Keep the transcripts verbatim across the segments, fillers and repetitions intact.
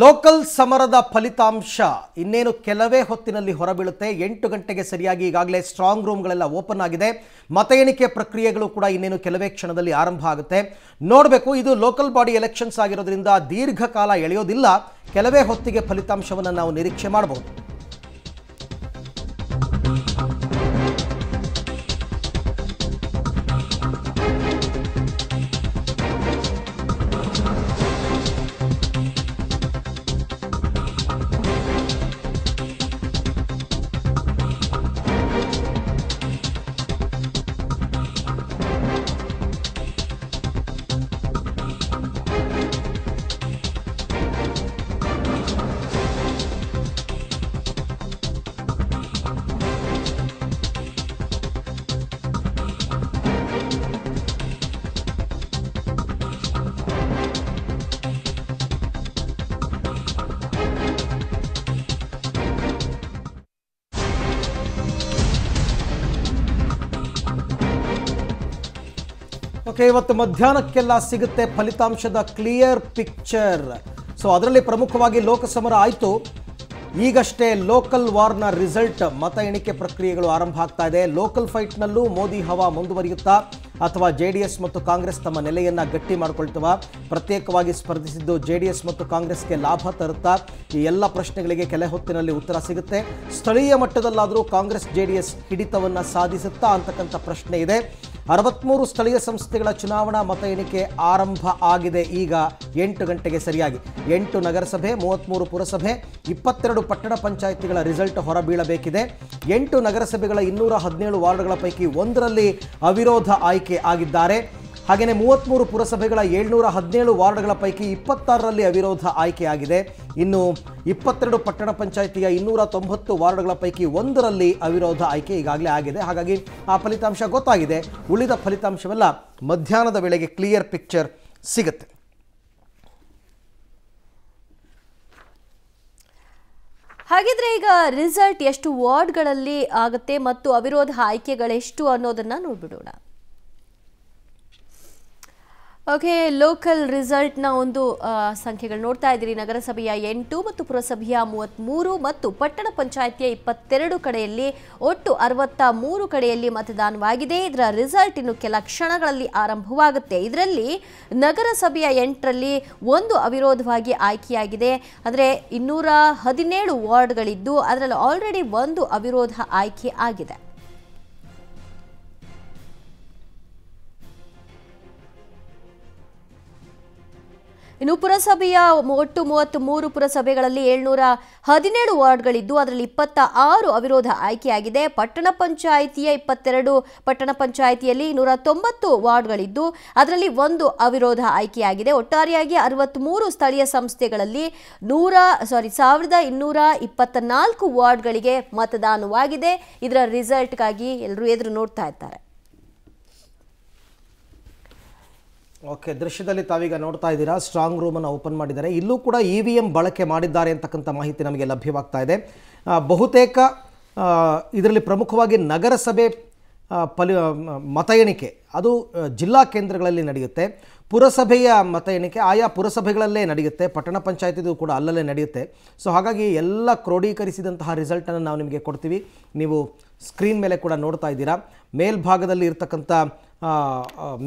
Local ಸಮರದ ಫಲಿತಾಂಶ ಇನ್ನೇನು ಕೆಲವೇ ಹೊತ್ತಿನಲ್ಲಿ ಹೊರಬೀಳುತ್ತೆ. ಎಂಟು ಗಂಟೆಗೆ ಸರಿಯಾಗಿ ಈಗಾಗಲೇ ಸ್ಟ್ರಾಂಗ್ ರೂಮ್ಗಳೆಲ್ಲ ಓಪನ್ ಆಗಿದೆ. ಮತ ಎಣಿಕೆ ಪ್ರಕ್ರಿಯೆಗಳು ಕೂಡ ಇನ್ನೇನು ಕೆಲವೇ ಕ್ಷಣದಲ್ಲಿ ಆರಂಭ ಆಗುತ್ತೆ. ನೋಡಬೇಕು, ಇದು ಲೋಕಲ್ ಬಾಡಿ ಎಲೆಕ್ಷನ್ಸ್ ಆಗಿರೋದ್ರಿಂದ ದೀರ್ಘಕಾಲ ಎಳೆಯೋದಿಲ್ಲ, ಕೆಲವೇ ಹೊತ್ತಿಗೆ ಫಲಿತಾಂಶವನ್ನು ನಾವು ನಿರೀಕ್ಷೆ ಮಾಡಬಹುದು. ಓಕೆ, ಇವತ್ತು ಮಧ್ಯಾಹ್ನಕ್ಕೆಲ್ಲ ಸಿಗುತ್ತೆ ಫಲಿತಾಂಶದ ಕ್ಲಿಯರ್ ಪಿಕ್ಚರ್. ಸೊ ಅದರಲ್ಲಿ ಪ್ರಮುಖವಾಗಿ ಲೋಕಸಮರ ಆಯಿತು. ಈಗಷ್ಟೇ ಲೋಕಲ್ ವಾರ್ನ ರಿಸಲ್ಟ್, ಮತ ಎಣಿಕೆ ಪ್ರಕ್ರಿಯೆಗಳು ಆರಂಭ ಆಗ್ತಾ ಇದೆ. ಲೋಕಲ್ ಫೈಟ್ನಲ್ಲೂ ಮೋದಿ ಹವಾ ಮುಂದುವರಿಯುತ್ತಾ ಅಥವಾ ಜೆ ಡಿ ಎಸ್ ಮತ್ತು ಕಾಂಗ್ರೆಸ್ ತಮ್ಮ ನೆಲೆಯನ್ನು ಗಟ್ಟಿ ಮಾಡಿಕೊಳ್ತವ, ಪ್ರತ್ಯೇಕವಾಗಿ ಸ್ಪರ್ಧಿಸಿದ್ದು ಜೆ ಡಿ ಎಸ್ ಮತ್ತು ಕಾಂಗ್ರೆಸ್ಗೆ ಲಾಭ ತರುತ್ತಾ, ಈ ಎಲ್ಲ ಪ್ರಶ್ನೆಗಳಿಗೆ ಕೆಲ ಹೊತ್ತಿನಲ್ಲಿ ಉತ್ತರ ಸಿಗುತ್ತೆ. ಸ್ಥಳೀಯ ಮಟ್ಟದಲ್ಲಾದರೂ ಕಾಂಗ್ರೆಸ್ ಜೆ ಡಿ ಎಸ್ ಹಿಡಿತವನ್ನು ಸಾಧಿಸುತ್ತಾ ಅಂತಕ್ಕಂಥ ಪ್ರಶ್ನೆ ಇದೆ. ಅರವತ್ತ್ಮೂರು ಸ್ಥಳೀಯ ಸಂಸ್ಥೆಗಳ ಚುನಾವಣಾ ಮತ ಎಣಿಕೆ ಆರಂಭ ಆಗಿದೆ. ಈಗ ಎಂಟು ಗಂಟೆಗೆ ಸರಿಯಾಗಿ ಎಂಟು ನಗರಸಭೆ, ಮೂವತ್ತ್ಮೂರು ಪುರಸಭೆ, ಇಪ್ಪತ್ತೆರಡು ಪಟ್ಟಣ ಪಂಚಾಯಿತಿಗಳ ರಿಸಲ್ಟ್ ಹೊರಬೀಳಬೇಕಿದೆ. ಎಂಟು ನಗರಸಭೆಗಳ ಇನ್ನೂರ ಹದಿನೇಳು ವಾರ್ಡ್ಗಳ ಪೈಕಿ ಒಂದರಲ್ಲಿ ಅವಿರೋಧ ಆಯ್ಕೆ ಆಗಿದ್ದಾರೆ. ಹಾಗೆಯೇ ಮೂವತ್ತ್ಮೂರು ಪುರಸಭೆಗಳ ಏಳ್ನೂರ ಹದಿನೇಳು ವಾರ್ಡ್ಗಳ ಪೈಕಿ ಇಪ್ಪತ್ತಾರರಲ್ಲಿ ಅವಿರೋಧ ಆಯ್ಕೆಯಾಗಿದೆ. ಇನ್ನು ಇಪ್ಪತ್ತೆರಡು ಪಟ್ಟಣ ಪಂಚಾಯಿತಿಯ ಇನ್ನೂರ ತೊಂಬತ್ತು ವಾರ್ಡ್ಗಳ ಪೈಕಿ ಒಂದರಲ್ಲಿ ಅವಿರೋಧ ಆಯ್ಕೆ ಈಗಾಗಲೇ ಆಗಿದೆ. ಹಾಗಾಗಿ ಆ ಫಲಿತಾಂಶ ಗೊತ್ತಾಗಿದೆ. ಉಳಿದ ಫಲಿತಾಂಶವೆಲ್ಲ ಮಧ್ಯಾಹ್ನದ ವೇಳೆಗೆ ಕ್ಲಿಯರ್ ಪಿಕ್ಚರ್ ಸಿಗುತ್ತೆ. ಹಾಗಿದ್ರೆ ಈಗ ರಿಸಲ್ಟ್ ಎಷ್ಟು ವಾರ್ಡ್ಗಳಲ್ಲಿ ಆಗುತ್ತೆ ಮತ್ತು ಅವಿರೋಧ ಆಯ್ಕೆಗಳೆಷ್ಟು ಅನ್ನೋದನ್ನು ನೋಡ್ಬಿಡೋಣ. ಓಕೆ, ಲೋಕಲ್ ರಿಸಲ್ಟ್ನ ಒಂದು ಸಂಖ್ಯೆಗಳು ನೋಡ್ತಾ ಇದ್ದೀರಿ. ನಗರಸಭೆಯ ಎಂಟು ಮತ್ತು ಪುರಸಭೆಯ ಮೂವತ್ತ್ಮೂರು ಮತ್ತು ಪಟ್ಟಣ ಪಂಚಾಯಿತಿಯ ಇಪ್ಪತ್ತೆರಡು ಕಡೆಯಲ್ಲಿ ಒಟ್ಟು ಅರವತ್ತ ಮೂರು ಕಡೆಯಲ್ಲಿ ಮತದಾನವಾಗಿದೆ. ಇದರ ರಿಸಲ್ಟ್ ಇನ್ನು ಕೆಲ ಕ್ಷಣಗಳಲ್ಲಿ ಆರಂಭವಾಗುತ್ತೆ. ಇದರಲ್ಲಿ ನಗರಸಭೆಯ ಎಂಟರಲ್ಲಿ ಒಂದು ಅವಿರೋಧವಾಗಿ ಆಯ್ಕೆಯಾಗಿದೆ. ಅಂದರೆ ಇನ್ನೂರ ಹದಿನೇಳು ವಾರ್ಡ್ಗಳಿದ್ದು ಅದರಲ್ಲಿ ಆಲ್ರೆಡಿ ಒಂದು ಅವಿರೋಧ ಆಯ್ಕೆ ಆಗಿದೆ. ಇನ್ನು ಪುರಸಭೆಯ ಒಟ್ಟು ಮೂವತ್ತ್ ಮೂರು ಪುರಸಭೆಗಳಲ್ಲಿ ಏಳ್ನೂರ ಹದಿನೇಳು ವಾರ್ಡ್ಗಳಿದ್ದು ಅದರಲ್ಲಿ ಇಪ್ಪತ್ತ ಆರು ಅವಿರೋಧ ಆಯ್ಕೆಯಾಗಿದೆ. ಪಟ್ಟಣ ಪಂಚಾಯಿತಿಯ ಇಪ್ಪತ್ತೆರಡು ಪಟ್ಟಣ ಪಂಚಾಯಿತಿಯಲ್ಲಿ ನೂರ ತೊಂಬತ್ತು ವಾರ್ಡ್ಗಳಿದ್ದು ಅದರಲ್ಲಿ ಒಂದು ಅವಿರೋಧ ಆಯ್ಕೆಯಾಗಿದೆ. ಒಟ್ಟಾರೆಯಾಗಿ ಅರವತ್ತ್ಮೂರು ಸ್ಥಳೀಯ ಸಂಸ್ಥೆಗಳಲ್ಲಿ ನೂರ ಸಾರಿ ಸಾವಿರದ ಇನ್ನೂರ ಇಪ್ಪತ್ತ ನಾಲ್ಕು ವಾರ್ಡ್ಗಳಿಗೆ ಮತದಾನವಾಗಿದೆ. ಇದರ ರಿಸಲ್ಟ್ಗಾಗಿ ಎಲ್ಲರೂ ಎದುರು ನೋಡ್ತಾ ಇದ್ದಾರೆ. ಓಕೆ, ದೃಶ್ಯದಲ್ಲಿ ತಾವೀಗ ನೋಡ್ತಾ ಇದ್ದೀರಾ, ಸ್ಟ್ರಾಂಗ್ ರೂಮನ್ನು ಓಪನ್ ಮಾಡಿದ್ದಾರೆ. ಇಲ್ಲೂ ಕೂಡ ಇ ವಿ ಎಮ್ ಬಳಕೆ ಮಾಡಿದ್ದಾರೆ ಅಂತಕ್ಕಂಥ ಮಾಹಿತಿ ನಮಗೆ ಲಭ್ಯವಾಗ್ತಾ ಇದೆ. ಬಹುತೇಕ ಇದರಲ್ಲಿ ಪ್ರಮುಖವಾಗಿ ನಗರಸಭೆ ಫಲಿ ಮತ ಎಣಿಕೆ ಅದು ಜಿಲ್ಲಾ ಕೇಂದ್ರಗಳಲ್ಲಿ ನಡೆಯುತ್ತೆ. ಪುರಸಭೆಯ ಮತ ಎಣಿಕೆ ಆಯಾ ಪುರಸಭೆಗಳಲ್ಲೇ ನಡೆಯುತ್ತೆ. ಪಟ್ಟಣ ಪಂಚಾಯತಿದು ಕೂಡ ಅಲ್ಲಲ್ಲೇ ನಡೆಯುತ್ತೆ. ಸೊ ಹಾಗಾಗಿ ಎಲ್ಲ ಕ್ರೋಢೀಕರಿಸಿದಂತಹ ರಿಸಲ್ಟನ್ನು ನಾವು ನಿಮಗೆ ಕೊಡ್ತೀವಿ. ನೀವು ಸ್ಕ್ರೀನ್ ಮೇಲೆ ಕೂಡ ನೋಡ್ತಾ ಇದ್ದೀರಾ. ಮೇಲ್ಭಾಗದಲ್ಲಿ ಇರತಕ್ಕಂಥ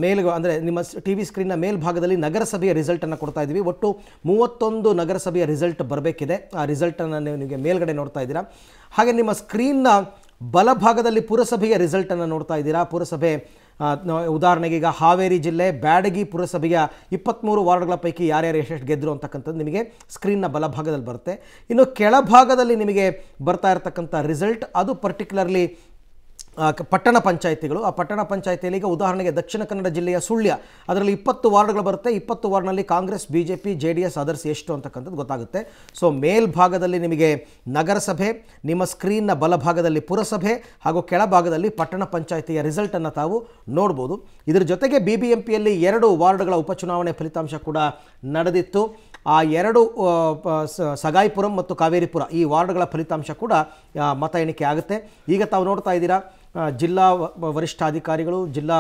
ಮೇಲ್ ಅಂದರೆ ನಿಮ್ಮ ಟಿ ವಿ ಸ್ಕ್ರೀನ್ನ ಮೇಲ್ಭಾಗದಲ್ಲಿ ನಗರಸಭೆಯ ರಿಸಲ್ಟನ್ನು ಕೊಡ್ತಾ ಇದ್ದೀವಿ. ಒಟ್ಟು ಮೂವತ್ತೊಂದು ನಗರಸಭೆಯ ರಿಸಲ್ಟ್ ಬರಬೇಕಿದೆ. ಆ ರಿಸಲ್ಟನ್ನು ನೀವು ನಿಮಗೆ ಮೇಲ್ಗಡೆ ನೋಡ್ತಾ ಇದ್ದೀರಾ. ಹಾಗೆ ನಿಮ್ಮ ಸ್ಕ್ರೀನ್ನ ಬಲಭಾಗದಲ್ಲಿ ಪುರಸಭೆಯ ರಿಸಲ್ಟನ್ನು ನೋಡ್ತಾ ಇದ್ದೀರಾ. ಪುರಸಭೆ ಉದಾಹರಣೆಗೆ ಈಗ ಹಾವೇರಿ ಜಿಲ್ಲೆ ಬ್ಯಾಡಗಿ ಪುರಸಭೆಯ ಇಪ್ಪತ್ತ್ಮೂರು ವಾರ್ಡ್ಗಳ ಪೈಕಿ ಯಾರ್ಯಾರು ಎಷ್ಟೆಷ್ಟು ಗೆದ್ದರು ಅಂತಕ್ಕಂಥದ್ದು ನಿಮಗೆ ಸ್ಕ್ರೀನ್ನ ಬಲಭಾಗದಲ್ಲಿ ಬರುತ್ತೆ. ಇನ್ನು ಕೆಳಭಾಗದಲ್ಲಿ ನಿಮಗೆ ಬರ್ತಾ ಇರತಕ್ಕಂಥ ರಿಸಲ್ಟ್ ಅದು ಪರ್ಟಿಕ್ಯುಲರ್ಲಿ ಪಟ್ಟಣ ಪಂಚಾಯಿತಿಗಳು. ಆ ಪಟ್ಟಣ ಪಂಚಾಯಿತಿಯಲ್ಲಿ ಈಗ ಉದಾಹರಣೆಗೆ ದಕ್ಷಿಣ ಕನ್ನಡ ಜಿಲ್ಲೆಯ ಸುಳ್ಯ ಅದರಲ್ಲಿ ಇಪ್ಪತ್ತು ವಾರ್ಡ್ಗಳು ಬರುತ್ತೆ. ಇಪ್ಪತ್ತು ವಾರ್ಡ್ನಲ್ಲಿ Congress, B J P, J D S, others ಎಷ್ಟು ಅಂತಕ್ಕಂಥದ್ದು ಗೊತ್ತಾಗುತ್ತೆ. ಸೊ ಮೇಲ್ಭಾಗದಲ್ಲಿ ನಿಮಗೆ ನಗರಸಭೆ, ನಿಮ್ಮ ಸ್ಕ್ರೀನ್ನ ಬಲಭಾಗದಲ್ಲಿ ಪುರಸಭೆ ಹಾಗೂ ಕೆಳಭಾಗದಲ್ಲಿ ಪಟ್ಟಣ ಪಂಚಾಯಿತಿಯ ರಿಸಲ್ಟನ್ನು ತಾವು ನೋಡ್ಬೋದು. ಇದರ ಜೊತೆಗೆ ಬಿ ಬಿ ಎಂ ಪಿಯಲ್ಲಿ ಎರಡು ವಾರ್ಡ್ಗಳ ಉಪಚುನಾವಣೆ ಫಲಿತಾಂಶ ಕೂಡ ನಡೆದಿತ್ತು. ಆ ಎರಡು ಸಗಾಯಿಪುರಂ ಮತ್ತು ಕಾವೇರಿಪುರ ಈ ವಾರ್ಡ್ಗಳ ಫಲಿತಾಂಶ ಕೂಡ ಮತ ಎಣಿಕೆ ಆಗುತ್ತೆ. ಈಗ ತಾವು ನೋಡ್ತಾ ಇದ್ದೀರಾ, ಜಿಲ್ಲಾ ವರಿಷ್ಠಾಧಿಕಾರಿಗಳು, ಜಿಲ್ಲಾ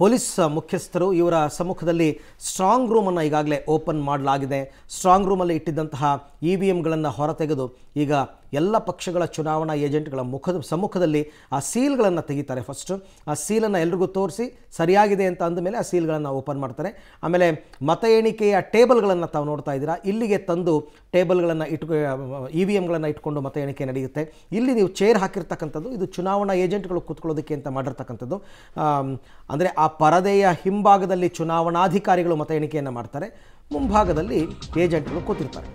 ಪೊಲೀಸ್ ಮುಖ್ಯಸ್ಥರು ಇವರ ಸಮ್ಮುಖದಲ್ಲಿ ಸ್ಟ್ರಾಂಗ್ ರೂಮನ್ನು ಈಗಾಗಲೇ ಓಪನ್ ಮಾಡಲಾಗಿದೆ. ಸ್ಟ್ರಾಂಗ್ ರೂಮಲ್ಲಿ ಇಟ್ಟಿದ್ದಂತಹ ಇ ವಿ ಎಂಗಳನ್ನು ಹೊರತೆಗೆದು ಈಗ ಎಲ್ಲ ಪಕ್ಷಗಳ ಚುನಾವಣಾ ಏಜೆಂಟ್ಗಳ ಮುಖದ ಸಮ್ಮುಖದಲ್ಲಿ ಆ ಸೀಲ್ಗಳನ್ನು ತೆಗಿತಾರೆ. ಫಸ್ಟು ಆ ಸೀಲನ್ನು ಎಲ್ರಿಗೂ ತೋರಿಸಿ ಸರಿಯಾಗಿದೆ ಅಂತ ಅಂದಮೇಲೆ ಆ ಸೀಲ್ಗಳನ್ನು ಓಪನ್ ಮಾಡ್ತಾರೆ. ಆಮೇಲೆ ಮತ ಎಣಿಕೆಯ ಟೇಬಲ್ಗಳನ್ನು ತಾವು ನೋಡ್ತಾ ಇದ್ದೀರಾ, ಇಲ್ಲಿಗೆ ತಂದು ಟೇಬಲ್ಗಳನ್ನು ಇಟ್ಕೊ ಇ ವಿ ಎಂಗಳನ್ನು ಇಟ್ಕೊಂಡು ಮತ ಎಣಿಕೆ ನಡೆಯುತ್ತೆ. ಇಲ್ಲಿ ನೀವು ಚೇರ್ ಹಾಕಿರ್ತಕ್ಕಂಥದ್ದು ಇದು ಚುನಾವಣಾ ಏಜೆಂಟ್ಗಳು ಕೂತ್ಕೊಳ್ಳೋದಕ್ಕೆ ಅಂತ ಮಾಡಿರ್ತಕ್ಕಂಥದ್ದು. ಅಂದರೆ ಆ ಪರದೆಯ ಹಿಂಭಾಗದಲ್ಲಿ ಚುನಾವಣಾಧಿಕಾರಿಗಳು ಮತ ಎಣಿಕೆಯನ್ನು ಮಾಡ್ತಾರೆ, ಮುಂಭಾಗದಲ್ಲಿ ಏಜೆಂಟ್ಗಳು ಕೂತಿರ್ತಾರೆ.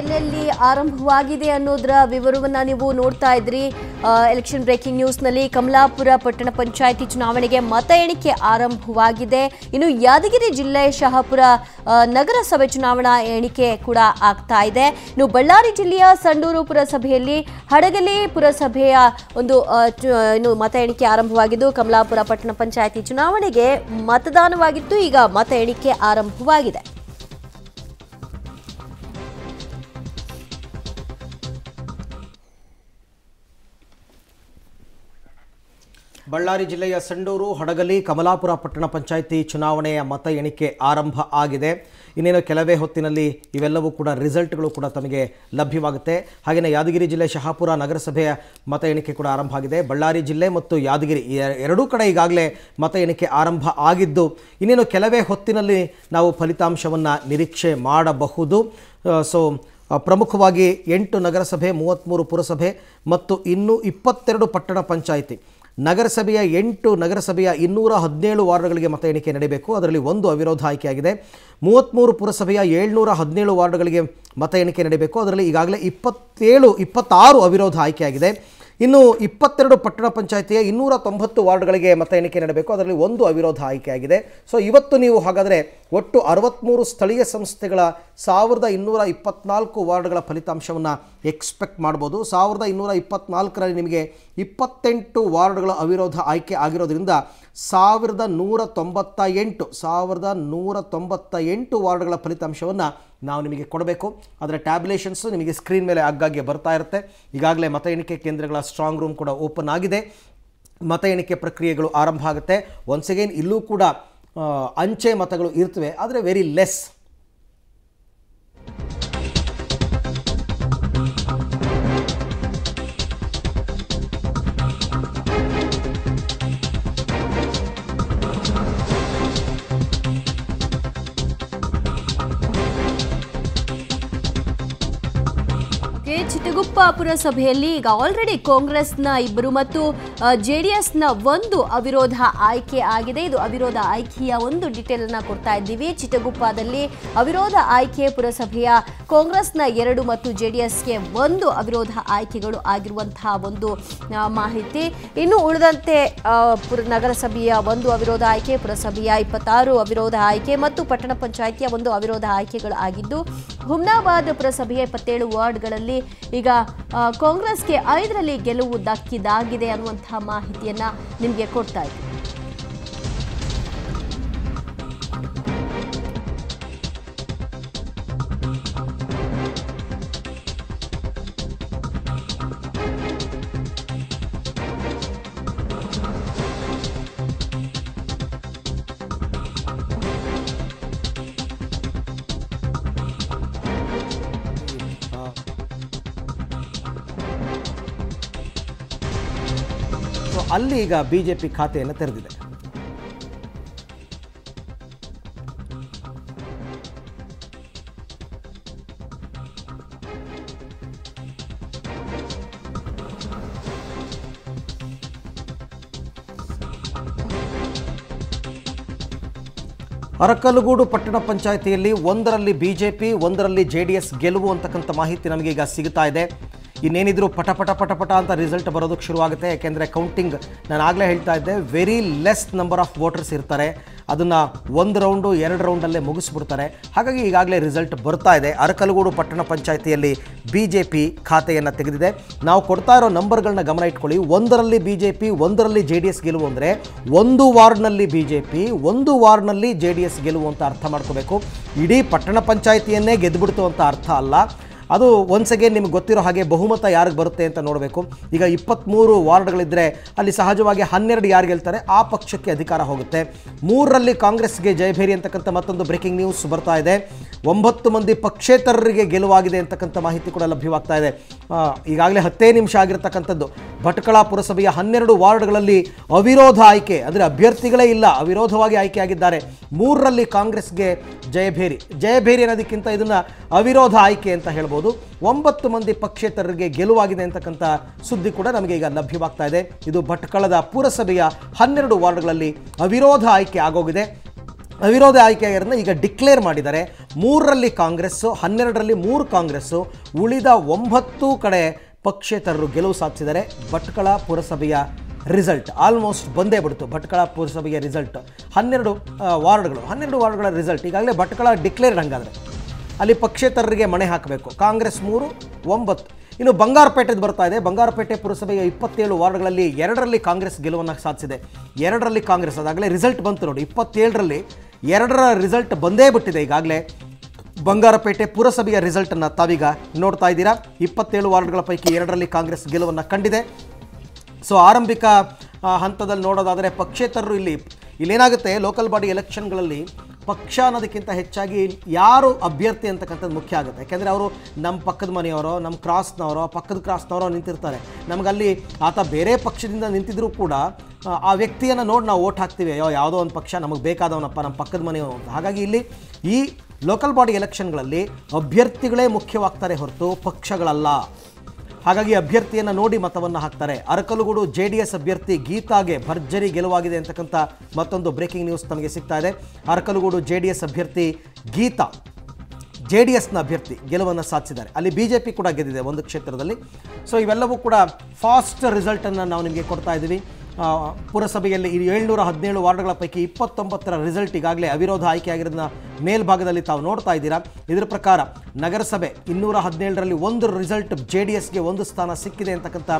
ಎಲ್ಲೆಲ್ಲಿ ಆರಂಭವಾಗಿದೆ ಅನ್ನೋದರ ವಿವರವನ್ನ ನೀವು ನೋಡ್ತಾ ಇದ್ರಿ ಎಲೆಕ್ಷನ್ ಬ್ರೇಕಿಂಗ್ ನ್ಯೂಸ್ನಲ್ಲಿ. ಕಮಲಾಪುರ ಪಟ್ಟಣ ಪಂಚಾಯಿತಿ ಚುನಾವಣೆಗೆ ಮತ ಎಣಿಕೆ ಆರಂಭವಾಗಿದೆ. ಇನ್ನು ಯಾದಗಿರಿ ಜಿಲ್ಲೆ ಶಹಾಪುರ ನಗರಸಭೆ ಚುನಾವಣಾ ಎಣಿಕೆ ಕೂಡ ಆಗ್ತಾ ಇದೆ. ಇನ್ನು ಬಳ್ಳಾರಿ ಜಿಲ್ಲೆಯ ಸಂಡೂರು ಪುರಸಭೆಯಲ್ಲಿ ಹಡಗಲಿ ಪುರಸಭೆಯ ಒಂದು ಇನ್ನು ಮತ ಎಣಿಕೆ ಆರಂಭವಾಗಿದ್ದು, ಕಮಲಾಪುರ ಪಟ್ಟಣ ಪಂಚಾಯಿತಿ ಚುನಾವಣೆಗೆ ಮತದಾನವಾಗಿತ್ತು, ಈಗ ಮತ ಎಣಿಕೆ ಆರಂಭವಾಗಿದೆ. ಬಳ್ಳಾರಿ ಜಿಲ್ಲೆಯ ಸಂಡೂರು, ಹಡಗಲಿ, ಕಮಲಾಪುರ ಪಟ್ಟಣ ಪಂಚಾಯಿತಿ ಚುನಾವಣೆಯ ಮತ ಎಣಿಕೆ ಆರಂಭ ಆಗಿದೆ. ಇನ್ನೇನು ಕೆಲವೇ ಹೊತ್ತಿನಲ್ಲಿ ಇವೆಲ್ಲವೂ ಕೂಡ ರಿಸಲ್ಟ್ಗಳು ಕೂಡ ತಮಗೆ ಲಭ್ಯವಾಗುತ್ತೆ. ಹಾಗೆಯೇ ಯಾದಗಿರಿ ಜಿಲ್ಲೆ ಶಹಾಪುರ ನಗರಸಭೆಯ ಮತ ಎಣಿಕೆ ಕೂಡ ಆರಂಭ ಆಗಿದೆ. ಬಳ್ಳಾರಿ ಜಿಲ್ಲೆ ಮತ್ತು ಯಾದಗಿರಿ ಎರಡೂ ಕಡೆ ಈಗಾಗಲೇ ಮತ ಎಣಿಕೆ ಆರಂಭ ಆಗಿದ್ದು, ಇನ್ನೇನು ಕೆಲವೇ ಹೊತ್ತಿನಲ್ಲಿ ನಾವು ಫಲಿತಾಂಶವನ್ನು ನಿರೀಕ್ಷೆ ಮಾಡಬಹುದು. ಸೊ ಪ್ರಮುಖವಾಗಿ ಎಂಟು ನಗರಸಭೆ, ಮೂವತ್ತ್ಮೂರು ಪುರಸಭೆ ಮತ್ತು ಇನ್ನೂ ಇಪ್ಪತ್ತೆರಡು ಪಟ್ಟಣ ಪಂಚಾಯಿತಿ ನಗರಸಭೆಯ ಎಂಟು ನಗರಸಭೆಯ ಇನ್ನೂರ ಹದಿನೇಳು ವಾರ್ಡ್ಗಳಿಗೆ ಮತ ಎಣಿಕೆ ನಡೆಯಬೇಕು. ಅದರಲ್ಲಿ ಒಂದು ಅವಿರೋಧ ಆಯ್ಕೆಯಾಗಿದೆ. ಮೂವತ್ತ್ಮೂರು ಪುರಸಭೆಯ ಏಳ್ನೂರ ಹದಿನೇಳು ವಾರ್ಡ್ಗಳಿಗೆ ಮತ ಎಣಿಕೆ ನಡೆಯಬೇಕು. ಅದರಲ್ಲಿ ಈಗಾಗಲೇ ಇಪ್ಪತ್ತೇಳು ಇಪ್ಪತ್ತಾರು ಅವಿರೋಧ ಆಯ್ಕೆಯಾಗಿದೆ. ಇನ್ನು ಇಪ್ಪತ್ತೆರಡು ಪಟ್ಟಣ ಪಂಚಾಯಿತಿಯ ಇನ್ನೂರ ತೊಂಬತ್ತು ವಾರ್ಡ್ಗಳಿಗೆ ಮತ ಎಣಿಕೆ ನಡೆಯಬೇಕು. ಅದರಲ್ಲಿ ಒಂದು ಅವಿರೋಧ ಆಯ್ಕೆಯಾಗಿದೆ. ಸೊ ಇವತ್ತು ನೀವು ಹಾಗಾದರೆ ಒಟ್ಟು ಅರವತ್ತ್ಮೂರು ಸ್ಥಳೀಯ ಸಂಸ್ಥೆಗಳ ಸಾವಿರದ ಇನ್ನೂರ ಇಪ್ಪತ್ತ್ನಾಲ್ಕು ವಾರ್ಡ್ಗಳ ಫಲಿತಾಂಶವನ್ನು ಎಕ್ಸ್ಪೆಕ್ಟ್ ಮಾಡ್ಬೋದು. ಸಾವಿರದ ಇನ್ನೂರ ಇಪ್ಪತ್ತ್ನಾಲ್ಕರಲ್ಲಿ ನಿಮಗೆ ಇಪ್ಪತ್ತೆಂಟು ವಾರ್ಡ್ಗಳ ಅವಿರೋಧ ಆಯ್ಕೆ ಆಗಿರೋದ್ರಿಂದ ಸಾವಿರದ ನೂರ ತೊಂಬತ್ತ ಎಂಟು ಸಾವಿರದ ನೂರ ತೊಂಬತ್ತ ಎಂಟು ವಾರ್ಡ್ಗಳ ಫಲಿತಾಂಶವನ್ನು ನಾವು ನಿಮಗೆ ಕೊಡಬೇಕು. ಅದರ ಟ್ಯಾಬ್ಯುಲೇಷನ್ಸು ನಿಮಗೆ ಸ್ಕ್ರೀನ್ ಮೇಲೆ ಆಗಾಗ್ಗೆ ಬರ್ತಾ ಇರುತ್ತೆ. ಈಗಾಗಲೇ ಮತ ಎಣಿಕೆ ಕೇಂದ್ರಗಳ ಸ್ಟ್ರಾಂಗ್ ರೂಮ್ ಕೂಡ ಓಪನ್ ಆಗಿದೆ. ಮತ ಎಣಿಕೆ ಪ್ರಕ್ರಿಯೆಗಳು ಆರಂಭ ಆಗುತ್ತೆ. ಒನ್ಸ್ ಅಗೇನ್ ಇಲ್ಲೂ ಕೂಡ ಅಂಚೆ ಮತಗಳು ಇರ್ತವೆ, ಆದರೆ ವೆರಿ ಲೆಸ್. ಚಿಟಗುಪ್ಪ ಪುರಸಭೆಯಲ್ಲಿ ಈಗ ಆಲ್ರೆಡಿ ಕಾಂಗ್ರೆಸ್ನ ಇಬ್ಬರು ಮತ್ತು ಜೆಡಿಎಸ್ನ ಒಂದು ಅವಿರೋಧ ಆಯ್ಕೆ ಆಗಿದೆ. ಇದು ಅವಿರೋಧ ಆಯ್ಕೆಯ ಒಂದು ಡೀಟೇಲ್ ಅನ್ನ ಕೊಡ್ತಾ ಇದ್ದೀವಿ. ಚಿಟಗುಪ್ಪದಲ್ಲಿ ಅವಿರೋಧ ಆಯ್ಕೆ ಪುರಸಭೆಯ ಕಾಂಗ್ರೆಸ್ನ ಎರಡು ಮತ್ತು ಜೆಡಿಎಸ್ಗೆ ಒಂದು ಅವಿರೋಧ ಆಯ್ಕೆಗಳು ಆಗಿರುವಂತಹ ಒಂದು ಮಾಹಿತಿ. ಇನ್ನು ಉಳಿದಂತೆ ನಗರಸಭೆಯ ಒಂದು ಅವಿರೋಧ ಆಯ್ಕೆ, ಪುರಸಭೆಯ ಇಪ್ಪತ್ತಾರು ಅವಿರೋಧ ಆಯ್ಕೆ ಮತ್ತು ಪಟ್ಟಣ ಪಂಚಾಯಿತಿಯ ಒಂದು ಅವಿರೋಧ ಆಯ್ಕೆಗಳು ಆಗಿದ್ದು, ಹುಮ್ನಾಬಾದ್ ಪುರಸಭೆಯ ಇಪ್ಪತ್ತೇಳು ವಾರ್ಡ್ಗಳಲ್ಲಿ ಈಗ ಕಾಂಗ್ರೆಸ್ಗೆ ಐದರಲ್ಲಿ ಗೆಲುವು ದಕ್ಕಿದಾಗಿದೆ ಅನ್ನುವಂತಹ ಮಾಹಿತಿಯನ್ನ ನಿಮಗೆ ಕೊಡ್ತಾ ಇದ್ದೀವಿ. ಅಲ್ಲಿ ಈಗ ಬಿಜೆಪಿ ಖಾತೆಯನ್ನು ತೆರೆದಿದೆ. ಅರಕಲಗೂಡು ಪಟ್ಟಣ ಪಂಚಾಯಿತಿಯಲ್ಲಿ ಒಂದರಲ್ಲಿ ಬಿಜೆಪಿ ಒಂದರಲ್ಲಿ ಜೆಡಿಎಸ್ ಗೆಲುವು ಅಂತಕ್ಕಂತ ಮಾಹಿತಿ ನಮಗೆ ಈಗ ಸಿಗ್ತಾ ಇದೆ. ಇನ್ನೇನಿದ್ರು ಪಟ ಪಟ ಪಟ ಪಟ ಅಂತ ರಿಸಲ್ಟ್ ಬರೋದಕ್ಕೆ ಶುರುವಾಗುತ್ತೆ. ಯಾಕೆಂದರೆ ಕೌಂಟಿಂಗ್ ನಾನು ಆಗಲೇ ಹೇಳ್ತಾ ಇದ್ದೆ, very less number of voters ಇರ್ತಾರೆ, ಅದನ್ನು ಒಂದು ರೌಂಡು ಎರಡು ರೌಂಡಲ್ಲೇ ಮುಗಿಸ್ಬಿಡ್ತಾರೆ. ಹಾಗಾಗಿ ಈಗಾಗಲೇ ರಿಸಲ್ಟ್ ಬರ್ತಾ ಇದೆ. ಅರಕಲಗೂಡು ಪಟ್ಟಣ ಪಂಚಾಯಿತಿಯಲ್ಲಿ ಬಿ ಜೆ ಪಿ ಖಾತೆಯನ್ನು ತೆಗೆದಿದೆ. ನಾವು ಕೊಡ್ತಾ ಇರೋ ನಂಬರ್ಗಳನ್ನ ಗಮನ ಇಟ್ಕೊಳ್ಳಿ. ಒಂದರಲ್ಲಿ ಬಿ ಜೆ ಪಿ ಒಂದರಲ್ಲಿ ಜೆ ಡಿ ಎಸ್ ಗೆಲುವು ಅಂದರೆ ಒಂದು ವಾರ್ಡ್ನಲ್ಲಿ ಬಿ ಜೆ ಪಿ ಒಂದು ವಾರ್ಡ್ನಲ್ಲಿ ಜೆ ಡಿ ಎಸ್ ಗೆಲುವು ಅಂತ ಅರ್ಥ ಮಾಡ್ಕೋಬೇಕು. ಇಡೀ ಪಟ್ಟಣ ಪಂಚಾಯಿತಿಯನ್ನೇ ಗೆದ್ದುಬಿಡ್ತು ಅಂತ ಅರ್ಥ ಅಲ್ಲ. ಅದು ಒನ್ಸ್ ಅಗೇನ್ ನಿಮ್ಗೆ ಗೊತ್ತಿರೋ ಹಾಗೆ ಬಹುಮತ ಯಾರಿಗೆ ಬರುತ್ತೆ ಅಂತ ನೋಡಬೇಕು. ಈಗ ಇಪ್ಪತ್ತ್ಮೂರು ವಾರ್ಡ್ಗಳಿದ್ದರೆ ಅಲ್ಲಿ ಸಹಜವಾಗಿ ಹನ್ನೆರಡು ಯಾರು ಗೆಲ್ತಾರೆ ಆ ಪಕ್ಷಕ್ಕೆ ಅಧಿಕಾರ ಹೋಗುತ್ತೆ. ಮೂರರಲ್ಲಿ ಕಾಂಗ್ರೆಸ್ಗೆ ಜಯಭೇರಿ ಅಂತಕ್ಕಂಥ ಮತ್ತೊಂದು ಬ್ರೇಕಿಂಗ್ ನ್ಯೂಸ್ ಬರ್ತಾ ಇದೆ. ಒಂಬತ್ತು ಮಂದಿ ಪಕ್ಷೇತರರಿಗೆ ಗೆಲುವಾಗಿದೆ ಅಂತಕ್ಕಂಥ ಮಾಹಿತಿ ಕೂಡ ಲಭ್ಯವಾಗ್ತಾ ಇದೆ. ಈಗಾಗಲೇ ಹತ್ತೇ ನಿಮಿಷ ಆಗಿರ್ತಕ್ಕಂಥದ್ದು. ಭಟ್ಕಳ ಪುರಸಭೆಯ ಹನ್ನೆರಡು ವಾರ್ಡ್ಗಳಲ್ಲಿ ಅವಿರೋಧ ಆಯ್ಕೆ, ಅಂದರೆ ಅಭ್ಯರ್ಥಿಗಳೇ ಇಲ್ಲ, ಅವಿರೋಧವಾಗಿ ಆಯ್ಕೆಯಾಗಿದ್ದಾರೆ. ಮೂರರಲ್ಲಿ ಕಾಂಗ್ರೆಸ್ಗೆ ಜಯಭೇರಿ ಜಯಭೇರಿ ಅನ್ನೋದಕ್ಕಿಂತ ಇದನ್ನು ಅವಿರೋಧ ಆಯ್ಕೆ ಅಂತ ಹೇಳ್ಬೋದು. ಒಂಬತ್ತು ಮಂದಿ ಪಕ್ಷೇತರರಿಗೆ ಗೆಲುವಾಗಿದೆ ಅಂತಕ್ಕಂಥ ಸುದ್ದಿ ಕೂಡ ನಮಗೆ ಈಗ ಲಭ್ಯವಾಗ್ತಾ ಇದೆ. ಇದು ಭಟ್ಕಳದ ಪುರಸಭೆಯ ಹನ್ನೆರಡು ವಾರ್ಡ್ಗಳಲ್ಲಿ ಅವಿರೋಧ ಆಯ್ಕೆ ಆಗೋಗಿದೆ. ಅವಿರೋಧ ಆಯ್ಕೆಯಾಗಿರೋದನ್ನ ಈಗ ಡಿಕ್ಲೇರ್ ಮಾಡಿದ್ದಾರೆ. ಮೂರರಲ್ಲಿ ಕಾಂಗ್ರೆಸ್ಸು, ಹನ್ನೆರಡರಲ್ಲಿ ಮೂರು ಕಾಂಗ್ರೆಸ್ಸು, ಉಳಿದ ಒಂಬತ್ತು ಕಡೆ ಪಕ್ಷೇತರರು ಗೆಲುವು ಸಾಧಿಸಿದ್ದಾರೆ. ಭಟ್ಕಳ ಪುರಸಭೆಯ ರಿಸಲ್ಟ್ ಆಲ್ಮೋಸ್ಟ್ ಬಂದೇ ಬಿಡ್ತು. ಭಟ್ಕಳ ಪುರಸಭೆಯ ರಿಸಲ್ಟ್ ಹನ್ನೆರಡು ವಾರ್ಡ್ಗಳು ಹನ್ನೆರಡು ವಾರ್ಡ್ಗಳ ರಿಸಲ್ಟ್ ಈಗಾಗಲೇ ಭಟ್ಕಳ ಡಿಕ್ಲೇರ್ಡ್. ಹಂಗಾದರೆ ಅಲ್ಲಿ ಪಕ್ಷೇತರರಿಗೆ ಮಣೆ ಹಾಕಬೇಕು. ಕಾಂಗ್ರೆಸ್ ಮೂರು, ಒಂಬತ್ತು. ಇನ್ನು ಬಂಗಾರಪೇಟೆದು ಬರ್ತಾ ಇದೆ. ಬಂಗಾರಪೇಟೆ ಪುರಸಭೆಯ ಇಪ್ಪತ್ತೇಳು ವಾರ್ಡ್ಗಳಲ್ಲಿ ಎರಡರಲ್ಲಿ ಕಾಂಗ್ರೆಸ್ ಗೆಲುವನ್ನು ಸಾಧಿಸಿದೆ. ಎರಡರಲ್ಲಿ ಕಾಂಗ್ರೆಸ್, ಅದಾಗಲೇ ರಿಸಲ್ಟ್ ಬಂತು ನೋಡಿ. ಇಪ್ಪತ್ತೇಳರಲ್ಲಿ ಎರಡರ ರಿಸಲ್ಟ್ ಬಂದೇ ಬಿಟ್ಟಿದೆ. ಈಗಾಗಲೇ ಬಂಗಾರಪೇಟೆ ಪುರಸಭೆಯ ರಿಸಲ್ಟನ್ನು ತಾವೀಗ ನೋಡ್ತಾ ಇದ್ದೀರಾ. ಇಪ್ಪತ್ತೇಳು ವಾರ್ಡ್ಗಳ ಪೈಕಿ ಎರಡರಲ್ಲಿ ಕಾಂಗ್ರೆಸ್ ಗೆಲುವನ್ನು ಕಂಡಿದೆ. ಸೊ ಆರಂಭಿಕ ಹಂತದಲ್ಲಿ ನೋಡೋದಾದರೆ ಪಕ್ಷೇತರರು ಇಲ್ಲಿ ಇಲ್ಲೇನಾಗುತ್ತೆ, ಲೋಕಲ್ ಬಾಡಿ ಎಲೆಕ್ಷನ್ಗಳಲ್ಲಿ ಪಕ್ಷ ಅನ್ನೋದಕ್ಕಿಂತ ಹೆಚ್ಚಾಗಿ ಯಾರು ಅಭ್ಯರ್ಥಿ ಅಂತಕ್ಕಂಥದ್ದು ಮುಖ್ಯ ಆಗುತ್ತೆ. ಯಾಕೆಂದರೆ ಅವರು ನಮ್ಮ ಪಕ್ಕದ ಮನೆಯವರೋ, ನಮ್ಮ ಕ್ರಾಸ್ನವರೋ, ಪಕ್ಕದ ಕ್ರಾಸ್ನವರೋ ನಿಂತಿರ್ತಾರೆ. ನಮಗಲ್ಲಿ ಆತ ಬೇರೆ ಪಕ್ಷದಿಂದ ನಿಂತಿದ್ರೂ ಕೂಡ ಆ ವ್ಯಕ್ತಿಯನ್ನು ನೋಡಿ ನಾವು ಓಟ್ ಹಾಕ್ತೀವಿ. ಅಯ್ಯೋ, ಯಾವುದೋ ಒಂದು ಪಕ್ಷ ನಮಗೆ ಬೇಕಾದವನಪ್ಪ, ನಮ್ಮ ಪಕ್ಕದ ಮನೆಯವನು ಅಂತ. ಹಾಗಾಗಿ ಇಲ್ಲಿ ಈ ಲೋಕಲ್ ಬಾಡಿ ಎಲೆಕ್ಷನ್ಗಳಲ್ಲಿ ಅಭ್ಯರ್ಥಿಗಳೇ ಮುಖ್ಯವಾಗ್ತಾರೆ ಹೊರತು ಪಕ್ಷಗಳಲ್ಲ. ಹಾಗಾಗಿ ಅಭ್ಯರ್ಥಿಯನ್ನು ನೋಡಿ ಮತವನ್ನು ಹಾಕ್ತಾರೆ. ಅರಕಲಗೂಡು ಜೆ ಡಿ ಎಸ್ ಅಭ್ಯರ್ಥಿ ಗೀತಾಗೆ ಭರ್ಜರಿ ಗೆಲುವಾಗಿದೆ ಅಂತಕ್ಕಂಥ ಮತ್ತೊಂದು ಬ್ರೇಕಿಂಗ್ ನ್ಯೂಸ್ ನಮಗೆ ಸಿಗ್ತಾ ಇದೆ. ಅರಕಲಗೂಡು ಜೆ ಡಿ ಎಸ್ ಅಭ್ಯರ್ಥಿ ಗೀತಾ, ಜೆ ಡಿ ಎಸ್ನ ಅಭ್ಯರ್ಥಿ, ಗೆಲುವನ್ನು ಸಾಧಿಸಿದ್ದಾರೆ. ಅಲ್ಲಿ ಬಿ ಜೆ ಪಿ ಕೂಡ ಗೆದ್ದಿದೆ ಒಂದು ಕ್ಷೇತ್ರದಲ್ಲಿ. ಸೊ ಇವೆಲ್ಲವೂ ಕೂಡ ಫಾಸ್ಟ್ ರಿಸಲ್ಟನ್ನು ನಾವು ನಿಮಗೆ ಕೊಡ್ತಾ ಇದ್ದೀವಿ. ಪುರಸಭೆಯಲ್ಲಿ ಇದು ಏಳ್ನೂರ ಹದಿನೇಳು ವಾರ್ಡ್ಗಳ ಪೈಕಿ ಇಪ್ಪತ್ತೊಂಬತ್ತರ ರಿಸಲ್ಟ್ ಈಗಾಗಲೇ ಅವಿರೋಧ ಆಯ್ಕೆಯಾಗಿರೋದನ್ನ ಮೇಲ್ಭಾಗದಲ್ಲಿ ತಾವು ನೋಡ್ತಾ ಇದ್ದೀರಾ. ಇದರ ಪ್ರಕಾರ ನಗರಸಭೆ ಇನ್ನೂರ ಹದಿನೇಳರಲ್ಲಿ ಒಂದು ರಿಸಲ್ಟ್ ಜೆ ಡಿ ಎಸ್ಗೆ ಒಂದು ಸ್ಥಾನ ಸಿಕ್ಕಿದೆ ಅಂತಕ್ಕಂಥ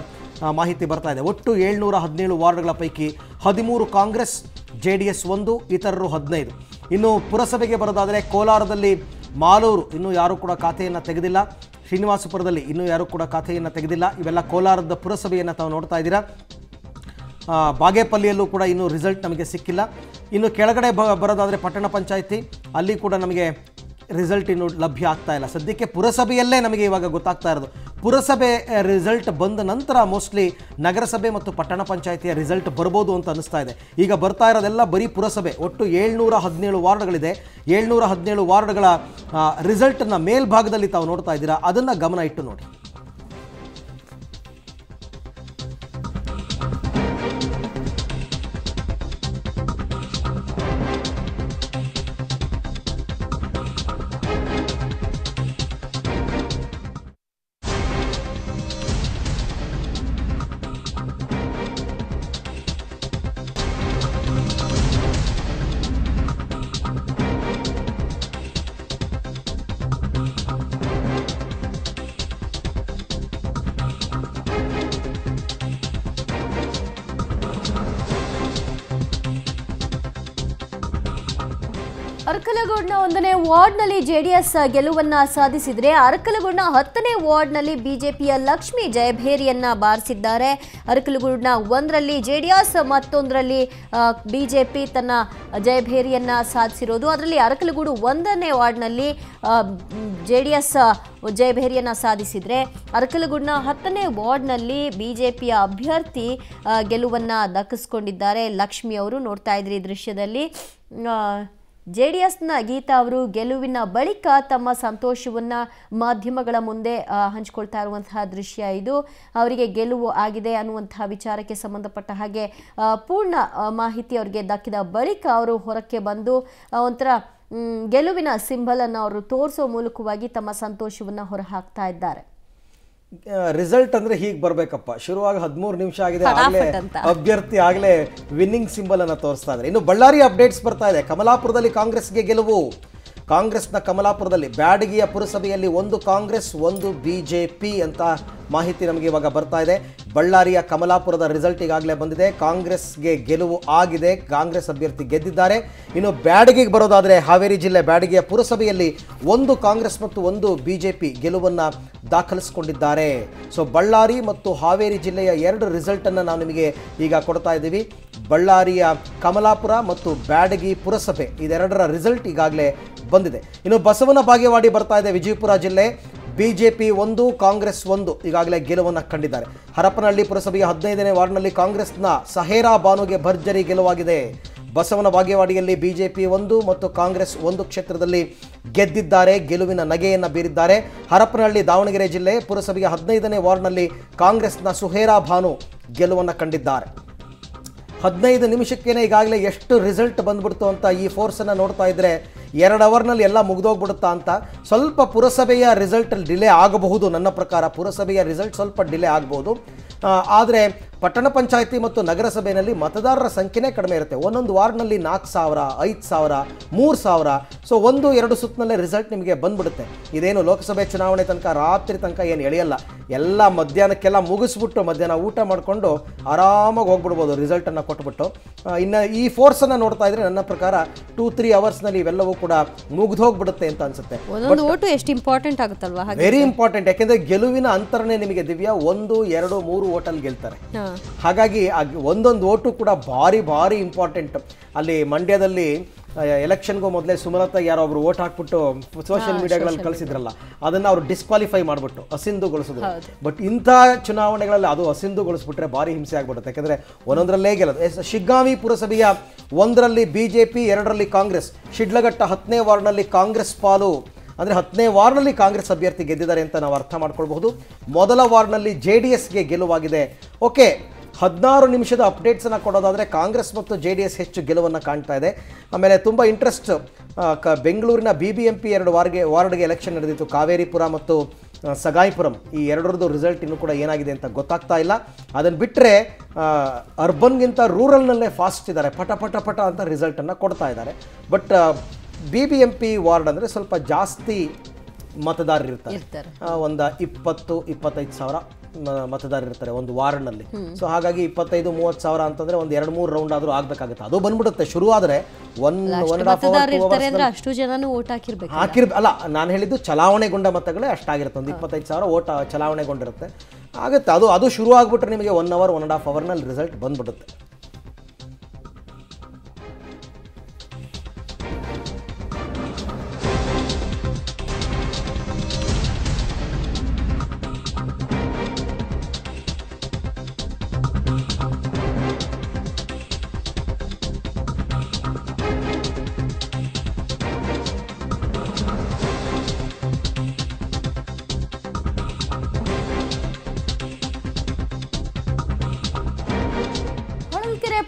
ಮಾಹಿತಿ ಬರ್ತಾ ಇದೆ. ಒಟ್ಟು ಏಳ್ನೂರ ಹದಿನೇಳು ವಾರ್ಡ್ಗಳ ಪೈಕಿ ಹದಿಮೂರು ಕಾಂಗ್ರೆಸ್, ಜೆ ಡಿ ಎಸ್ ಒಂದು, ಇತರರು ಹದಿನೈದು. ಇನ್ನು ಪುರಸಭೆಗೆ ಬರೋದಾದರೆ ಕೋಲಾರದಲ್ಲಿ ಮಾಲೂರು ಇನ್ನೂ ಯಾರೂ ಕೂಡ ಖಾತೆಯನ್ನು ತೆಗೆದಿಲ್ಲ, ಶ್ರೀನಿವಾಸಪುರದಲ್ಲಿ ಇನ್ನೂ ಯಾರೂ ಕೂಡ ಖಾತೆಯನ್ನು ತೆಗೆದಿಲ್ಲ. ಇವೆಲ್ಲ ಕೋಲಾರದ ಪುರಸಭೆಯನ್ನು ತಾವು ನೋಡ್ತಾ ಇದ್ದೀರಾ. ಬಾಗೇಪಲ್ಲಿಯಲ್ಲೂ ಕೂಡ ಇನ್ನೂ ರಿಸಲ್ಟ್ ನಮಗೆ ಸಿಕ್ಕಿಲ್ಲ. ಇನ್ನು ಕೆಳಗಡೆ ಬ ಬರೋದಾದರೆ ಪಟ್ಟಣ ಪಂಚಾಯಿತಿ, ಅಲ್ಲಿ ಕೂಡ ನಮಗೆ ರಿಸಲ್ಟ್ ಇನ್ನೂ ಲಭ್ಯ ಆಗ್ತಾ ಇಲ್ಲ. ಸದ್ಯಕ್ಕೆ ಪುರಸಭೆಯಲ್ಲೇ ನಮಗೆ ಇವಾಗ ಗೊತ್ತಾಗ್ತಾ ಇರೋದು. ಪುರಸಭೆ ರಿಸಲ್ಟ್ ಬಂದ ನಂತರ ಮೋಸ್ಟ್ಲಿ ನಗರಸಭೆ ಮತ್ತು ಪಟ್ಟಣ ಪಂಚಾಯಿತಿಯ ರಿಸಲ್ಟ್ ಬರ್ಬೋದು ಅಂತ ಅನಿಸ್ತಾ ಇದೆ. ಈಗ ಬರ್ತಾ ಇರೋದೆಲ್ಲ ಬರೀ ಪುರಸಭೆ. ಒಟ್ಟು ಏಳ್ನೂರ ಹದಿನೇಳು ವಾರ್ಡ್ಗಳಿದೆ. ಏಳ್ನೂರ ಹದಿನೇಳು ವಾರ್ಡ್ಗಳ ರಿಸಲ್ಟನ್ನು ಮೇಲ್ಭಾಗದಲ್ಲಿ ತಾವು ನೋಡ್ತಾ ಇದ್ದೀರಾ. ಅದನ್ನು ಗಮನ ಇಟ್ಟು ನೋಡಿ. ಅರಕಲಗೂಡಿನ ಒಂದನೇ ವಾರ್ಡ್ನಲ್ಲಿ ಜೆಡಿಎಸ್ ಗೆಲುವನ್ನು ಸಾಧಿಸಿದರೆ, ಅರಕಲಗೂಡಿನ ಹತ್ತನೇ ವಾರ್ಡ್ನಲ್ಲಿ ಬಿಜೆಪಿಯ ಲಕ್ಷ್ಮೀ ಜಯಭೇರಿಯನ್ನು ಬಾರಿಸಿದ್ದಾರೆ. ಅರಕಲಗೂಡಿನ ಒಂದರಲ್ಲಿ ಜೆಡಿಎಸ್, ಮತ್ತೊಂದರಲ್ಲಿ ಬಿಜೆಪಿ ತನ್ನ ಜಯಭೇರಿಯನ್ನು ಸಾಧಿಸಿರೋದು. ಅದರಲ್ಲಿ ಅರಕಲಗೂಡು ಒಂದನೇ ವಾರ್ಡ್ನಲ್ಲಿ ಜೆಡಿಎಸ್ ಜಯಭೇರಿಯನ್ನು ಸಾಧಿಸಿದರೆ, ಅರಕಲಗೂಡಿನ ಹತ್ತನೇ ವಾರ್ಡ್ನಲ್ಲಿ ಬಿಜೆಪಿಯ ಅಭ್ಯರ್ಥಿ ಗೆಲುವನ್ನು ದಕ್ಕಿಸ್ಕೊಂಡಿದ್ದಾರೆ ಲಕ್ಷ್ಮಿ ಅವರು. ನೋಡ್ತಾ ಇದ್ರಿ ಈ ದೃಶ್ಯದಲ್ಲಿ ಜೆಡಿಎಸ್ನ ಗೀತಾ ಅವರು ಗೆಲುವಿನ ಬಳಿಕ ತಮ್ಮ ಸಂತೋಷವನ್ನು ಮಾಧ್ಯಮಗಳ ಮುಂದೆ ಹಂಚಿಕೊಳ್ತಾ ಇರುವಂತಹ ದೃಶ್ಯ ಇದು. ಅವರಿಗೆ ಗೆಲುವು ಆಗಿದೆ ಅನ್ನುವಂತಹ ವಿಚಾರಕ್ಕೆ ಸಂಬಂಧಪಟ್ಟ ಹಾಗೆ ಪೂರ್ಣ ಮಾಹಿತಿ ಅವರಿಗೆ ದಕ್ಕಿದ ಬಳಿಕ ಅವರು ಹೊರಕ್ಕೆ ಬಂದು ಒಂಥರ ಗೆಲುವಿನ ಸಿಂಬಲನ್ನು ಅವರು ತೋರಿಸೋ ಮೂಲಕವಾಗಿ ತಮ್ಮ ಸಂತೋಷವನ್ನು ಹೊರಹಾಕ್ತಾ ಇದ್ದಾರೆ. ರಿಸಲ್ಟ್ ಅಂದ್ರೆ ಹೀಗೆ ಬರಬೇಕಪ್ಪ, ಶುರುವಾಗ ಹದಿಮೂರು ನಿಮಿಷ ಆಗಿದೆ, ಆಗಲೇ ಅಭ್ಯರ್ಥಿ ಆಗಲೇ ವಿನ್ನಿಂಗ್ ಸಿಂಬಲ್ ಅನ್ನು ತೋರಿಸ್ತಾ ಇದ್ದಾರೆ. ಇನ್ನು ಬಳ್ಳಾರಿ ಅಪ್ಡೇಟ್ಸ್ ಬರ್ತಾ ಇದೆ. ಕಮಲಾಪುರದಲ್ಲಿ ಕಾಂಗ್ರೆಸ್ಗೆ ಗೆಲುವು. ಕಾಂಗ್ರೆಸ್ನ ಕಮಲಾಪುರದಲ್ಲಿ ಬ್ಯಾಡಗಿಯ ಪುರಸಭೆಯಲ್ಲಿ ಒಂದು ಕಾಂಗ್ರೆಸ್ ಒಂದು ಬಿಜೆಪಿ ಅಂತ ಮಾಹಿತಿ ನಮಗೆ ಇವಾಗ ಬರ್ತಾ ಇದೆ. ಬಳ್ಳಾರಿಯ ಕಮಲಾಪುರದ ರಿಸಲ್ಟ್ ಈಗಾಗಲೇ ಬಂದಿದೆ. ಕಾಂಗ್ರೆಸ್ಗೆ ಗೆಲುವು ಆಗಿದೆ, ಕಾಂಗ್ರೆಸ್ ಅಭ್ಯರ್ಥಿ ಗೆದ್ದಿದ್ದಾರೆ. ಇನ್ನು ಬ್ಯಾಡಗಿಗೆ ಬರೋದಾದರೆ ಹಾವೇರಿ ಜಿಲ್ಲೆ ಬ್ಯಾಡಗಿಯ ಪುರಸಭೆಯಲ್ಲಿ ಒಂದು ಕಾಂಗ್ರೆಸ್ ಮತ್ತು ಒಂದು ಬಿಜೆಪಿ ಗೆಲುವನ್ನು ದಾಖಲಿಸಿಕೊಂಡಿದ್ದಾರೆ. ಸೊ ಬಳ್ಳಾರಿ ಮತ್ತು ಹಾವೇರಿ ಜಿಲ್ಲೆಯ ಎರಡು ರಿಸಲ್ಟನ್ನು ನಾವು ನಿಮಗೆ ಈಗ ಕೊಡ್ತಾ ಇದ್ದೀವಿ. ಬಳ್ಳಾರಿಯ ಕಮಲಾಪುರ ಮತ್ತು ಬ್ಯಾಡಗಿ ಪುರಸಭೆ ಇದೆರಡರ ರಿಸಲ್ಟ್ ಈಗಾಗಲೇ ಬಂದಿದೆ. ಇನ್ನು ಬಸವನ ಬಾಗೇವಾಡಿ ಬರ್ತಾ ಇದೆ. ವಿಜಯಪುರ ಜಿಲ್ಲೆ ಬಿಜೆಪಿ ಒಂದು ಕಾಂಗ್ರೆಸ್ ಒಂದು ಈಗಾಗಲೇ ಗೆಲುವನ್ನು ಕಂಡಿದ್ದಾರೆ. ಹರಪನಹಳ್ಳಿ ಪುರಸಭೆಯ ಹದಿನೈದನೇ ವಾರ್ಡ್ನಲ್ಲಿ ಕಾಂಗ್ರೆಸ್ನ ಸಹೇರಾ ಬಾನುಗೆ ಭರ್ಜರಿ ಗೆಲುವಾಗಿದೆ. ಬಸವನ ಬಾಗೇವಾಡಿಯಲ್ಲಿ ಬಿಜೆಪಿ ಒಂದು ಮತ್ತು ಕಾಂಗ್ರೆಸ್ ಒಂದು ಕ್ಷೇತ್ರದಲ್ಲಿ ಗೆದ್ದಿದ್ದಾರೆ, ಗೆಲುವಿನ ನಗೆಯನ್ನು ಬೀರಿದ್ದಾರೆ. ಹರಪನಹಳ್ಳಿ ದಾವಣಗೆರೆ ಜಿಲ್ಲೆ ಪುರಸಭೆಯ ಹದಿನೈದನೇ ವಾರ್ಡ್ನಲ್ಲಿ ಕಾಂಗ್ರೆಸ್ನ ಸುಹೇರಾ ಭಾನು ಗೆಲುವನ್ನು ಕಂಡಿದ್ದಾರೆ. ಹದಿನೈದು ನಿಮಿಷಕ್ಕೇನೆ ಈಗಾಗಲೇ ಎಷ್ಟು ರಿಸಲ್ಟ್ ಬಂದ್ಬಿಡ್ತು ಅಂತ ಈ ಫೋರ್ಸನ್ನು ನೋಡ್ತಾ ಇದ್ದರೆ ಎರಡು ಅವರ್ನಲ್ಲಿ ಎಲ್ಲ ಮುಗಿದೋಗ್ಬಿಡುತ್ತಾ ಅಂತ. ಸ್ವಲ್ಪ ಪುರಸಭೆಯ ರಿಸಲ್ಟಲ್ಲಿ ಡಿಲೇ ಆಗಬಹುದು, ನನ್ನ ಪ್ರಕಾರ ಪುರಸಭೆಯ ರಿಸಲ್ಟ್ ಸ್ವಲ್ಪ ಡಿಲೇ ಆಗ್ಬೋದು. ಆದರೆ ಪಟ್ಟಣ ಪಂಚಾಯಿತಿ ಮತ್ತು ನಗರಸಭೆಯಲ್ಲಿ ಮತದಾರರ ಸಂಖ್ಯೆನೇ ಕಡಿಮೆ ಇರುತ್ತೆ. ಒಂದೊಂದು ವಾರ್ಡ್ನಲ್ಲಿ ನಾಲ್ಕು ಸಾವಿರ ಐದು ಸಾವಿರ ಮೂರು ಸಾವಿರ ಸೊ ಒಂದು ಎರಡು ಸುತ್ತಿನಲ್ಲೇ ರಿಸಲ್ಟ್ ನಿಮಗೆ ಬಂದ್ಬಿಡುತ್ತೆ. ಇದೇನು ಲೋಕಸಭೆ ಚುನಾವಣೆ ತನಕ ರಾತ್ರಿ ತನಕ ಏನು ಎಳೆಯಲ್ಲ, ಎಲ್ಲ ಮಧ್ಯಾಹ್ನಕ್ಕೆಲ್ಲ ಮುಗಿಸ್ಬಿಟ್ಟು ಮಧ್ಯಾಹ್ನ ಊಟ ಮಾಡಿಕೊಂಡು ಆರಾಮಾಗಿ ಹೋಗ್ಬಿಡ್ಬೋದು ರಿಸಲ್ಟನ್ನು ಕೊಟ್ಬಿಟ್ಟು. ಇನ್ನು ಈ ಫೋರ್ಸನ್ನು ನೋಡ್ತಾ ಇದ್ರೆ ನನ್ನ ಪ್ರಕಾರ ಟೂ ತ್ರೀ ಅವರ್ಸ್ನಲ್ಲಿ ಇವೆಲ್ಲವೂ ಕೂಡ ಮುಗಿದೋಗ್ಬಿಡುತ್ತೆ ಅಂತ ಅನ್ಸುತ್ತೆ. ಎಷ್ಟು ಇಂಪಾರ್ಟೆಂಟ್ ಆಗುತ್ತಲ್ವಾ, ವೆರಿ ಇಂಪಾರ್ಟೆಂಟ್. ಯಾಕೆಂದರೆ ಗೆಲುವಿನ ಅಂತರನೇ ನಿಮಗೆ ದಿವ್ಯಾ ಒಂದು ಎರಡು ಮೂರು ಓಟಲ್ಲಿ ಗೆಲ್ತಾರೆ. ಹಾಗಾಗಿ ಒಂದೊಂದು ಓಟು ಕೂಡ ಭಾರಿ ಭಾರಿ ಇಂಪಾರ್ಟೆಂಟ್. ಅಲ್ಲಿ ಮಂಡ್ಯದಲ್ಲಿ ಎಲೆಕ್ಷನ್ಗೂ ಮೊದಲೇ ಸುಮಲತಾ ಯಾರೋ ಒಬ್ರು ಓಟ್ ಹಾಕ್ಬಿಟ್ಟು ಸೋಷಿಯಲ್ ಮೀಡಿಯಾಗಳಲ್ಲಿ ಕಳಿಸಿದ್ರಲ್ಲ, ಅದನ್ನು ಅವರು ಡಿಸ್ಕ್ವಾಲಿಫೈ ಮಾಡಿಬಿಟ್ಟು ಅಸಿಂಧುಗೊಳಿಸಿದ್ರು. ಬಟ್ ಇಂಥ ಚುನಾವಣೆಗಳಲ್ಲಿ ಅದು ಅಸಿಂಧುಗೊಳಿಸ್ಬಿಟ್ರೆ ಭಾರಿ ಹಿಂಸೆ ಆಗ್ಬಿಡುತ್ತೆ. ಯಾಕೆಂದರೆ ಒಂದೊಂದರಲ್ಲೇ ಗೆಲ್ಲೋದು. ಶಿಗ್ಗಾಂವಿ ಪುರಸಭೆಯ ಒಂದರಲ್ಲಿ ಬಿಜೆಪಿ, ಎರಡರಲ್ಲಿ ಕಾಂಗ್ರೆಸ್. ಶಿಡ್ಲಘಟ್ಟ ಹತ್ತನೇ ವಾರ್ಡ್ನಲ್ಲಿ ಕಾಂಗ್ರೆಸ್ ಪಾಲು. ಅಂದರೆ ಹತ್ತನೇ ವಾರ್ಡ್ನಲ್ಲಿ ಕಾಂಗ್ರೆಸ್ ಅಭ್ಯರ್ಥಿ ಗೆದ್ದಿದ್ದಾರೆ ಅಂತ ನಾವು ಅರ್ಥ ಮಾಡ್ಕೊಳ್ಬಹುದು. ಮೊದಲ ವಾರ್ಡ್ನಲ್ಲಿ ಜೆ ಡಿ ಎಸ್ಗೆ ಗೆಲುವಾಗಿದೆ. ಓಕೆ, ಹದಿನಾರು ನಿಮಿಷದ ಅಪ್ಡೇಟ್ಸನ್ನು ಕೊಡೋದಾದರೆ ಕಾಂಗ್ರೆಸ್ ಮತ್ತು ಜೆ ಡಿ ಎಸ್ ಹೆಚ್ಚು ಗೆಲುವನ್ನು ಕಾಣ್ತಾ ಇದೆ. ಆಮೇಲೆ ತುಂಬ ಇಂಟ್ರೆಸ್ಟ್, ಕ ಬೆಂಗಳೂರಿನ ಬಿ ಬಿ ಎಂ ಪಿ ಎರಡು ವಾರ್ಡ್ಗೆ ವಾರ್ಡ್ಗೆ ಎಲೆಕ್ಷನ್ ನಡೆದಿತ್ತು. ಕಾವೇರಿಪುರ ಮತ್ತು ಸಗಾಯಿಪುರಂ, ಈ ಎರಡರದ್ದು ರಿಸಲ್ಟ್ ಇನ್ನೂ ಕೂಡ ಏನಾಗಿದೆ ಅಂತ ಗೊತ್ತಾಗ್ತಾ ಇಲ್ಲ. ಅದನ್ನು ಬಿಟ್ಟರೆ ಅರ್ಬನ್ಗಿಂತ ರೂರಲ್ನಲ್ಲೇ ಫಾಸ್ಟ್ ಇದ್ದಾರೆ, ಪಟ ಪಟ ಪಟ ಅಂತ ರಿಸಲ್ಟನ್ನು ಕೊಡ್ತಾ ಇದ್ದಾರೆ. But B B M P ward ಅಂದರೆ ಸ್ವಲ್ಪ ಜಾಸ್ತಿ ಮತದಾರರಿರ್ತಾರೆ, ಒಂದು ಇಪ್ಪತ್ತು ಇಪ್ಪತ್ತೈದು ಸಾವಿರ ಮತದಾರರಿರ್ತಾರೆ ಒಂದು ವಾರ್ಡ್ನಲ್ಲಿ. ಸೊ ಹಾಗಾಗಿ ಇಪ್ಪತ್ತೈದು ಮೂವತ್ತು ಸಾವಿರ ಅಂತಂದರೆ ಒಂದು ಎರಡು ಮೂರು ರೌಂಡ್ ಆದರೂ ಆಗಬೇಕಾಗುತ್ತೆ. ಅದು ಬಂದ್ಬಿಡುತ್ತೆ ಶುರು ಆದರೆ. ಒನ್ ಒನ್ ಅಷ್ಟು ಜನನೂ ಓಟ್ ಹಾಕಿರ್ಬೇಕು ಹಾಕಿರ್ಬೇಕು ಅಲ್ಲ, ನಾನು ಹೇಳಿದ್ದು ಚಲಾವಣೆಗೊಂಡ ಮತಗಳೇ ಅಷ್ಟಾಗಿರುತ್ತೆ. ಒಂದು ಇಪ್ಪತ್ತೈದು ಸಾವಿರ ಓಟ ಚಲಾವಣೆಗೊಂಡಿರುತ್ತೆ, ಆಗುತ್ತೆ. ಅದು ಅದು ಶುರು ಆಗಿಬಿಟ್ರೆ ನಿಮಗೆ one hour one and half ಅವರ್ನಲ್ಲಿ ರಿಸಲ್ಟ್ ಬಂದ್ಬಿಡುತ್ತೆ.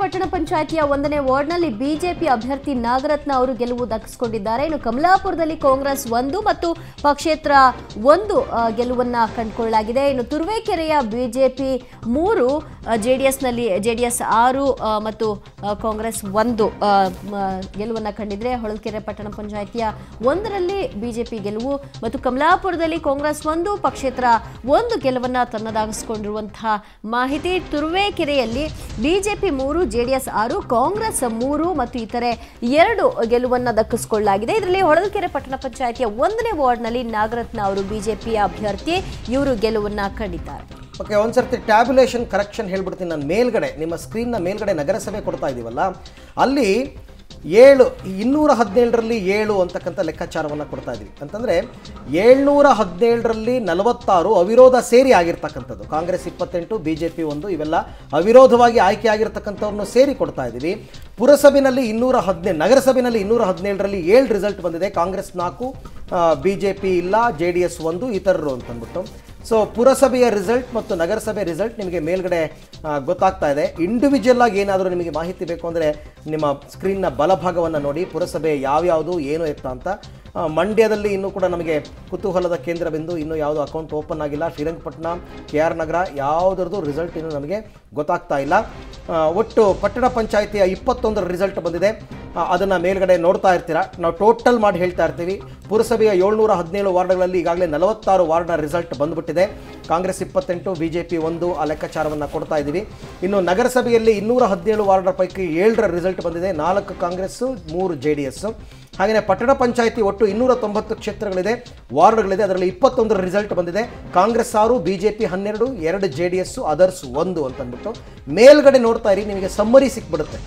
ಪಟ್ಟಣ ಪಂಚಾಯಿತಿಯ ಒಂದನೇ ವಾರ್ಡ್ನಲ್ಲಿ ಬಿಜೆಪಿ ಅಭ್ಯರ್ಥಿ ನಾಗರತ್ನ ಅವರು ಗೆಲುವು ದಕ್ಕಿಸಿಕೊಂಡಿದ್ದಾರೆ. ಇನ್ನು ಕಮಲಾಪುರದಲ್ಲಿ ಕಾಂಗ್ರೆಸ್ ಒಂದು ಮತ್ತು ಪಕ್ಷೇತರ ಒಂದು ಗೆಲುವನ್ನು ಕಂಡುಕೊಳ್ಳಲಾಗಿದೆ. ಇನ್ನು ತುರುವೇಕೆರೆಯ ಬಿಜೆಪಿ ಮೂರು, ಜೆಡಿಎಸ್ನಲ್ಲಿ ಜೆಡಿಎಸ್ ಆರು ಮತ್ತು ಕಾಂಗ್ರೆಸ್ ಒಂದು ಗೆಲುವನ್ನು ಕಂಡಿದ್ರೆ, ಹೊಳಲ್ಕೆರೆ ಪಟ್ಟಣ ಪಂಚಾಯಿತಿಯ ಒಂದರಲ್ಲಿ ಬಿಜೆಪಿ ಗೆಲುವು ಮತ್ತು ಕಮಲಾಪುರದಲ್ಲಿ ಕಾಂಗ್ರೆಸ್ ಒಂದು ಪಕ್ಷೇತರ ಒಂದು ಗೆಲುವನ್ನು ತನ್ನದಾಗಿಸಿಕೊಂಡಿರುವಂತಹ ಮಾಹಿತಿ. ತುರುವೇಕೆರೆಯಲ್ಲಿ ಬಿಜೆಪಿ ಮೂರು, ಜೆಡಿಎಸ್ ಆರು, ಕಾಂಗ್ರೆಸ್ ಮೂರು ಮತ್ತು ಇತರೆ ಎರಡು ಗೆಲುವನ್ನು ದಕ್ಕಿಸಿಕೊಳ್ಳಲಾಗಿದೆ. ಇದರಲ್ಲಿ ಹೊಳಲ್ಕೆರೆ ಪಟ್ಟಣ ಪಂಚಾಯಿತಿಯ ಒಂದನೇ ವಾರ್ಡ್ನಲ್ಲಿ ನಾಗರತ್ನ ಅವರು ಬಿಜೆಪಿಯ ಅಭ್ಯರ್ಥಿ, ಇವರು ಗೆಲುವನ್ನು ಕಂಡಿದ್ದಾರೆ. ಓಕೆ, ಒಂದ್ಸರ್ತಿ ಟ್ಯಾಬ್ಯುಲೇಷನ್ ಕರೆಕ್ಷನ್ ಹೇಳ್ಬಿಡ್ತೀನಿ ನಾನು. ಮೇಲ್ಗಡೆ ನಿಮ್ಮ ಸ್ಕ್ರೀನ್ನ ಮೇಲ್ಗಡೆ ನಗರಸಭೆ ಕೊಡ್ತಾ ಇದ್ದೀವಲ್ಲ, ಅಲ್ಲಿ ಏಳು ಇನ್ನೂರ ಹದಿನೇಳರಲ್ಲಿ ಏಳು ಅಂತಕ್ಕಂಥ ಲೆಕ್ಕಾಚಾರವನ್ನು ಕೊಡ್ತಾ ಇದ್ದೀವಿ. ಅಂತಂದರೆ ಏಳ್ನೂರ ಹದಿನೇಳರಲ್ಲಿ ನಲವತ್ತಾರು ಅವಿರೋಧ ಸೇರಿ ಆಗಿರ್ತಕ್ಕಂಥದ್ದು. ಕಾಂಗ್ರೆಸ್ ಇಪ್ಪತ್ತೆಂಟು, ಬಿ ಜೆ ಪಿ ಒಂದು, ಇವೆಲ್ಲ ಅವಿರೋಧವಾಗಿ ಆಯ್ಕೆ ಆಗಿರ್ತಕ್ಕಂಥವ್ರನ್ನು ಸೇರಿ ಕೊಡ್ತಾ ಇದ್ದೀವಿ. ಪುರಸಭೆಯಲ್ಲಿ ಇನ್ನೂರ ಹದಿನೇಳು ನಗರಸಭೆಯಲ್ಲಿ ಇನ್ನೂರ ಹದಿನೇಳರಲ್ಲಿ ಏಳು ರಿಸಲ್ಟ್ ಬಂದಿದೆ. ಕಾಂಗ್ರೆಸ್ ನಾಲ್ಕು, ಬಿ ಜೆ ಪಿ ಇಲ್ಲ, ಜೆ ಡಿ ಎಸ್ ಒಂದು, ಇತರರು ಅಂತಂದ್ಬಿಟ್ಟು. ಸೊ ಪುರಸಭೆಯ ರಿಸಲ್ಟ್ ಮತ್ತು ನಗರಸಭೆ ರಿಸಲ್ಟ್ ನಿಮಗೆ ಮೇಲ್ಗಡೆ ಗೊತ್ತಾಗ್ತಾ ಇದೆ. ಇಂಡಿವಿಜುವಲ್ ಆಗಿ ಏನಾದರೂ ನಿಮಗೆ ಮಾಹಿತಿ ಬೇಕು ಅಂದರೆ ನಿಮ್ಮ ಸ್ಕ್ರೀನ್ನ ಬಲಭಾಗವನ್ನು ನೋಡಿ, ಪುರಸಭೆ ಯಾವ್ಯಾವುದು ಏನು ಎತ್ತ ಅಂತ. ಮಂಡ್ಯದಲ್ಲಿ ಇನ್ನೂ ಕೂಡ ನಮಗೆ ಕುತೂಹಲದ ಕೇಂದ್ರ ಬಿಂದು, ಇನ್ನೂ ಯಾವುದು ಅಕೌಂಟ್ ಓಪನ್ ಆಗಿಲ್ಲ. ಶ್ರೀರಂಗಪಟ್ಟಣ, ಕೆ ಆರ್ ನಗರ ಯಾವುದರದ್ದು ರಿಸಲ್ಟ್ ಇನ್ನೂ ನಮಗೆ ಗೊತ್ತಾಗ್ತಾ ಇಲ್ಲ. ಒಟ್ಟು ಪಟ್ಟಣ ಪಂಚಾಯಿತಿಯ ಇಪ್ಪತ್ತೊಂದರ ರಿಸಲ್ಟ್ ಬಂದಿದೆ, ಅದನ್ನು ಮೇಲ್ಗಡೆ ನೋಡ್ತಾ ಇರ್ತೀರ. ನಾವು ಟೋಟಲ್ ಮಾಡಿ ಹೇಳ್ತಾ ಇರ್ತೀವಿ. ಪುರಸಭೆಯ ಏಳ್ನೂರ ಹದಿನೇಳು ವಾರ್ಡ್ಗಳಲ್ಲಿ ಈಗಾಗಲೇ ನಲವತ್ತಾರು ವಾರ್ಡ್ನ ರಿಸಲ್ಟ್ ಬಂದುಬಿಟ್ಟಿದೆ. ಕಾಂಗ್ರೆಸ್ ಇಪ್ಪತ್ತೆಂಟು, ಬಿ ಜೆ ಪಿ ಒಂದು ಆ ಲೆಕ್ಕಾಚಾರವನ್ನು ಕೊಡ್ತಾ ಇದ್ದೀವಿ. ಇನ್ನು ನಗರಸಭೆಯಲ್ಲಿ ಇನ್ನೂರ ಹದಿನೇಳು ವಾರ್ಡ್ರ ಪೈಕಿ ಏಳರ ರಿಸಲ್ಟ್ ಬಂದಿದೆ, ನಾಲ್ಕು ಕಾಂಗ್ರೆಸ್ಸು, ಮೂರು ಜೆ ಡಿ ಎಸ್ಸು. ಹಾಗೆಯೇ ಪಟ್ಟಣ ಪಂಚಾಯಿತಿ ಒಟ್ಟು ಇನ್ನೂರ ತೊಂಬತ್ತು ಕ್ಷೇತ್ರಗಳಿದೆ, ವಾರ್ಡ್ಗಳಿದೆ, ಅದರಲ್ಲಿ ಇಪ್ಪತ್ತೊಂದರ ರಿಸಲ್ಟ್ ಬಂದಿದೆ. ಕಾಂಗ್ರೆಸ್ ಆರು, ಬಿ ಜೆ ಪಿ ಹನ್ನೆರಡು, ಎರಡು ಜೆ ಡಿ ಎಸ್ಸು, ಅದರ್ಸ್ ಒಂದು ಅಂತಂದ್ಬಿಟ್ಟು ಮೇಲ್ಗಡೆ ನೋಡ್ತಾ ಇರಿ. ನಿಮಗೆ ಸಮ್ಮರಿ ಸಿಕ್ಬಿಡುತ್ತೆ,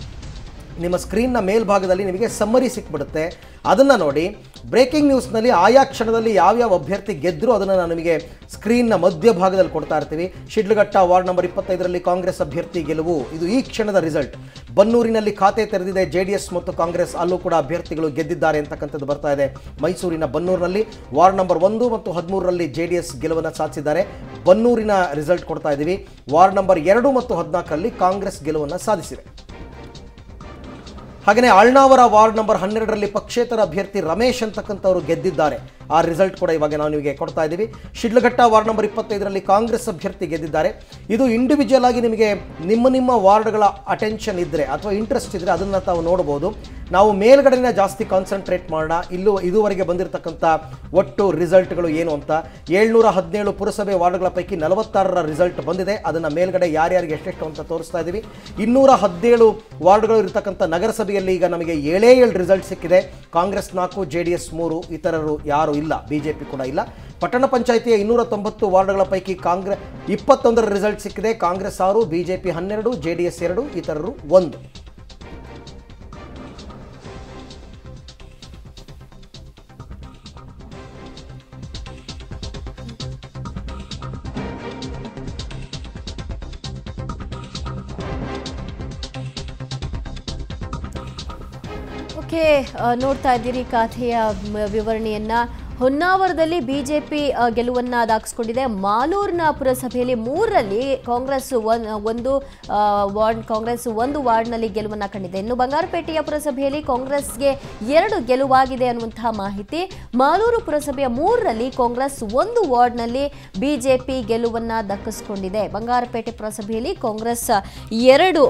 ನಿಮ್ಮ ಸ್ಕ್ರೀನ್ನ ಮೇಲ್ಭಾಗದಲ್ಲಿ ನಿಮಗೆ ಸಮ್ಮರಿ ಸಿಕ್ಬಿಡುತ್ತೆ, ಅದನ್ನು ನೋಡಿ. ಬ್ರೇಕಿಂಗ್ ನ್ಯೂಸ್ನಲ್ಲಿ ಆಯಾ ಕ್ಷಣದಲ್ಲಿ ಯಾವ್ಯಾವ ಅಭ್ಯರ್ಥಿ ಗೆದ್ದರೂ ಅದನ್ನು ನಾನು ನಿಮಗೆ ಸ್ಕ್ರೀನ್ನ ಮಧ್ಯಭಾಗದಲ್ಲಿ ಕೊಡ್ತಾ ಇರ್ತೀವಿ. ಶಿಡ್ಲಘಟ್ಟ ವಾರ್ಡ್ ನಂಬರ್ ಇಪ್ಪತ್ತೈದರಲ್ಲಿ ಕಾಂಗ್ರೆಸ್ ಅಭ್ಯರ್ಥಿ ಗೆಲುವು, ಇದು ಈ ಕ್ಷಣದ ರಿಸಲ್ಟ್. ಬನ್ನೂರಿನಲ್ಲಿ ಖಾತೆ ತೆರೆದಿದೆ ಜೆ ಡಿ ಎಸ್ ಮತ್ತು ಕಾಂಗ್ರೆಸ್, ಅಲ್ಲೂ ಕೂಡ ಅಭ್ಯರ್ಥಿಗಳು ಗೆದ್ದಿದ್ದಾರೆ ಅಂತಕ್ಕಂಥದ್ದು ಬರ್ತಾ ಇದೆ. ಮೈಸೂರಿನ ಬನ್ನೂರಿನಲ್ಲಿ ವಾರ್ಡ್ ನಂಬರ್ ಒಂದು ಮತ್ತು ಹದಿಮೂರರಲ್ಲಿ ಜೆ ಡಿ ಎಸ್ ಗೆಲುವನ್ನು ಸಾಧಿಸಿದ್ದಾರೆ, ಬನ್ನೂರಿನ ರಿಸಲ್ಟ್ ಕೊಡ್ತಾ ಇದ್ದೀವಿ. ವಾರ್ಡ್ ನಂಬರ್ ಎರಡು ಮತ್ತು ಹದಿನಾಲ್ಕರಲ್ಲಿ ಕಾಂಗ್ರೆಸ್ ಗೆಲುವನ್ನು ಸಾಧಿಸಿದೆ. ಹಾಗೆಯೇ ಅಳ್ನಾವರ ವಾರ್ಡ್ ನಂಬರ್ ಹನ್ನೆರಡರಲ್ಲಿ ಪಕ್ಷೇತರ ಅಭ್ಯರ್ಥಿ ರಮೇಶ್ ಅಂತಕ್ಕಂಥವ್ರು ಗೆದ್ದಿದ್ದಾರೆ, ಆ ರಿಸಲ್ಟ್ ಕೂಡ ಇವಾಗ ನಾವು ನಿಮಗೆ ಕೊಡ್ತಾ ಇದ್ದೀವಿ. ಶಿಡ್ಲಘಟ್ಟ ವಾರ್ಡ್ ನಂಬರ್ ಇಪ್ಪತ್ತೈದರಲ್ಲಿ ಕಾಂಗ್ರೆಸ್ ಅಭ್ಯರ್ಥಿ ಗೆದ್ದಿದ್ದಾರೆ. ಇದು ಇಂಡಿವಿಜುವಲ್ ಆಗಿ ನಿಮಗೆ ನಿಮ್ಮ ನಿಮ್ಮ ವಾರ್ಡ್ಗಳ ಅಟೆನ್ಷನ್ ಇದ್ದರೆ ಅಥವಾ ಇಂಟ್ರೆಸ್ಟ್ ಇದ್ದರೆ ಅದನ್ನು ತಾವು ನೋಡ್ಬೋದು. ನಾವು ಮೇಲ್ಗಡೆನೇ ಜಾಸ್ತಿ ಕಾನ್ಸಂಟ್ರೇಟ್ ಮಾಡೋಣ. ಇಲ್ಲೂ ಇದುವರೆಗೆ ಬಂದಿರತಕ್ಕಂಥ ಒಟ್ಟು ರಿಸಲ್ಟ್ಗಳು ಏನು ಅಂತ. ಏಳ್ನೂರ ಹದಿನೇಳು ಪುರಸಭೆ ವಾರ್ಡ್ಗಳ ಪೈಕಿ ನಲವತ್ತಾರರ ರಿಸಲ್ಟ್ ಬಂದಿದೆ, ಅದನ್ನು ಮೇಲ್ಗಡೆ ಯಾರ್ಯಾರಿಗೆ ಎಷ್ಟೆಷ್ಟು ಅಂತ ತೋರಿಸ್ತಾ ಇದ್ದೀವಿ. ಇನ್ನೂರ ಹದಿನೇಳು ವಾರ್ಡ್ಗಳು ಇರತಕ್ಕಂಥ ನಗರಸಭೆಯಲ್ಲಿ ಈಗ ನಮಗೆ ಏಳೇ ಏಳು ರಿಸಲ್ಟ್ ಸಿಕ್ಕಿದೆ. ಕಾಂಗ್ರೆಸ್ ನಾಲ್ಕು, ಜೆ ಡಿ ಎಸ್ ಮೂರು, ಇತರರು ಯಾರು ಇಲ್ಲ, ಬಿಜೆಪಿ ಕೂಡ ಇಲ್ಲ. ಪಟ್ಟಣ ಪಂಚಾಯಿತಿಯ ಇನ್ನೂರ ತೊಂಬತ್ತು ವಾರ್ಡ್ಗಳ ಪೈಕಿ ಕಾಂಗ್ರೆಸ್ ಇಪ್ಪತ್ತೊಂದರ ರಿಸಲ್ಟ್ ಸಿಕ್ಕಿದೆ. ಕಾಂಗ್ರೆಸ್ ಆರು, ಬಿಜೆಪಿ ಹನ್ನೆರಡು, ಜೆ ಡಿ ಎಸ್ ಎರಡು, ಇತರರು ಒಂದು. ಓಕೆ, ನೋಡ್ತಾ ಇದ್ದೀರಿ ಕಥೆಯ ವಿವರಣೆಯನ್ನು. ಹೊನ್ನಾವರದಲ್ಲಿ ಬಿಜೆಪಿ ಗೆಲುವನ್ನು ದಾಖಲಿಸಿಕೊಂಡಿದೆ. ಮಾಲೂರಿನ ಪುರಸಭೆಯಲ್ಲಿ ಮೂರರಲ್ಲಿ ಕಾಂಗ್ರೆಸ್ ಒಂದು ವಾರ್ಡ್ ಕಾಂಗ್ರೆಸ್ ಒಂದು ವಾರ್ಡ್ನಲ್ಲಿ ಗೆಲುವನ್ನು ಕಂಡಿದೆ. ಇನ್ನು ಬಂಗಾರಪೇಟೆಯ ಪುರಸಭೆಯಲ್ಲಿ ಕಾಂಗ್ರೆಸ್ಗೆ ಎರಡು ಗೆಲುವಾಗಿದೆ ಅನ್ನುವಂತಹ ಮಾಹಿತಿ. ಮಾಲೂರು ಪುರಸಭೆಯ ಮೂರರಲ್ಲಿ ಕಾಂಗ್ರೆಸ್ ಒಂದು ವಾರ್ಡ್ನಲ್ಲಿ ಬಿಜೆಪಿ ಗೆಲುವನ್ನು ದಕ್ಕಿಸಿಕೊಂಡಿದೆ. ಬಂಗಾರಪೇಟೆ ಪುರಸಭೆಯಲ್ಲಿ ಕಾಂಗ್ರೆಸ್ ಎರಡು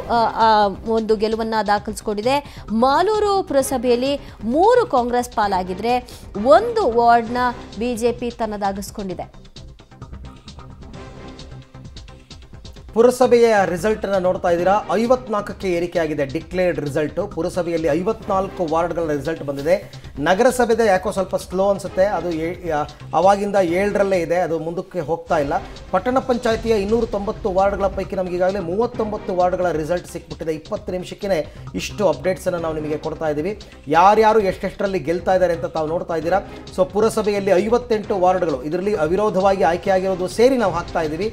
ಒಂದು ಗೆಲುವನ್ನು ದಾಖಲಿಸಿಕೊಂಡಿದೆ. ಮಾಲೂರು ಪುರಸಭೆಯಲ್ಲಿ ಮೂರು ಕಾಂಗ್ರೆಸ್ ಪಾಲಾಗಿದ್ರೆ ಒಂದು ವಾರ್ಡ್ ಬಿಜೆಪಿ ತನ್ನದಾಗಿಸಿಕೊಂಡಿದೆ. ಪುರಸಭೆಯ ರಿಸಲ್ಟ್ ಅನ್ನು ನೋಡ್ತಾ ಇದ್ದೀರಾ, ಐವತ್ನಾಲ್ಕಕ್ಕೆ ಏರಿಕೆಯಾಗಿದೆ ಡಿಕ್ಲೇರ್ಡ್ ರಿಸಲ್ಟ್. ಪುರಸಭೆಯಲ್ಲಿ ಐವತ್ನಾಲ್ಕು ವಾರ್ಡ್ಗಳ ರಿಸಲ್ಟ್ ಬಂದಿದೆ. ನಗರಸಭೆದ ಯಾಕೋ ಸ್ವಲ್ಪ ಸ್ಲೋ ಅನಿಸುತ್ತೆ, ಅದು ಆವಾಗಿಂದ ಏಳರಲ್ಲೇ ಇದೆ, ಅದು ಮುಂದಕ್ಕೆ ಹೋಗ್ತಾ ಇಲ್ಲ. ಪಟ್ಟಣ ಪಂಚಾಯಿತಿಯ ಇನ್ನೂರ ತೊಂಬತ್ತು ವಾರ್ಡ್ಗಳ ಪೈಕಿ ನಮಗೆ ಈಗಾಗಲೇ ಮೂವತ್ತೊಂಬತ್ತು ವಾರ್ಡ್ಗಳ ರಿಸಲ್ಟ್ ಸಿಕ್ಬಿಟ್ಟಿದೆ. ಇಪ್ಪತ್ತು ನಿಮಿಷಕ್ಕೇ ಇಷ್ಟು ಅಪ್ಡೇಟ್ಸನ್ನು ನಾವು ನಿಮಗೆ ಕೊಡ್ತಾ ಇದ್ದೀವಿ. ಯಾರ್ಯಾರು ಎಷ್ಟೆಷ್ಟರಲ್ಲಿ ಗೆಲ್ತಾ ಇದ್ದಾರೆ ಅಂತ ತಾವು ನೋಡ್ತಾ ಇದ್ದೀರಾ. ಸೊ ಪುರಸಭೆಯಲ್ಲಿ ಐವತ್ತೆಂಟು ವಾರ್ಡ್ಗಳು, ಇದರಲ್ಲಿ ಅವಿರೋಧವಾಗಿ ಆಯ್ಕೆಯಾಗಿರೋದು ಸೇರಿ ನಾವು ಹಾಕ್ತಾ ಇದ್ದೀವಿ.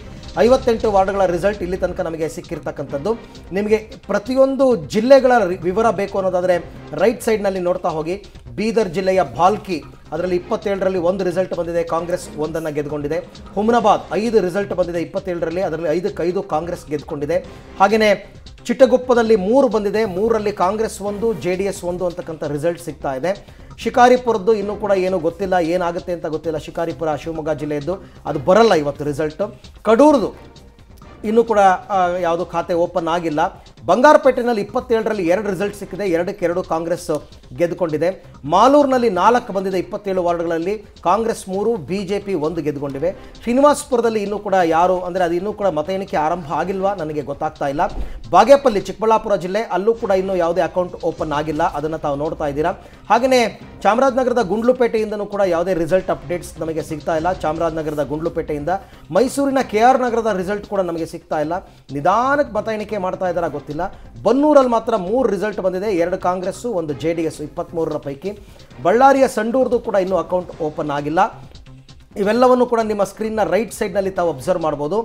ಐವತ್ತೆಂಟು ವಾರ್ಡ್ಗಳ ರಿಸಲ್ಟ್ ಇಲ್ಲಿ ತನಕ ನಮಗೆ ಸಿಕ್ಕಿರ್ತಕ್ಕಂಥದ್ದು. ನಿಮಗೆ ಪ್ರತಿಯೊಂದು ಜಿಲ್ಲೆಗಳ ವಿವರ ಬೇಕು ಅನ್ನೋದಾದರೆ ರೈಟ್ ಸೈಡ್ನಲ್ಲಿ ನೋಡ್ತಾ ಹೋಗಿ. ಬೀದರ್ ಜಿಲ್ಲೆಯ ಭಾಲ್ಕಿ, ಅದರಲ್ಲಿ ಇಪ್ಪತ್ತೇಳರಲ್ಲಿ ಒಂದು ರಿಸಲ್ಟ್ ಬಂದಿದೆ, ಕಾಂಗ್ರೆಸ್ ಒಂದನ್ನು ಗೆದ್ದುಕೊಂಡಿದೆ. ಹುಮನಾಬಾದ್ ಐದು ರಿಸಲ್ಟ್ ಬಂದಿದೆ ಇಪ್ಪತ್ತೇಳರಲ್ಲಿ, ಅದರಲ್ಲಿ ಐದಕ್ಕೆ ಐದು ಕಾಂಗ್ರೆಸ್ ಗೆದ್ದುಕೊಂಡಿದೆ. ಹಾಗೆಯೇ ಚಿಟ್ಟಗುಪ್ಪದಲ್ಲಿ ಮೂರು ಬಂದಿದೆ, ಮೂರರಲ್ಲಿ ಕಾಂಗ್ರೆಸ್ ಒಂದು, ಜೆ ಡಿ ಎಸ್ ಒಂದು ಅಂತಕ್ಕಂಥ ರಿಸಲ್ಟ್ ಸಿಗ್ತಾ ಇದೆ. ಶಿಕಾರಿಪುರದ್ದು ಇನ್ನೂ ಕೂಡ ಏನೂ ಗೊತ್ತಿಲ್ಲ, ಏನಾಗುತ್ತೆ ಅಂತ ಗೊತ್ತಿಲ್ಲ. ಶಿಕಾರಿಪುರ ಶಿವಮೊಗ್ಗ ಜಿಲ್ಲೆಯದ್ದು ಅದು ಬರಲ್ಲ ಇವತ್ತು ರಿಸಲ್ಟು. ಕಡೂರ್ದು ಇನ್ನೂ ಕೂಡ ಯಾವುದು ಖಾತೆ ಓಪನ್ ಆಗಿಲ್ಲ. ಬಂಗಾರಪೇಟೆನಲ್ಲಿ ಇಪ್ಪತ್ತೇಳರಲ್ಲಿ ಎರಡು ರಿಸಲ್ಟ್ ಸಿಕ್ಕಿದೆ, ಎರಡಕ್ಕೆ ಎರಡು ಕಾಂಗ್ರೆಸ್ ಗೆದ್ದುಕೊಂಡಿದೆ. ಮಾಲೂರಿನಲ್ಲಿ ನಾಲ್ಕು ಬಂದಿದೆ ಇಪ್ಪತ್ತೇಳು ವಾರ್ಡ್ಗಳಲ್ಲಿ, ಕಾಂಗ್ರೆಸ್ ಮೂರು, ಬಿ ಜೆ ಪಿ ಒಂದು ಗೆದ್ದುಕೊಂಡಿವೆ. ಶ್ರೀನಿವಾಸಪುರದಲ್ಲಿ ಇನ್ನೂ ಕೂಡ ಯಾರು ಅಂದರೆ ಅದು ಇನ್ನೂ ಕೂಡ ಮತ ಎಣಿಕೆ ಆರಂಭ ಆಗಿಲ್ವಾ ನನಗೆ ಗೊತ್ತಾಗ್ತಾ ಇಲ್ಲ. ಬಾಗೇಪಲ್ಲಿ ಚಿಕ್ಕಬಳ್ಳಾಪುರ ಜಿಲ್ಲೆ, ಅಲ್ಲೂ ಕೂಡ ಇನ್ನೂ ಯಾವುದೇ ಅಕೌಂಟ್ ಓಪನ್ ಆಗಿಲ್ಲ, ಅದನ್ನು ತಾವು ನೋಡ್ತಾ ಇದ್ದೀರಾ. ಹಾಗೆಯೇ ಚಾಮರಾಜನಗರದ ಗುಂಡ್ಲುಪೇಟೆಯಿಂದನೂ ಕೂಡ ಯಾವುದೇ ರಿಸಲ್ಟ್ ಅಪ್ಡೇಟ್ಸ್ ನಮಗೆ ಸಿಗ್ತಾ ಇಲ್ಲ. ಚಾಮರಾಜನಗರದ ಗುಂಡ್ಲುಪೇಟೆಯಿಂದ ಮೈಸೂರಿನ ಕೆ ಆರ್ ನಗರದ ರಿಸಲ್ಟ್ ಕೂಡ ನಮಗೆ ಸಿಗ್ತಾ ಇಲ್ಲ. ನಿಧಾನಕ್ಕೆ ಮತ ಎಣಿಕೆ ಮಾಡ್ತಾ ಇದ್ದಾರಾ ಗೊತ್ತಿಲ್ಲ. ಗೊತ್ತಿಲ್ಲ. ಬನ್ನೂರಲ್ಲಿ ಮಾತ್ರ ಮೂರು ರಿಸಲ್ಟ್ ಬಂದಿದೆ, ಎರಡು ಕಾಂಗ್ರೆಸ್ಸು ಒಂದು ಜೆ ಡಿ ಎಸ್ ಇಪ್ಪತ್ತ್ಮೂರರ ಪೈಕಿ. ಬಳ್ಳಾರಿಯ ಸಂಡೂರ್ದು ಕೂಡ ಇನ್ನೂ ಅಕೌಂಟ್ ಓಪನ್ ಆಗಿಲ್ಲ. ಇವೆಲ್ಲವನ್ನು ಕೂಡ ನಿಮ್ಮ ಸ್ಕ್ರೀನ್ನ ರೈಟ್ ಸೈಡ್ನಲ್ಲಿ ತಾವು ಅಬ್ಸರ್ವ್ ಮಾಡ್ಬೋದು.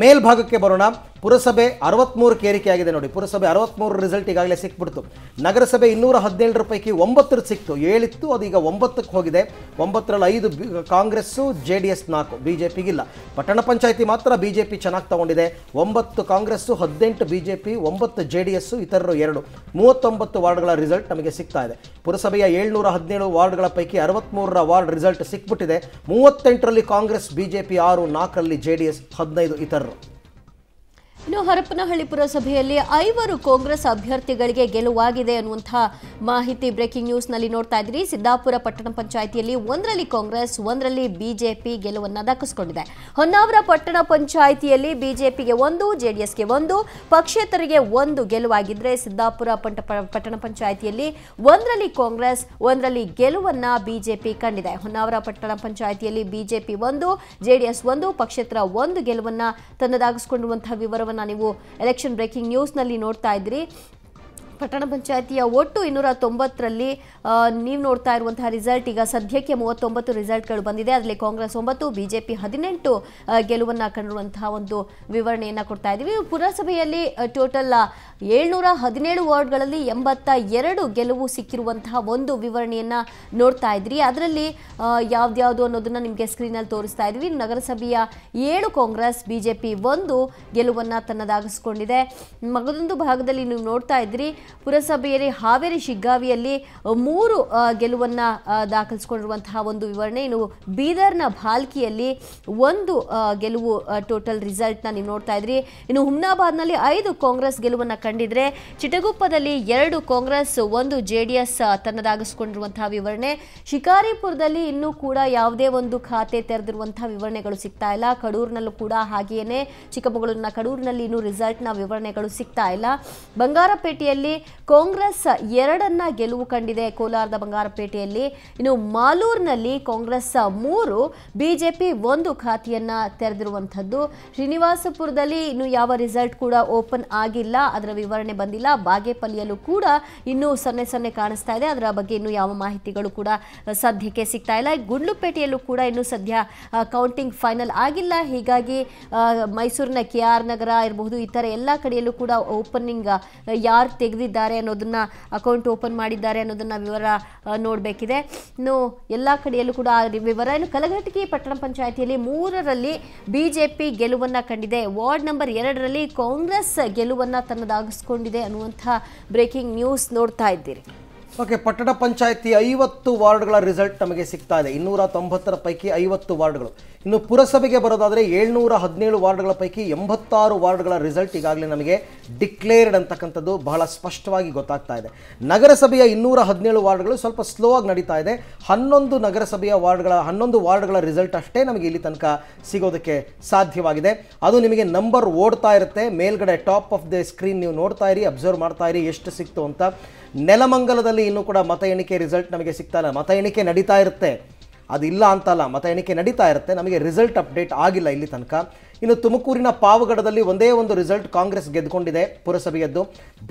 ಮೇಲ್ಭಾಗಕ್ಕೆ ಬರೋಣ. ಪುರಸಭೆ ಅರವತ್ತ್ಮೂರಕ್ಕೆ ಏರಿಕೆ ಆಗಿದೆ ನೋಡಿ. ಪುರಸಭೆ ಅರವತ್ತ್ಮೂರು ರಿಸಲ್ಟ್ ಈಗಾಗಲೇ ಸಿಕ್ಬಿಡ್ತು. ನಗರಸಭೆ ಇನ್ನೂರ ಹದಿನೇಳರ ಪೈಕಿ ಒಂಬತ್ತರ ಸಿಕ್ತು, ಏಳಿತ್ತು, ಅದೀಗ ಒಂಬತ್ತಕ್ಕೆ ಹೋಗಿದೆ. ಒಂಬತ್ತರಲ್ಲಿ ಐದು ಕಾಂಗ್ರೆಸ್ಸು, ಜೆ ಡಿ ಎಸ್ ನಾಲ್ಕು, ಬಿ ಜೆ ಪಿಗಿಲ್ಲ. ಪಟ್ಟಣ ಪಂಚಾಯಿತಿ ಮಾತ್ರ ಬಿ ಜೆ ಪಿ ಚೆನ್ನಾಗಿ ತೊಗೊಂಡಿದೆ. ಒಂಬತ್ತು ಕಾಂಗ್ರೆಸ್ಸು, ಹದಿನೆಂಟು ಬಿ ಜೆ ಪಿ, ಒಂಬತ್ತು ಜೆ ಡಿ ಎಸ್ಸು, ಇತರರು ಎರಡು. ಮೂವತ್ತೊಂಬತ್ತು ವಾರ್ಡ್ಗಳ ರಿಸಲ್ಟ್ ನಮಗೆ ಸಿಗ್ತಾ ಇದೆ. ಪುರಸಭೆಯ ಏಳ್ನೂರ ಹದಿನೇಳು ವಾರ್ಡ್ಗಳ ಪೈಕಿ ಅರವತ್ತ್ಮೂರರ ವಾರ್ಡ್ ರಿಸಲ್ಟ್ ಸಿಕ್ಬಿಟ್ಟಿದೆ. ಮೂವತ್ತೈದು ಕಾಂಗ್ರೆಸ್, ಬಿಜೆಪಿ ಆರು, ನಾಲ್ಕರಲ್ಲಿ ಜೆಡಿಎಸ್ ಹದಿನೈದು, ಇತರರು. ಇನ್ನು ಹರಪನಹಳ್ಳಿ ಪುರಸಭೆಯಲ್ಲಿ ಐವರು ಕಾಂಗ್ರೆಸ್ ಅಭ್ಯರ್ಥಿಗಳಿಗೆ ಗೆಲುವಾಗಿದೆ ಅನ್ನುವಂತಹ ಮಾಹಿತಿ ಬ್ರೇಕಿಂಗ್ ನ್ಯೂಸ್ನಲ್ಲಿ ನೋಡ್ತಾ ಇದ್ದೀರಿ. ಸಿದ್ದಾಪುರ ಪಟ್ಟಣ ಪಂಚಾಯಿತಿಯಲ್ಲಿ ಒಂದರಲ್ಲಿ ಕಾಂಗ್ರೆಸ್, ಒಂದರಲ್ಲಿ ಬಿಜೆಪಿ ಗೆಲುವನ್ನು ದಕ್ಕಿಸಿಕೊಂಡಿದೆ. ಹೊನ್ನಾವರ ಪಟ್ಟಣ ಪಂಚಾಯಿತಿಯಲ್ಲಿ ಬಿಜೆಪಿಗೆ ಒಂದು, ಜೆಡಿಎಸ್ಗೆ ಒಂದು, ಪಕ್ಷೇತರಿಗೆ ಒಂದು ಗೆಲುವಾಗಿದ್ದರೆ, ಸಿದ್ದಾಪುರ ಪಟ್ಟಣ ಪಂಚಾಯಿತಿಯಲ್ಲಿ ಒಂದರಲ್ಲಿ ಕಾಂಗ್ರೆಸ್, ಒಂದರಲ್ಲಿ ಗೆಲುವನ್ನು ಬಿಜೆಪಿ ಕಂಡಿದೆ. ಹೊನ್ನಾವರ ಪಟ್ಟಣ ಪಂಚಾಯಿತಿಯಲ್ಲಿ ಬಿಜೆಪಿ ಒಂದು, ಜೆಡಿಎಸ್ ಒಂದು, ಪಕ್ಷೇತರ ಒಂದು ಗೆಲುವನ್ನು ತನ್ನದಾಗಿಸಿಕೊಂಡಿರುವಂತಹ ವಿವರವನ್ನು ನೀವು ಎಲೆಕ್ಷನ್ ಬ್ರೇಕಿಂಗ್ ನ್ಯೂಸ್ನಲ್ಲಿ ನೋಡ್ತಾ ಇದ್ರಿ. ಪಟ್ಟಣ ಪಂಚಾಯಿತಿಯ ಒಟ್ಟು ಇನ್ನೂರ ತೊಂಬತ್ತರಲ್ಲಿ ನೀವು ನೋಡ್ತಾ ಇರುವಂತಹ ರಿಸಲ್ಟ್ ಈಗ ಸದ್ಯಕ್ಕೆ ಮೂವತ್ತೊಂಬತ್ತು ರಿಸಲ್ಟ್ಗಳು ಬಂದಿದೆ. ಅದರಲ್ಲಿ ಕಾಂಗ್ರೆಸ್ ಒಂಬತ್ತು, ಬಿಜೆಪಿ ಹದಿನೆಂಟು ಗೆಲುವನ್ನು ಕಂಡಿರುವಂತಹ ಒಂದು ವಿವರಣೆಯನ್ನು ಕೊಡ್ತಾ ಇದ್ದೀವಿ. ಪುರಸಭೆಯಲ್ಲಿ ಟೋಟಲ್ ಏಳ್ನೂರ ಹದಿನೇಳು ವಾರ್ಡ್ಗಳಲ್ಲಿ ಎಂಬತ್ತ ಎರಡು ಗೆಲುವು ಸಿಕ್ಕಿರುವಂತಹ ಒಂದು ವಿವರಣೆಯನ್ನು ನೋಡ್ತಾ ಇದ್ರಿ. ಅದರಲ್ಲಿ ಯಾವ್ದ್ಯಾವುದು ಅನ್ನೋದನ್ನು ನಿಮಗೆ ಸ್ಕ್ರೀನಲ್ಲಿ ತೋರಿಸ್ತಾ ಇದ್ವಿ. ನಗರಸಭೆಯ ಏಳು ಕಾಂಗ್ರೆಸ್, ಬಿಜೆಪಿ ಒಂದು ಗೆಲುವನ್ನು ತನ್ನದಾಗಿಸಿಕೊಂಡಿದೆ. ಮಗದೊಂದು ಭಾಗದಲ್ಲಿ ನೀವು ನೋಡ್ತಾ ಇದ್ರಿ, ಪುರಸಭೆಯಲ್ಲಿ ಹಾವೇರಿ ಶಿಗ್ಗಾವಿಯಲ್ಲಿ ಮೂರು ಗೆಲುವನ್ನು ದಾಖಲಿಸಿಕೊಂಡಿರುವಂತಹ ಒಂದು ವಿವರಣೆ. ಇನ್ನು ಬೀದರ್ನ ಭಾಲ್ಕಿಯಲ್ಲಿ ಒಂದು ಗೆಲುವು ಟೋಟಲ್ ರಿಸಲ್ಟ್ನ ನೀವು ನೋಡ್ತಾ ಇದ್ರಿ. ಇನ್ನು ಹುಮ್ನಾಬಾದ್ನಲ್ಲಿ ಐದು ಕಾಂಗ್ರೆಸ್ ಗೆಲುವನ್ನು ಕಂಡಿದ್ರೆ, ಚಿಟಗುಪ್ಪದಲ್ಲಿ ಎರಡು ಕಾಂಗ್ರೆಸ್, ಒಂದು ಜೆ ಡಿ ಎಸ್ ತನ್ನದಾಗಿಸಿಕೊಂಡಿರುವಂತಹ ವಿವರಣೆ. ಶಿಕಾರಿಪುರದಲ್ಲಿ ಇನ್ನೂ ಕೂಡ ಯಾವುದೇ ಒಂದು ಖಾತೆ ತೆರೆದಿರುವಂತಹ ವಿವರಣೆಗಳು ಸಿಗ್ತಾ ಇಲ್ಲ. ಕಡೂರಿನಲ್ಲೂ ಕೂಡ ಹಾಗೆಯೇ, ಚಿಕ್ಕಮಗಳೂರಿನ ಕಡೂರಿನಲ್ಲಿ ಇನ್ನೂ ರಿಸಲ್ಟ್ನ ವಿವರಣೆಗಳು ಸಿಗ್ತಾ ಇಲ್ಲ. ಬಂಗಾರಪೇಟೆಯಲ್ಲಿ ಕಾಂಗ್ರೆಸ್ ಎರಡನ್ನ ಗೆಲುವು ಕಂಡಿದೆ, ಕೋಲಾರದ ಬಂಗಾರಪೇಟೆಯಲ್ಲಿ. ಇನ್ನು ಮಾಲೂರಿನಲ್ಲಿ ಕಾಂಗ್ರೆಸ್ ಮೂರು, ಬಿಜೆಪಿ ಒಂದು ಖಾತೆಯನ್ನ ತೆರೆದಿರುವಂಥದ್ದು. ಶ್ರೀನಿವಾಸಪುರದಲ್ಲಿ ಇನ್ನು ಯಾವ ರಿಸಲ್ಟ್ ಕೂಡ ಓಪನ್ ಆಗಿಲ್ಲ, ಅದರ ವಿವರಣೆ ಬಂದಿಲ್ಲ. ಬಾಗೇಪಲ್ಲಿಯಲ್ಲೂ ಕೂಡ ಇನ್ನೂ ಸೊನ್ನೆ ಸೊನ್ನೆ ಕಾಣಿಸ್ತಾ ಇದೆ, ಅದರ ಬಗ್ಗೆ ಇನ್ನೂ ಯಾವ ಮಾಹಿತಿಗಳು ಕೂಡ ಸದ್ಯಕ್ಕೆ ಸಿಗ್ತಾ ಇಲ್ಲ. ಗುಂಡ್ಲುಪೇಟೆಯಲ್ಲೂ ಕೂಡ ಇನ್ನೂ ಸದ್ಯ ಕೌಂಟಿಂಗ್ ಫೈನಲ್ ಆಗಿಲ್ಲ, ಹೀಗಾಗಿ ಮೈಸೂರಿನ ಕೆ ಆರ್ ನಗರ ಇರಬಹುದು, ಇತರ ಎಲ್ಲ ಕಡೆಯಲ್ಲೂ ಕೂಡ ಓಪನಿಂಗ್ ಯಾರು ತೆಗೆದಿದ್ದಾರೆ ಅನ್ನೋದನ್ನ, ಅಕೌಂಟ್ ಓಪನ್ ಮಾಡಿದ್ದಾರೆ ಅನ್ನೋದನ್ನ ವಿವರ ನೋಡಬೇಕಿದೆ. ಇನ್ನು ಎಲ್ಲ ಕಡೆಯಲ್ಲೂ ಕೂಡ ವಿವರ. ಇನ್ನು ಕಲಘಟಗಿ ಪಟ್ಟಣ ಪಂಚಾಯಿತಿಯಲ್ಲಿ ಮೂರರಲ್ಲಿ ಬಿಜೆಪಿ ಗೆಲುವನ್ನು ಕಂಡಿದೆ. ವಾರ್ಡ್ ನಂಬರ್ ಎರಡರಲ್ಲಿ ಕಾಂಗ್ರೆಸ್ ಗೆಲುವನ್ನು ತನ್ನದಾಗಿಸಿಕೊಂಡಿದೆ ಅನ್ನುವಂಥ ಬ್ರೇಕಿಂಗ್ ನ್ಯೂಸ್ ನೋಡ್ತಾ ಇದ್ದೀರಿ. ಓಕೆ, ಪಟ್ಟಣ ಪಂಚಾಯಿತಿ ಐವತ್ತು ವಾರ್ಡ್ಗಳ ರಿಸಲ್ಟ್ ನಮಗೆ ಸಿಗ್ತಾ ಇದೆ. ಇನ್ನೂರ ತೊಂಬತ್ತರ ಪೈಕಿ ಐವತ್ತು ವಾರ್ಡ್ಗಳು. ಇನ್ನು ಪುರಸಭೆಗೆ ಬರೋದಾದರೆ ಏಳ್ನೂರ ಹದಿನೇಳು ವಾರ್ಡ್ಗಳ ಪೈಕಿ ಎಂಬತ್ತಾರು ವಾರ್ಡ್ಗಳ ರಿಸಲ್ಟ್ ಈಗಾಗಲೇ ನಮಗೆ ಡಿಕ್ಲೇರ್ಡ್ ಅಂತಕ್ಕಂಥದ್ದು ಬಹಳ ಸ್ಪಷ್ಟವಾಗಿ ಗೊತ್ತಾಗ್ತಾ ಇದೆ. ನಗರಸಭೆಯ ಇನ್ನೂರ ಹದಿನೇಳು ವಾರ್ಡ್ಗಳು ಸ್ವಲ್ಪ ಸ್ಲೋ ಆಗಿ ನಡೀತಾ ಇದೆ. ಹನ್ನೊಂದು ನಗರಸಭೆಯ ವಾರ್ಡ್ಗಳ ಹನ್ನೊಂದು ವಾರ್ಡ್ಗಳ ರಿಸಲ್ಟ್ ಅಷ್ಟೇ ನಮಗೆ ಇಲ್ಲಿ ತನಕ ಸಿಗೋದಕ್ಕೆ ಸಾಧ್ಯವಾಗಿದೆ. ಅದು ನಿಮಗೆ ನಂಬರ್ ಓಡ್ತಾ ಇರುತ್ತೆ ಮೇಲ್ಗಡೆ ಟಾಪ್ ಆಫ್ ದ ಸ್ಕ್ರೀನ್. ನೀವು ನೋಡ್ತಾ ಇರಿ, ಅಬ್ಸರ್ವ್ ಮಾಡ್ತಾ ಇರಿ ಎಷ್ಟು ಸಿಕ್ತು ಅಂತ. ನೆಲಮಂಗಲದಲ್ಲಿ ಇನ್ನೂ ಕೂಡ ಮತ ಎಣಿಕೆ ರಿಸಲ್ಟ್ ನಮಗೆ ಸಿಗ್ತಾ ಇಲ್ಲ. ಮತ ಎಣಿಕೆ ನಡೀತಾ ಇರುತ್ತೆ, ಅದಿಲ್ಲ ಅಂತಲ್ಲ, ಮತ ಎಣಿಕೆ ನಡೀತಾ ಇರುತ್ತೆ, ನಮಗೆ ರಿಸಲ್ಟ್ ಅಪ್ಡೇಟ್ ಆಗಿಲ್ಲ ಇಲ್ಲಿ ತನಕ. ಇನ್ನು ತುಮಕೂರಿನ ಪಾವಗಡದಲ್ಲಿ ಒಂದೇ ಒಂದು ರಿಸಲ್ಟ್ ಕಾಂಗ್ರೆಸ್ ಗೆದ್ದುಕೊಂಡಿದೆ ಪುರಸಭೆಯದ್ದು.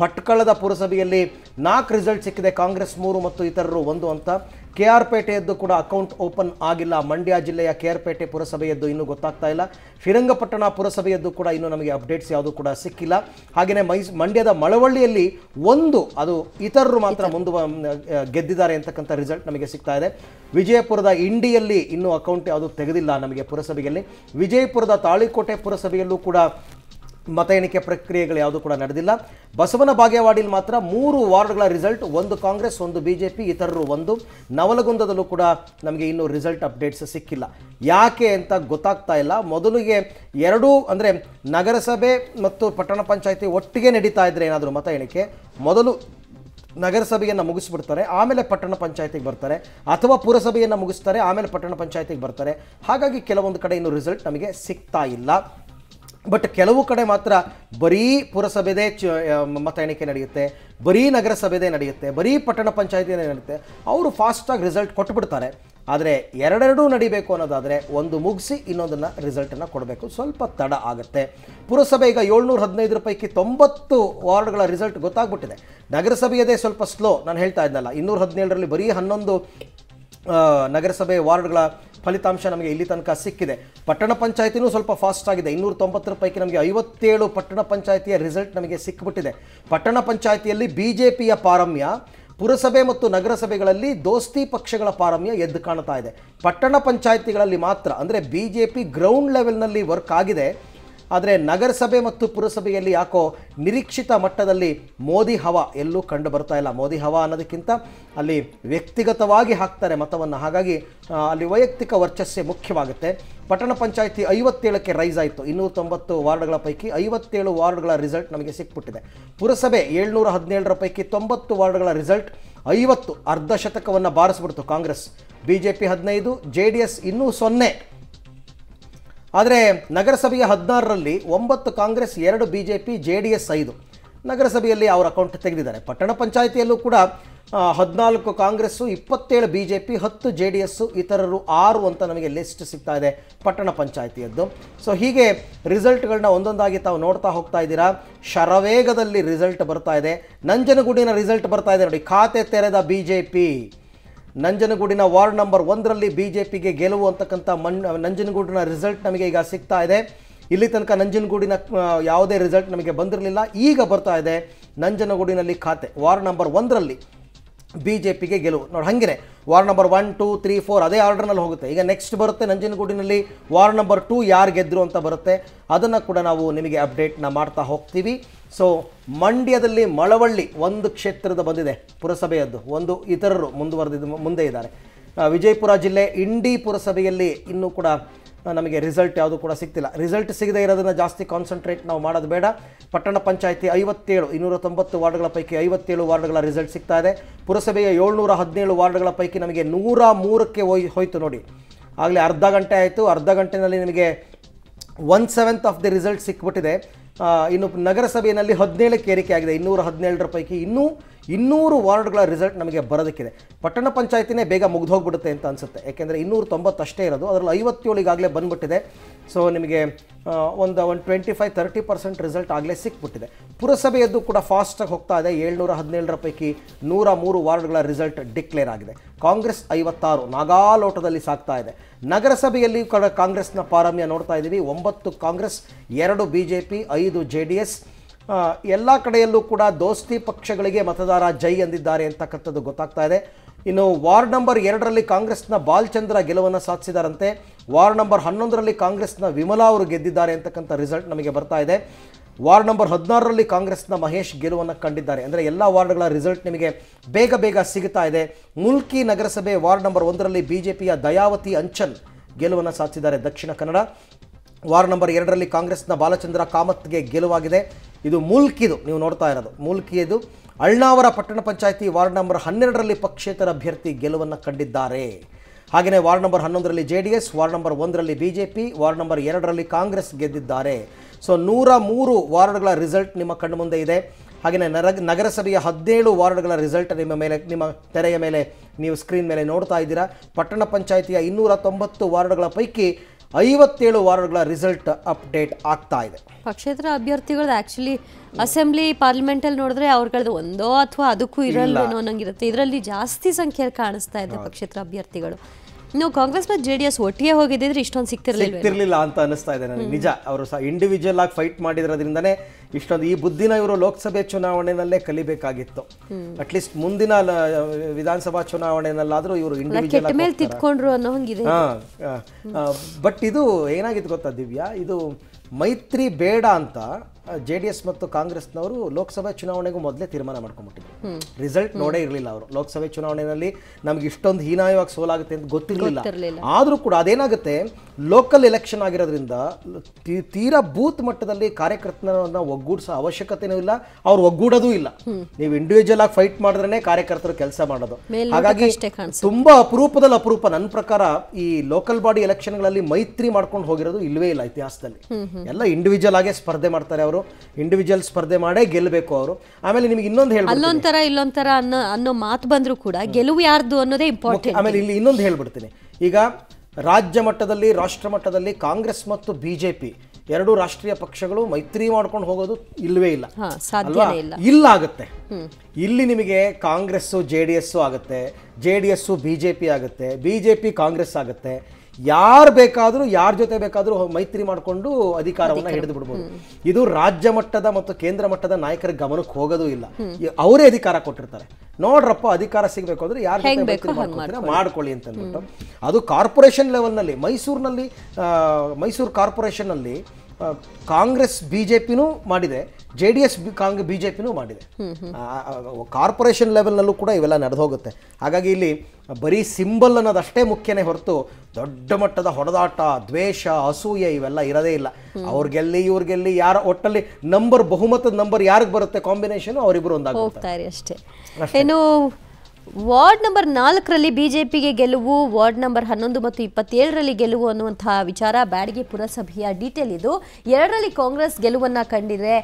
ಭಟ್ಕಳದ ಪುರಸಭೆಯಲ್ಲಿ ನಾಲ್ಕು ರಿಸಲ್ಟ್ ಸಿಕ್ಕಿದೆ, ಕಾಂಗ್ರೆಸ್ ಮೂರು ಮತ್ತು ಇತರರು ಒಂದು ಅಂತ. ಕೆ ಆರ್ ಪೇಟೆಯದ್ದು ಕೂಡ ಅಕೌಂಟ್ ಓಪನ್ ಆಗಿಲ್ಲ. ಮಂಡ್ಯ ಜಿಲ್ಲೆಯ ಕೆ ಆರ್ ಪೇಟೆ ಪುರಸಭೆಯದ್ದು ಇನ್ನೂ ಗೊತ್ತಾಗ್ತಾ ಇಲ್ಲ. ಶ್ರೀರಂಗಪಟ್ಟಣ ಪುರಸಭೆಯದ್ದು ಕೂಡ ಇನ್ನೂ ನಮಗೆ ಅಪ್ಡೇಟ್ಸ್ ಯಾವುದೂ ಕೂಡ ಸಿಕ್ಕಿಲ್ಲ. ಹಾಗೆಯೇ ಮೈಸ್ ಮಂಡ್ಯದ ಮಳವಳ್ಳಿಯಲ್ಲಿ ಒಂದು, ಅದು ಇತರರು ಮಾತ್ರ ಮುಂದೆ ಗೆದ್ದಿದ್ದಾರೆ ಅಂತಕ್ಕಂಥ ರಿಸಲ್ಟ್ ನಮಗೆ ಸಿಗ್ತಾ ಇದೆ. ವಿಜಯಪುರದ ಇಂಡಿಯಲ್ಲಿ ಇನ್ನೂ ಅಕೌಂಟ್ ಯಾವುದೂ ತೆಗೆದಿಲ್ಲ ನಮಗೆ ಪುರಸಭೆಯಲ್ಲಿ. ವಿಜಯಪುರದ ತಾಳಿಕೋಟೆ ಪುರಸಭೆಯಲ್ಲೂ ಕೂಡ ಮತ ಎಣಿಕೆ ಪ್ರಕ್ರಿಯೆಗಳು ಯಾವುದೂ ಕೂಡ ನಡೆದಿಲ್ಲ. ಬಸವನ ಬಾಗೇವಾಡಿಯಲ್ಲಿ ಮಾತ್ರ ಮೂರು ವಾರ್ಡ್ಗಳ ರಿಸಲ್ಟ್, ಒಂದು ಕಾಂಗ್ರೆಸ್, ಒಂದು ಬಿ ಜೆ ಪಿ, ಇತರರು ಒಂದು. ನವಲಗುಂದದಲ್ಲೂ ಕೂಡ ನಮಗೆ ಇನ್ನೂ ರಿಸಲ್ಟ್ ಅಪ್ಡೇಟ್ಸ್ ಸಿಕ್ಕಿಲ್ಲ, ಯಾಕೆ ಅಂತ ಗೊತ್ತಾಗ್ತಾ ಇಲ್ಲ. ಮೊದಲಿಗೆ ಎರಡೂ ಅಂದರೆ ನಗರಸಭೆ ಮತ್ತು ಪಟ್ಟಣ ಪಂಚಾಯಿತಿ ಒಟ್ಟಿಗೆ ನಡೀತಾ ಇದ್ದರೆ ಏನಾದರೂ ಮತ ಎಣಿಕೆ, ಮೊದಲು ನಗರಸಭೆಯನ್ನು ಮುಗಿಸ್ಬಿಡ್ತಾರೆ, ಆಮೇಲೆ ಪಟ್ಟಣ ಪಂಚಾಯತಿಗೆ ಬರ್ತಾರೆ, ಅಥವಾ ಪುರಸಭೆಯನ್ನು ಮುಗಿಸ್ತಾರೆ ಆಮೇಲೆ ಪಟ್ಟಣ ಪಂಚಾಯತಿಗೆ ಬರ್ತಾರೆ. ಹಾಗಾಗಿ ಕೆಲವೊಂದು ಕಡೆ ಇನ್ನೂ ರಿಸಲ್ಟ್ ನಮಗೆ ಸಿಗ್ತಾ ಇಲ್ಲ. ಬಟ್ ಕೆಲವು ಕಡೆ ಮಾತ್ರ ಬರೀ ಪುರಸಭೆದೇ ಚ ಮತ ಎಣಿಕೆ ನಡೆಯುತ್ತೆ, ಬರೀ ನಗರಸಭೆದೇ ನಡೆಯುತ್ತೆ, ಬರೀ ಪಟ್ಟಣ ಪಂಚಾಯಿತಿಯೇ ನಡೆಯುತ್ತೆ. ಅವರು ಫಾಸ್ಟಾಗಿ ರಿಸಲ್ಟ್ ಕೊಟ್ಟುಬಿಡ್ತಾರೆ, ಆದರೆ ಎರಡೆರಡೂ ನಡಿಬೇಕು ಅನ್ನೋದಾದರೆ ಒಂದು ಮುಗಿಸಿ ಇನ್ನೊಂದನ್ನು ರಿಸಲ್ಟನ್ನು ಕೊಡಬೇಕು, ಸ್ವಲ್ಪ ತಡ ಆಗುತ್ತೆ. ಪುರಸಭೆ ಈಗ ಏಳ್ನೂರ ಹದಿನೈದರ ಪೈಕಿ ತೊಂಬತ್ತು ವಾರ್ಡ್ಗಳ ರಿಸಲ್ಟ್ ಗೊತ್ತಾಗ್ಬಿಟ್ಟಿದೆ. ನಗರಸಭೆಯದೇ ಸ್ವಲ್ಪ ಸ್ಲೋ, ನಾನು ಹೇಳ್ತಾ ಇದ್ನಲ್ಲ, ಇನ್ನೂರ ಹದಿನೇಳರಲ್ಲಿ ಬರೀ ಹನ್ನೊಂದು ನಗರಸಭೆ ವಾರ್ಡ್ಗಳ ಫಲಿತಾಂಶ ನಮಗೆ ಇಲ್ಲಿ ತನಕ ಸಿಕ್ಕಿದೆ. ಪಟ್ಟಣ ಪಂಚಾಯಿತಿನೂ ಸ್ವಲ್ಪ ಫಾಸ್ಟ್ ಆಗಿದೆ. ಇನ್ನೂರ ತೊಂಬತ್ತರ ಪೈಕಿ ನಮಗೆ ಐವತ್ತೇಳು ಪಟ್ಟಣ ಪಂಚಾಯಿತಿಯ ರಿಸಲ್ಟ್ ನಮಗೆ ಸಿಕ್ಕಿಬಿಟ್ಟಿದೆ. ಪಟ್ಟಣ ಪಂಚಾಯಿತಿಯಲ್ಲಿ ಬಿ ಜೆ ಪಿಯ ಪಾರಮ್ಯ, ಪುರಸಭೆ ಮತ್ತು ನಗರಸಭೆಗಳಲ್ಲಿ ದೋಸ್ತಿ ಪಕ್ಷಗಳ ಪಾರಮ್ಯ ಎದ್ದು ಕಾಣ್ತಾ ಇದೆ. ಪಟ್ಟಣ ಪಂಚಾಯಿತಿಗಳಲ್ಲಿ ಮಾತ್ರ ಅಂದರೆ ಬಿ ಜೆ ಪಿ ಗ್ರೌಂಡ್ ಲೆವೆಲ್ನಲ್ಲಿ ವರ್ಕ್ ಆಗಿದೆ. ಆದರೆ ನಗರಸಭೆ ಮತ್ತು ಪುರಸಭೆಯಲ್ಲಿ ಯಾಕೋ ನಿರೀಕ್ಷಿತ ಮಟ್ಟದಲ್ಲಿ ಮೋದಿ ಹವಾ ಎಲ್ಲೂ ಕಂಡು ಬರ್ತಾ ಇಲ್ಲ. ಮೋದಿ ಹವಾ ಅನ್ನೋದಕ್ಕಿಂತ ಅಲ್ಲಿ ವ್ಯಕ್ತಿಗತವಾಗಿ ಹಾಕ್ತಾರೆ ಮತವನ್ನು, ಹಾಗಾಗಿ ಅಲ್ಲಿ ವೈಯಕ್ತಿಕ ವರ್ಚಸ್ಸೇ ಮುಖ್ಯವಾಗುತ್ತೆ. ಪಟ್ಟಣ ಪಂಚಾಯಿತಿ ಐವತ್ತೇಳಕ್ಕೆ ರೈಸ್ ಆಯಿತು. ಇನ್ನೂರ ತೊಂಬತ್ತು ವಾರ್ಡ್ಗಳ ಪೈಕಿ ಐವತ್ತೇಳು ವಾರ್ಡ್ಗಳ ರಿಸಲ್ಟ್ ನಮಗೆ ಸಿಕ್ಬಿಟ್ಟಿದೆ. ಪುರಸಭೆ ಏಳ್ನೂರ ಹದಿನೇಳರ ಪೈಕಿ ತೊಂಬತ್ತು ವಾರ್ಡ್ಗಳ ರಿಸಲ್ಟ್ ಐವತ್ತು, ಅರ್ಧ ಶತಕವನ್ನು ಬಾರಿಸ್ಬಿಡ್ತು ಕಾಂಗ್ರೆಸ್. ಬಿ ಜೆ ಪಿ ಹದಿನೈದು, ಜೆ ಡಿ ಎಸ್ ಇನ್ನೂ ಸೊನ್ನೆ. ಆದರೆ ನಗರಸಭೆಯ ಹದಿನಾರರಲ್ಲಿ ಒಂಬತ್ತು ಕಾಂಗ್ರೆಸ್, ಎರಡು B J P, J D S ಐದು. ನಗರಸಭೆಯಲ್ಲಿ ಅವ್ರ ಅಕೌಂಟ್ ತೆಗೆದಿದ್ದಾರೆ. ಪಟ್ಟಣ ಪಂಚಾಯಿತಿಯಲ್ಲೂ ಕೂಡ ಹದಿನಾಲ್ಕು ಕಾಂಗ್ರೆಸ್ಸು, ಇಪ್ಪತ್ತೇಳು ಬಿ ಜೆ ಪಿ, ಹತ್ತು ಜೆ ಡಿ ಎಸ್ಸು, ಇತರರು ಆರು ಅಂತ ನಮಗೆ ಲಿಸ್ಟ್ ಸಿಗ್ತಾ ಇದೆ ಪಟ್ಟಣ ಪಂಚಾಯಿತಿಯದ್ದು. ಸೊ ಹೀಗೆ ರಿಸಲ್ಟ್ಗಳನ್ನ ಒಂದೊಂದಾಗಿ ತಾವು ನೋಡ್ತಾ ಹೋಗ್ತಾ ಇದ್ದೀರಾ. ಶರವೇಗದಲ್ಲಿ ರಿಸಲ್ಟ್ ಬರ್ತಾ ಇದೆ. ನಂಜನಗೂಡಿನ ರಿಸಲ್ಟ್ ಬರ್ತಾ ಇದೆ ನೋಡಿ. ಖಾತೆ ತೆರೆದ ಬಿ ಜೆ ಪಿ. ನಂಜನಗೂಡಿನ ವಾರ್ಡ್ ನಂಬರ್ ಒಂದರಲ್ಲಿ ಬಿ ಜೆ ಪಿಗೆ ಗೆಲುವು ಅಂತಕ್ಕಂಥ ಮಣ್ ನಂಜನಗೂಡಿನ ರಿಸಲ್ಟ್ ನಮಗೆ ಈಗ ಸಿಗ್ತಾ ಇದೆ. ಇಲ್ಲಿ ತನಕ ನಂಜನಗೂಡಿನ ಯಾವುದೇ ರಿಸಲ್ಟ್ ನಮಗೆ ಬಂದಿರಲಿಲ್ಲ, ಈಗ ಬರ್ತಾ ಇದೆ. ನಂಜನಗೂಡಿನಲ್ಲಿ ಖಾತೆ ವಾರ್ಡ್ ನಂಬರ್ ಒಂದರಲ್ಲಿ ಬಿ ಜೆ ಪಿಗೆ ಗೆಲುವು ನೋಡಿ. ಹಾಗೆ ward number one two three four ಅದೇ ಆರ್ಡರ್ನಲ್ಲಿ ಹೋಗುತ್ತೆ. ಈಗ ನೆಕ್ಸ್ಟ್ ಬರುತ್ತೆ ನಂಜನಗೂಡಿನಲ್ಲಿ ವಾರ್ಡ್ ನಂಬರ್ ಟೂ ಯಾರು ಗೆದ್ದರು ಅಂತ ಬರುತ್ತೆ. ಅದನ್ನು ಕೂಡ ನಾವು ನಿಮಗೆ ಅಪ್ಡೇಟ್ನ ಮಾಡ್ತಾ ಹೋಗ್ತೀವಿ. ಸೊ ಮಂಡ್ಯದಲ್ಲಿ ಮಳವಳ್ಳಿ ಒಂದು ಕ್ಷೇತ್ರದ ಬಂದಿದೆ ಪುರಸಭೆಯದ್ದು, ಒಂದು ಇತರರು ಮುಂದುವರೆದ ಮುಂದೆ ಇದ್ದಾರೆ. ವಿಜಯಪುರ ಜಿಲ್ಲೆ ಇಂಡಿ ಪುರಸಭೆಯಲ್ಲಿ ಇನ್ನೂ ಕೂಡ ನಮಗೆ ರಿಸಲ್ಟ್ ಯಾವುದೂ ಕೂಡ ಸಿಗ್ತಿಲ್ಲ. ರಿಸಲ್ಟ್ ಸಿಗದೇ ಇರೋದನ್ನು ಜಾಸ್ತಿ ಕಾನ್ಸಂಟ್ರೇಟ್ ನಾವು ಮಾಡೋದು ಬೇಡ. ಪಟ್ಟಣ ಪಂಚಾಯಿತಿ ಐವತ್ತೇಳು, ಇನ್ನೂರ ತೊಂಬತ್ತು ವಾರ್ಡ್ಗಳ ಪೈಕಿ ಐವತ್ತೇಳು ವಾರ್ಡ್ಗಳ ರಿಸಲ್ಟ್ ಸಿಗ್ತಾ ಇದೆ. ಪುರಸಭೆಯ ಏಳ್ನೂರ ಹದಿನೇಳು ವಾರ್ಡ್ಗಳ ಪೈಕಿ ನಮಗೆ ನೂರ ಮೂರಕ್ಕೆ ಹೋಯ್ ಹೋಯಿತು ನೋಡಿ. ಆಗಲೇ ಅರ್ಧ ಗಂಟೆ ಆಯಿತು. ಅರ್ಧ ಗಂಟೆಯಲ್ಲಿ ನಿಮಗೆ one seventh of the result ಸಿಕ್ಬಿಟ್ಟಿದೆ. ಇನ್ನು ನಗರಸಭೆಯಲ್ಲಿ ಹದಿನೇಳಕ್ಕೆ ಏರಿಕೆ ಆಗಿದೆ. ಇನ್ನೂರ ಹದಿನೇಳರ ಪೈಕಿ ಇನ್ನೂ ಇನ್ನೂರು ವಾರ್ಡ್ಗಳ ರಿಸಲ್ಟ್ ನಮಗೆ ಬರೋದಕ್ಕಿದೆ. ಪಟ್ಟಣ ಪಂಚಾಯಿತಿನೇ ಬೇಗ ಮುಗಿದೋಗ್ಬಿಡುತ್ತೆ ಅಂತ ಅನಿಸುತ್ತೆ, ಯಾಕೆಂದರೆ ಇನ್ನೂರ ತೊಂಬತ್ತಷ್ಟೇ ಇರೋದು, ಅದರಲ್ಲಿ ಐವತ್ತೇಳು ಈಗಾಗಲೇ ಬಂದುಬಿಟ್ಟಿದೆ. ಸೊ ನಿಮಗೆ ಒಂದು ಒಂದು twenty five thirty percent result ಆಗಲೇ ಸಿಕ್ಬಿಟ್ಟಿದೆ. ಪುರಸಭೆಯದ್ದು ಕೂಡ ಫಾಸ್ಟಾಗಿ ಹೋಗ್ತಾ ಇದೆ. ಏಳ್ನೂರ ಹದಿನೇಳರ ಪೈಕಿ ನೂರ ಮೂರು ವಾರ್ಡ್ಗಳ ರಿಸಲ್ಟ್ ಡಿಕ್ಲೇರ್ ಆಗಿದೆ. ಕಾಂಗ್ರೆಸ್ ಐವತ್ತಾರು ನಾಗಾಲೋಟದಲ್ಲಿ ಸಾಗ್ತಾ ಇದೆ. ನಗರಸಭೆಯಲ್ಲಿ ಕೂಡ ಕಾಂಗ್ರೆಸ್ನ ಪಾರಮ್ಯ ನೋಡ್ತಾ ಇದ್ದೀವಿ. ಒಂಬತ್ತು ಕಾಂಗ್ರೆಸ್, ಎರಡು ಬಿ ಜೆ ಪಿ, ಐದು ಜೆ ಡಿ ಎಸ್. ಎಲ್ಲ ಕಡೆಯಲ್ಲೂ ಕೂಡ ದೋಸ್ತಿ ಪಕ್ಷಗಳಿಗೆ ಮತದಾರ ಜೈ ಎಂದಿದ್ದಾರೆ ಅಂತಕ್ಕಂಥದ್ದು ಗೊತ್ತಾಗ್ತಾ ಇದೆ. ಇನ್ನು ವಾರ್ಡ್ ನಂಬರ್ ಎರಡರಲ್ಲಿ ಕಾಂಗ್ರೆಸ್ನ ಬಾಲ್ಚಂದ್ರ ಗೆಲುವನ್ನು ಸಾಧಿಸಿದಾರಂತೆ. ವಾರ್ಡ್ ನಂಬರ್ ಹನ್ನೊಂದರಲ್ಲಿ ಕಾಂಗ್ರೆಸ್ನ ವಿಮಲಾ ಅವರು ಗೆದ್ದಿದ್ದಾರೆ ಅಂತಕ್ಕಂಥ ರಿಸಲ್ಟ್ ನಮಗೆ ಬರ್ತಾ ಇದೆ. ವಾರ್ಡ್ ನಂಬರ್ ಹದಿನಾರರಲ್ಲಿ ಕಾಂಗ್ರೆಸ್ನ ಮಹೇಶ್ ಗೆಲುವನ್ನು ಕಂಡಿದ್ದಾರೆ. ಅಂದರೆ ಎಲ್ಲ ವಾರ್ಡ್ಗಳ ರಿಸಲ್ಟ್ ನಿಮಗೆ ಬೇಗ ಬೇಗ ಸಿಗ್ತಾ ಇದೆ. ಮುಲ್ಕಿ ನಗರಸಭೆ ವಾರ್ಡ್ ನಂಬರ್ ಒಂದರಲ್ಲಿ ಬಿ ಜೆ ಪಿಯ ದಯಾವತಿ ಅಂಚನ್ ಗೆಲುವನ್ನು ಸಾಧಿಸಿದ್ದಾರೆ, ದಕ್ಷಿಣ ಕನ್ನಡ. ವಾರ್ಡ್ ನಂಬರ್ ಎರಡರಲ್ಲಿ ಕಾಂಗ್ರೆಸ್ನ ಬಾಲಚಂದ್ರ ಕಾಮತ್ಗೆ ಗೆಲುವಾಗಿದೆ. ಇದು ಮುಲ್ಕಿದು, ನೀವು ನೋಡ್ತಾ ಇರೋದು ಮುಲ್ಕಿಯದು. ಅಳ್ನಾವರ ಪಟ್ಟಣ ಪಂಚಾಯಿತಿ ವಾರ್ಡ್ ನಂಬರ್ ಹನ್ನೆರಡರಲ್ಲಿ ಪಕ್ಷೇತರ ಅಭ್ಯರ್ಥಿ ಗೆಲುವನ್ನು ಕಂಡಿದ್ದಾರೆ. ಹಾಗೆಯೇ ವಾರ್ಡ್ ನಂಬರ್ ಹನ್ನೊಂದರಲ್ಲಿ J D S, ward number ಒಂದರಲ್ಲಿ B J P, ward number ಎರಡರಲ್ಲಿ ಕಾಂಗ್ರೆಸ್ ಗೆದ್ದಿದ್ದಾರೆ. ಸೊ ನೂರ ಮೂರು ವಾರ್ಡ್ಗಳ ರಿಸಲ್ಟ್ ನಿಮ್ಮ ಕಣ್ಣು ಮುಂದೆ ಇದೆ. ಹಾಗೆಯೇ ನಗರಸಭೆಯ ಹದಿನೇಳು ವಾರ್ಡ್ಗಳ ರಿಸಲ್ಟ್ ನಿಮ್ಮ ಮೇಲೆ ನಿಮ್ಮ ತೆರೆಯ ಮೇಲೆ ನೀವು ಸ್ಕ್ರೀನ್ ಮೇಲೆ ನೋಡ್ತಾ ಇದ್ದೀರಾ. ಪಟ್ಟಣ ಪಂಚಾಯಿತಿಯ ಇನ್ನೂರ ತೊಂಬತ್ತು ವಾರ್ಡ್ಗಳ ಪೈಕಿ ಐವತ್ತೇಳು ವಾರ್ಡ್ಗಳ ರಿಸಲ್ಟ್ ಅಪ್ಡೇಟ್ ಆಗ್ತಾ ಇದೆ. ಪಕ್ಷೇತರ ಅಭ್ಯರ್ಥಿಗಳದ್ದು ಆಕ್ಚುಲಿ ಅಸೆಂಬ್ಲಿ ಪಾರ್ಲಿಮೆಂಟಲ್ಲಿ ನೋಡಿದ್ರೆ ಅವ್ರಗಳದ್ದು ಒಂದೋ ಅಥವಾ ಅದಕ್ಕೂ ಇರಲ್ಲ ಏನೋ ಅನ್ನಂಗಿರುತ್ತೆ. ಇದರಲ್ಲಿ ಜಾಸ್ತಿ ಸಂಖ್ಯೆಯಲ್ಲಿ ಕಾಣಿಸ್ತಾ ಇದೆ ಪಕ್ಷೇತರ ಅಭ್ಯರ್ಥಿಗಳು. ಇನ್ನು ಕಾಂಗ್ರೆಸ್ ಮತ್ತು ಜೆ ಡಿ ಎಸ್ ಒಟ್ಟಿಗೆ ಹೋಗಿದ್ದಿದ್ರೆ ಇಷ್ಟೊಂದು ಸಿಕ್ತಿರಲಿಲ್ಲ ಇರ್ಲಿಲ್ಲ ಅಂತ ಅನಿಸ್ತಾ ಇದೆ ನನಗೆ. ನಿಜ, ಅವರು ಸಹ ಇಂಡಿವಿಜುವಲ್ ಆಗಿ ಫೈಟ್ ಮಾಡಿರೋದ್ರಿಂದನೇ ಇಷ್ಟೊಂದು. ಈ ಬುದ್ಧಿನ ಇವರು ಲೋಕಸಭೆ ಚುನಾವಣೆಯಲ್ಲೇ ಕಲಿಬೇಕಾಗಿತ್ತು. ಅಟ್ಲೀಸ್ಟ್ ಮುಂದಿನ ವಿಧಾನಸಭಾ ಚುನಾವಣೆಯಲ್ಲಾದರೂ ಇವರು ಇಂಡಿವಿಜುವಲ್ ಮೇಲೆ ತಿದ್ಕೊಂಡ್ರು ಅನ್ನೋ ಹಂಗಿದೆ. ಬಟ್ ಇದು ಏನಾಗಿತ್ತು ಗೊತ್ತಾ ದಿವ್ಯಾ, ಇದು ಮೈತ್ರಿ ಬೇಡ ಅಂತ ಜೆ ಡಿ ಎಸ್ ಮತ್ತು ಕಾಂಗ್ರೆಸ್ನವರು ಲೋಕಸಭಾ ಚುನಾವಣೆಗೂ ಮೊದಲೇ ತೀರ್ಮಾನ ಮಾಡ್ಕೊಂಡ್ಬಿಟ್ಟಿದ್ರು. ರಿಸಲ್ಟ್ ನೋಡೇ ಇರಲಿಲ್ಲ ಅವರು. ಲೋಕಸಭೆ ಚುನಾವಣೆಯಲ್ಲಿ ನಮ್ಗೆ ಇಷ್ಟೊಂದು ಹೀನಾಯವಾಗಿ ಸೋಲಾಗುತ್ತೆ ಅಂತ ಗೊತ್ತಿರಲಿಲ್ಲ. ಆದರೂ ಕೂಡ ಅದೇನಾಗುತ್ತೆ, ಲೋಕಲ್ ಎಲೆಕ್ಷನ್ ಆಗಿರೋದ್ರಿಂದ ತೀರಾ ಬೂತ್ ಮಟ್ಟದಲ್ಲಿ ಕಾರ್ಯಕರ್ತರನ್ನ ಒಗ್ಗೂಡಿಸೋ ಅವಶ್ಯಕತೆನೂ ಇಲ್ಲ, ಅವ್ರು ಒಗ್ಗೂಡೋದೂ ಇಲ್ಲ. ನೀವು ಇಂಡಿವಿಜುವಲ್ ಆಗಿ ಫೈಟ್ ಮಾಡಿದ್ರೆ ಕಾರ್ಯಕರ್ತರು ಕೆಲಸ ಮಾಡೋದು. ಹಾಗಾಗಿ ತುಂಬಾ ಅಪರೂಪದಲ್ಲಿ ಅಪರೂಪ. ನನ್ನ ಪ್ರಕಾರ ಈ ಲೋಕಲ್ ಬಾಡಿ ಎಲೆಕ್ಷನ್ಗಳಲ್ಲಿ ಮೈತ್ರಿ ಮಾಡ್ಕೊಂಡು ಹೋಗಿರೋದು ಇಲ್ವೇ ಇಲ್ಲ ಇತಿಹಾಸದಲ್ಲಿ. ಎಲ್ಲ ಇಂಡಿವಿಜುವಲ್ ಆಗೇ ಸ್ಪರ್ಧೆ ಮಾಡ್ತಾರೆ. ಅವರು ಇಂಡಿವಿಜುವಲ್ ಸ್ಪರ್ಧೆ ಮಾಡೇ ಗೆಲ್ಲಬೇಕು ಅವರು. ಆಮೇಲೆ ನಿಮಗೆ ಇನ್ನೊಂದು ಹೇಳ್ತೀನಿ, ಅಲ್ಲೊಂದರ ಇಲ್ಲೊಂದರ ಅನ್ನೋ ಅನ್ನೋ ಮಾತು ಬಂದರೂ ಕೂಡ ಗೆಲುವು ಯಾರ್ದು ಅನ್ನೋದೇ ಇಂಪಾರ್ಟೆಂಟ್. ಆಮೇಲೆ ಇಲ್ಲಿ ಇನ್ನೊಂದು ಹೇಳ್ಬಿಡ್ತೀನಿ, ಈಗ ರಾಜ್ಯ ಮಟ್ಟದಲ್ಲಿ ರಾಷ್ಟ್ರ ಮಟ್ಟದಲ್ಲಿ ಕಾಂಗ್ರೆಸ್ ಮತ್ತು ಬಿಜೆಪಿ ಎರಡು ರಾಷ್ಟ್ರೀಯ ಪಕ್ಷಗಳು ಮೈತ್ರಿ ಮಾಡ್ಕೊಂಡು ಹೋಗೋದು ಇಲ್ಲವೇ ಇಲ್ಲ, ಸಾಧ್ಯವೇ ಇಲ್ಲ. ಇಲ್ಲಾಗುತ್ತೆ. ಇಲ್ಲಿ ನಿಮಗೆ ಕಾಂಗ್ರೆಸ್ಸು ಜೆ ಡಿ ಎಸ್ಸು ಆಗುತ್ತೆ, J D S B J P ಆಗುತ್ತೆ, ಬಿ ಜೆ ಪಿ ಕಾಂಗ್ರೆಸ್ ಆಗುತ್ತೆ. ಯಾರು ಬೇಕಾದರೂ ಯಾರ ಜೊತೆ ಬೇಕಾದರೂ ಮೈತ್ರಿ ಮಾಡಿಕೊಂಡು ಅಧಿಕಾರವನ್ನು ಹಿಡಿದು ಬಿಡ್ಬೋದು. ಇದು ರಾಜ್ಯ ಮಟ್ಟದ ಮತ್ತು ಕೇಂದ್ರ ಮಟ್ಟದ ನಾಯಕರ ಗಮನಕ್ಕೆ ಹೋಗೋದು ಇಲ್ಲ. ಅವರೇ ಅಧಿಕಾರ ಕೊಟ್ಟಿರ್ತಾರೆ, ನೋಡ್ರಪ್ಪ ಅಧಿಕಾರ ಸಿಗಬೇಕು ಅಂದ್ರೆ ಯಾರು ಜೊತೆ ಮೈತ್ರಿ ಮಾಡ್ಕೊತೀರಾ ಮಾಡ್ಕೊಳ್ಳಿ ಅಂತ ಅಂದ್ಬಿಟ್ಟು. ಅದು ಕಾರ್ಪೊರೇಷನ್ ಲೆವೆಲ್ನಲ್ಲಿ ಮೈಸೂರಿನಲ್ಲಿ ಮೈಸೂರು ಕಾರ್ಪೊರೇಷನ್ನಲ್ಲಿ ಕಾಂಗ್ರೆಸ್ ಬಿಜೆಪಿನೂ ಮಾಡಿದೆ, ಜೆ ಡಿ ಎಸ್ ಕಾಂಗ್ರೆಸ್ ಬಿಜೆಪಿನೂ ಮಾಡಿದೆ. ಕಾರ್ಪೊರೇಷನ್ ಲೆವೆಲ್ನಲ್ಲೂ ಕೂಡ ಇವೆಲ್ಲ ನಡೆದು ಹೋಗುತ್ತೆ. ಹಾಗಾಗಿ ಇಲ್ಲಿ ಬರೀ ಸಿಂಬಲ್ ಅನ್ನೋದಷ್ಟೇ ಮುಖ್ಯನೇ ಹೊರತು ದೊಡ್ಡ ಮಟ್ಟದ ಹೊಡೆದಾಟ, ದ್ವೇಷ, ಅಸೂಯೆ ಇವೆಲ್ಲ ಇರೋದೇ ಇಲ್ಲ. ಅವ್ರಿಗೆಲ್ಲಿ ಇವ್ರಿಗೆಲ್ಲಿ ಯಾರ ಒಟ್ಟಲ್ಲಿ ನಂಬರ್, ಬಹುಮತದ ನಂಬರ್ ಯಾರಿಗೆ ಬರುತ್ತೆ ಕಾಂಬಿನೇಷನ್ ಅವರಿಬ್ರು ಒಂದಾಗ್ತಾರೆ ಅಷ್ಟೇ. ಏನು ವಾರ್ಡ್ ನಂಬರ್ ನಾಲ್ಕರಲ್ಲಿ ಬಿಜೆಪಿಗೆ ಗೆಲುವು, ವಾರ್ಡ್ ನಂಬರ್ ಹನ್ನೊಂದು ಮತ್ತು ಇಪ್ಪತ್ತೇಳರಲ್ಲಿ ಗೆಲುವು ಅನ್ನುವಂತಹ ವಿಚಾರ ಬ್ಯಾಡಗಿ ಪುರಸಭೆಯ ಡೀಟೇಲ್ ಇದು. ಎರಡರಲ್ಲಿ ಕಾಂಗ್ರೆಸ್ ಗೆಲುವನ್ನು ಕಂಡಿದೆ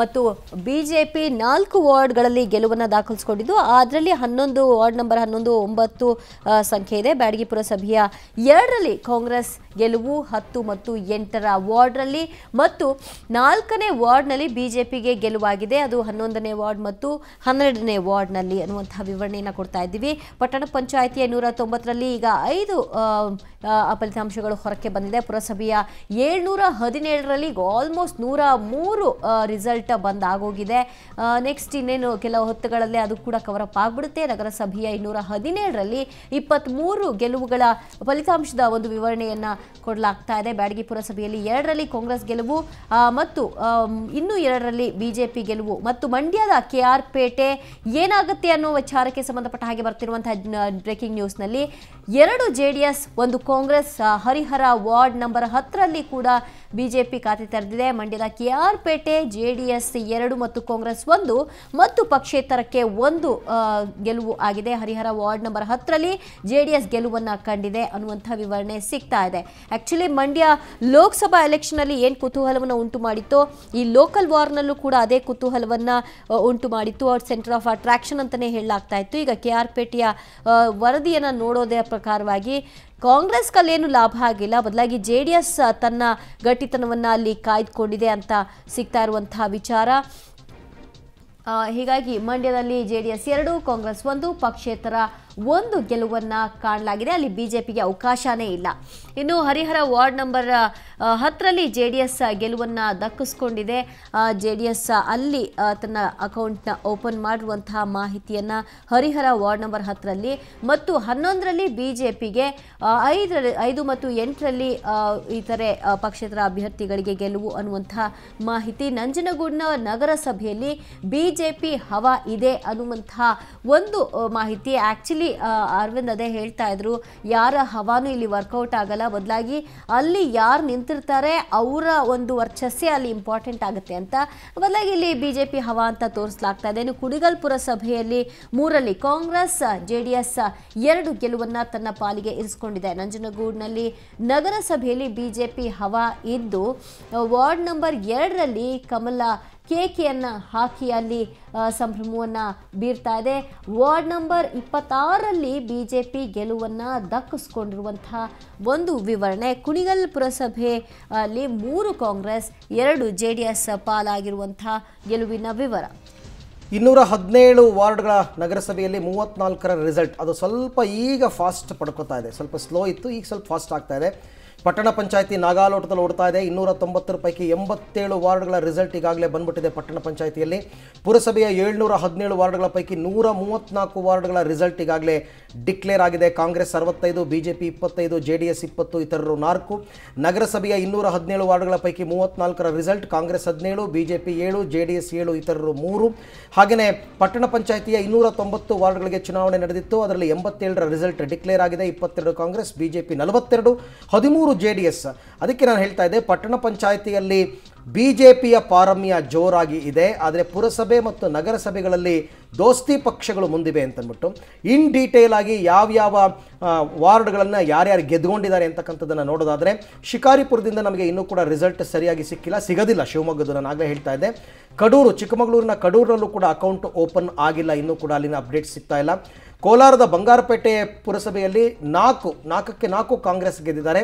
ಮತ್ತು ಬಿಜೆಪಿ ನಾಲ್ಕು ವಾರ್ಡ್ಗಳಲ್ಲಿ ಗೆಲುವನ್ನು ದಾಖಲಿಸಿಕೊಂಡಿದ್ದು, ಅದರಲ್ಲಿ ಹನ್ನೊಂದು ವಾರ್ಡ್ ನಂಬರ್ ಹನ್ನೊಂದು ಒಂಬತ್ತು ಸಂಖ್ಯೆ ಇದೆ. ಬ್ಯಾಡಗಿ ಪುರಸಭೆಯ ಎರಡರಲ್ಲಿ ಕಾಂಗ್ರೆಸ್ ಗೆಲುವು, ಹತ್ತು ಮತ್ತು ಎಂಟರ ವಾರ್ಡ್ರಲ್ಲಿ ಮತ್ತು ನಾಲ್ಕನೇ ವಾರ್ಡ್ನಲ್ಲಿ ಬಿಜೆಪಿಗೆ ಗೆಲುವಾಗಿದೆ. ಅದು ಹನ್ನೊಂದನೇ ವಾರ್ಡ್ ಮತ್ತು ಹನ್ನೆರಡನೇ ವಾರ್ಡ್ನಲ್ಲಿ ಅನ್ನುವಂತಹ ವಿವರಣೆಯನ್ನು ಕೊಡ್ತಾ ಇದ್ದೀವಿ. ಪಟ್ಟಣ ಪಂಚಾಯಿತಿಯ ನೂರ ತೊಂಬತ್ತರಲ್ಲಿ ಈಗ ಐದು ಫಲಿತಾಂಶಗಳು ಹೊರಕ್ಕೆ ಬಂದಿದೆ. ಪುರಸಭೆಯ ಏಳ್ನೂರ ಹದಿನೇಳರಲ್ಲಿ ಆಲ್ಮೋಸ್ಟ್ ನೂರ ಮೂರು ರಿಸಲ್ಟ್ ಬಂದಾಗೋಗಿದೆ. ನೆಕ್ಸ್ಟ್ ಇನ್ನೇನು ಕೆಲವು ಹೊತ್ತುಗಳಲ್ಲೇ ಅದು ಕೂಡ ಕವರಪ್ ಆಗಿಬಿಡುತ್ತೆ. ನಗರಸಭೆಯ ಇನ್ನೂರ ಹದಿನೇಳರಲ್ಲಿ ಇಪ್ಪತ್ತ್ಮೂರು ಗೆಲುವುಗಳ ಫಲಿತಾಂಶದ ಒಂದು ವಿವರಣೆಯನ್ನು ಕೊಡಲಾಗ್ತಾ ಇದೆ. ಬ್ಯಾಡಗಿ ಪುರಸಭೆಯಲ್ಲಿ ಎರಡರಲ್ಲಿ ಕಾಂಗ್ರೆಸ್ ಗೆಲುವು ಮತ್ತು ಇನ್ನೂ ಎರಡರಲ್ಲಿ ಬಿಜೆಪಿ ಗೆಲುವು ಮತ್ತು ಮಂಡ್ಯದ ಕೆ ಆರ್ ಪೇಟೆ ಏನಾಗುತ್ತೆ ಅನ್ನೋ ವಿಚಾರಕ್ಕೆ ಸಂಬಂಧಪಟ್ಟ ಹಾಗೆ ಬರ್ತಿರುವಂತಹ ಬ್ರೇಕಿಂಗ್ ನ್ಯೂಸ್ನಲ್ಲಿ ಎರಡು ಜೆಡಿಎಸ್ ಒಂದು ಕಾಂಗ್ರೆಸ್ ಹರಿಹರ ವಾರ್ಡ್ ನಂಬರ್ ಹತ್ತರಲ್ಲಿ ಕೂಡ ಬಿಜೆಪಿ ಖಾತೆ ತೆರೆದಿದೆ. ಮಂಡ್ಯದ ಕೆಆರ್ ಪೇಟೆ ಜೆಡಿಎಸ್ ಎರಡು ಮತ್ತು ಕಾಂಗ್ರೆಸ್ ಒಂದು ಮತ್ತು ಪಕ್ಷೇತರಕ್ಕೆ ಒಂದು ಗೆಲುವು ಆಗಿದೆ. ಹರಿಹರ ವಾರ್ಡ್ ನಂಬರ್ ಹತ್ತರಲ್ಲಿ ಜೆಡಿಎಸ್ ಗೆಲುವನ್ನು ಕಂಡಿದೆ ಅನ್ನುವಂಥ ವಿವರಣೆ ಸಿಗ್ತಾ ಇದೆ. ಆಕ್ಚುಲಿ ಮಂಡ್ಯ ಲೋಕಸಭಾ ಎಲೆಕ್ಷನ್ನಲ್ಲಿ ಏನು ಕುತೂಹಲವನ್ನು ಉಂಟು ಮಾಡಿತ್ತು, ಈ ಲೋಕಲ್ ವಾರ್ನಲ್ಲೂ ಕೂಡ ಅದೇ ಕುತೂಹಲವನ್ನು ಉಂಟು ಮಾಡಿತ್ತು. ಅವ್ರ ಸೆಂಟರ್ ಆಫ್ ಅಟ್ರಾಕ್ಷನ್ ಅಂತಲೇ ಹೇಳಲಾಗ್ತಾ ಇತ್ತು. ಈಗ ಕೆಆರ್ ಪೇಟೆಯ ವರದಿಯನ್ನು ನೋಡೋದೇ ಪ್ರಕಾರವಾಗಿ ಕಾಂಗ್ರೆಸ್ ಕಲ್ಲೇನು ಲಾಭ ಆಗಿಲ್ಲ, ಬದಲಾಗಿ ಜೆ ಡಿ ಎಸ್ ತನ್ನ ಗಟ್ಟಿತನವನ್ನು ಅಲ್ಲಿ ಕಾಯ್ದುಕೊಂಡಿದೆ ಅಂತ ಸಿಗ್ತಾ ಇರುವಂತಹ ವಿಚಾರ. ಹೀಗಾಗಿ ಮಂಡ್ಯದಲ್ಲಿ ಜೆ ಡಿ ಎಸ್ ಎರಡು, ಕಾಂಗ್ರೆಸ್ ಒಂದು, ಪಕ್ಷೇತರ ಒಂದು ಗೆಲುವನ್ನು ಕಾಣಲಾಗಿದೆ. ಅಲ್ಲಿ ಬಿಜೆಪಿಗೆ ಅವಕಾಶವೇ ಇಲ್ಲ. ಇನ್ನು ಹರಿಹರ ವಾರ್ಡ್ ನಂಬರ್ ಹತ್ತರಲ್ಲಿ ಜೆ ಡಿ ಎಸ್ ಗೆಲುವನ್ನು ದಕ್ಕಿಸ್ಕೊಂಡಿದೆ. ಜೆ ಡಿ ಎಸ್ ಅಲ್ಲಿ ತನ್ನ ಅಕೌಂಟ್ನ ಓಪನ್ ಮಾಡಿರುವಂತಹ ಮಾಹಿತಿಯನ್ನು ಹರಿಹರ ವಾರ್ಡ್ ನಂಬರ್ ಹತ್ತರಲ್ಲಿ ಮತ್ತು ಹನ್ನೊಂದರಲ್ಲಿ ಬಿಜೆಪಿಗೆ, ಐದರ ಐದು ಮತ್ತು ಎಂಟರಲ್ಲಿ ಇತರೆ ಪಕ್ಷೇತರ ಅಭ್ಯರ್ಥಿಗಳಿಗೆ ಗೆಲುವು ಅನ್ನುವಂಥ ಮಾಹಿತಿ. ನಂಜನಗೂಡಿನ ನಗರಸಭೆಯಲ್ಲಿ ಬಿಜೆಪಿ ಹವಾ ಇದೆ ಅನ್ನುವಂಥ ಒಂದು ಮಾಹಿತಿ. ಆ್ಯಕ್ಚುಲಿ ಅರವಿಂದ್ ಅದೇ ಹೇಳ್ತಾ ಇದ್ರು, ಯಾರ ಹವಾನು ಇಲ್ಲಿ ವರ್ಕೌಟ್ ಆಗಲ್ಲ, ಬದಲಾಗಿ ಅಲ್ಲಿ ಯಾರು ನಿಂತಿರ್ತಾರೆ ಅವರ ಒಂದು ವರ್ಚಸ್ಸೇ ಅಲ್ಲಿ ಇಂಪಾರ್ಟೆಂಟ್ ಆಗುತ್ತೆ ಅಂತ, ಬದಲಾಗಿ ಇಲ್ಲಿ ಬಿಜೆಪಿ ಹವಾ ಅಂತ ತೋರಿಸಲಾಗ್ತಾ ಇದೆ. ಇನ್ನು ಕುಡಿಗಲ್ ಪುರಸಭೆಯಲ್ಲಿ ಮೂರಲ್ಲಿ ಕಾಂಗ್ರೆಸ್ ಜೆ ಡಿ ಎಸ್ ಎರಡು ಗೆಲುವನ್ನು ತನ್ನ ಪಾಲಿಗೆ ಇರಿಸಿಕೊಂಡಿದೆ. ನಂಜನಗೂಡಿನಲ್ಲಿ ನಗರಸಭೆಯಲ್ಲಿ ಬಿಜೆಪಿ ಹವಾ ಇದ್ದು, ವಾರ್ಡ್ ನಂಬರ್ ಎರಡರಲ್ಲಿ ಕಮಲಾ ಕೇಕೆಯನ್ನು ಹಾಕಿ ಅಲ್ಲಿ ಸಂಭ್ರಮವನ್ನು ಬೀರ್ತಾ ಇದೆ. ವಾರ್ಡ್ ನಂಬರ್ ಇಪ್ಪತ್ತಾರರಲ್ಲಿ ಬಿಜೆಪಿ ಗೆಲುವನ್ನು ದಕ್ಕಿಸ್ಕೊಂಡಿರುವಂಥ ಒಂದು ವಿವರಣೆ. ಕುಣಿಗಲ್ ಪುರಸಭೆಯಲ್ಲಿ ಮೂರು ಕಾಂಗ್ರೆಸ್, ಎರಡು ಜೆ ಡಿ ಎಸ್ ಪಾಲಾಗಿರುವಂಥ ಗೆಲುವಿನ ವಿವರ. ಇನ್ನೂರ ಹದಿನೇಳು ವಾರ್ಡ್ಗಳ ನಗರಸಭೆಯಲ್ಲಿ ಮೂವತ್ತ್ನಾಲ್ಕರ ರಿಸಲ್ಟ್, ಅದು ಸ್ವಲ್ಪ ಈಗ ಫಾಸ್ಟ್ ಪಡ್ಕೊತಾ ಇದೆ. ಸ್ವಲ್ಪ ಸ್ಲೋ ಇತ್ತು, ಈಗ ಸ್ವಲ್ಪ ಫಾಸ್ಟ್ ಆಗ್ತಾ ಇದೆ. ಪಟ್ಟಣ ಪಂಚಾಯಿತಿ ನಾಗಾಲೋಟದಲ್ಲಿ ಓಡ್ತಾ ಇದೆ. ಇನ್ನೂರ ತೊಂಬತ್ತರ ಪೈಕಿ ಎಂಬತ್ತೇಳು ವಾರ್ಡ್ಗಳ ರಿಸಲ್ಟ್ ಈಗಾಗಲೇ ಬಂದ್ಬಿಟ್ಟಿದೆ ಪಟ್ಟಣ ಪಂಚಾಯಿತಿಯಲ್ಲಿ. ಪುರಸಭೆಯ ಏಳ್ನೂರ ಹದಿನೇಳು ವಾರ್ಡ್ಗಳ ಪೈಕಿ ನೂರ ಮೂವತ್ತ್ನಾಲ್ಕು ವಾರ್ಡ್ಗಳ ರಿಸಲ್ಟ್ ಈಗಾಗಲೇ ಡಿಕ್ಲೇರ್ ಆಗಿದೆ. ಕಾಂಗ್ರೆಸ್ ಅರವತ್ತೈದು, ಬಿಜೆಪಿ ಇಪ್ಪತ್ತೈದು, ಜೆ ಡಿ ಎಸ್ ಇಪ್ಪತ್ತು, ಇತರರು ನಾಲ್ಕು. ನಗರಸಭೆಯ ಇನ್ನೂರ ಹದಿನೇಳು ವಾರ್ಡ್ಗಳ ಪೈಕಿ ಮೂವತ್ತ್ನಾಲ್ಕರ ರಿಸಲ್ಟ್ ಕಾಂಗ್ರೆಸ್ ಹದಿನೇಳು, ಬಿಜೆಪಿ ಏಳು, ಜೆ ಡಿ ಎಸ್ ಏಳು, ಇತರರು ಮೂರು. ಹಾಗೆಯೇ ಪಟ್ಟಣ ಪಂಚಾಯಿತಿಯ ಇನ್ನೂರ ತೊಂಬತ್ತು ವಾರ್ಡ್ಗಳಿಗೆ ಚುನಾವಣೆ ನಡೆದಿತ್ತು. ಅದರಲ್ಲಿ ಎಂಬತ್ತೇಳರ ರಿಸಲ್ಟ್ ಡಿಕ್ಲೇರ್ ಆಗಿದೆ. ಇಪ್ಪತ್ತೆರಡು ಕಾಂಗ್ರೆಸ್, ಬಿಜೆಪಿ ನಲವತ್ತೆರಡು, ಹದಿಮೂರು ಜೆ ಡಿ ಎಸ್. ಅದಕ್ಕೆ ನಾನು ಹೇಳ್ತಾ ಇದ್ದೆ ಪಟ್ಟಣ ಪಂಚಾಯಿತಿಯಲ್ಲಿ ಬಿ ಜೆ ಪಿಯ ಪಾರಮ್ಯ ಜೋರಾಗಿ ಇದೆ, ಆದರೆ ಪುರಸಭೆ ಮತ್ತು ನಗರಸಭೆಗಳಲ್ಲಿ ದೋಸ್ತಿ ಪಕ್ಷಗಳು ಮುಂದಿವೆ ಅಂತಂದ್ಬಿಟ್ಟು ಇನ್ ಡೀಟೇಲ್ ಆಗಿ ಯಾವ್ಯಾವ ವಾರ್ಡ್ಗಳನ್ನು ಯಾರ್ಯಾರು ಗೆದ್ಕೊಂಡಿದ್ದಾರೆ ಅಂತಕ್ಕಂಥದ್ದನ್ನು ನೋಡೋದಾದರೆ ಶಿಕಾರಿಪುರದಿಂದ ನಮಗೆ ಇನ್ನೂ ಕೂಡ ರಿಸಲ್ಟ್ ಸರಿಯಾಗಿ ಸಿಕ್ಕಿಲ್ಲ, ಸಿಗೋದಿಲ್ಲ. ಶಿವಮೊಗ್ಗದ ನಾನು ಆಗಲೇ ಹೇಳ್ತಾ ಇದ್ದೆ. ಕಡೂರು, ಚಿಕ್ಕಮಗಳೂರಿನ ಕಡೂರಲ್ಲೂ ಕೂಡ ಅಕೌಂಟ್ ಓಪನ್ ಆಗಿಲ್ಲ, ಇನ್ನೂ ಕೂಡ ಅಲ್ಲಿನ ಅಪ್ಡೇಟ್ಸ್ ಸಿಗ್ತಾ ಇಲ್ಲ. ಕೋಲಾರದ ಬಂಗಾರಪೇಟೆ ಪುರಸಭೆಯಲ್ಲಿ ನಾಲ್ಕು ನಾಲ್ಕಕ್ಕೆ ನಾಲ್ಕು ಕಾಂಗ್ರೆಸ್ ಗೆದ್ದಿದ್ದಾರೆ.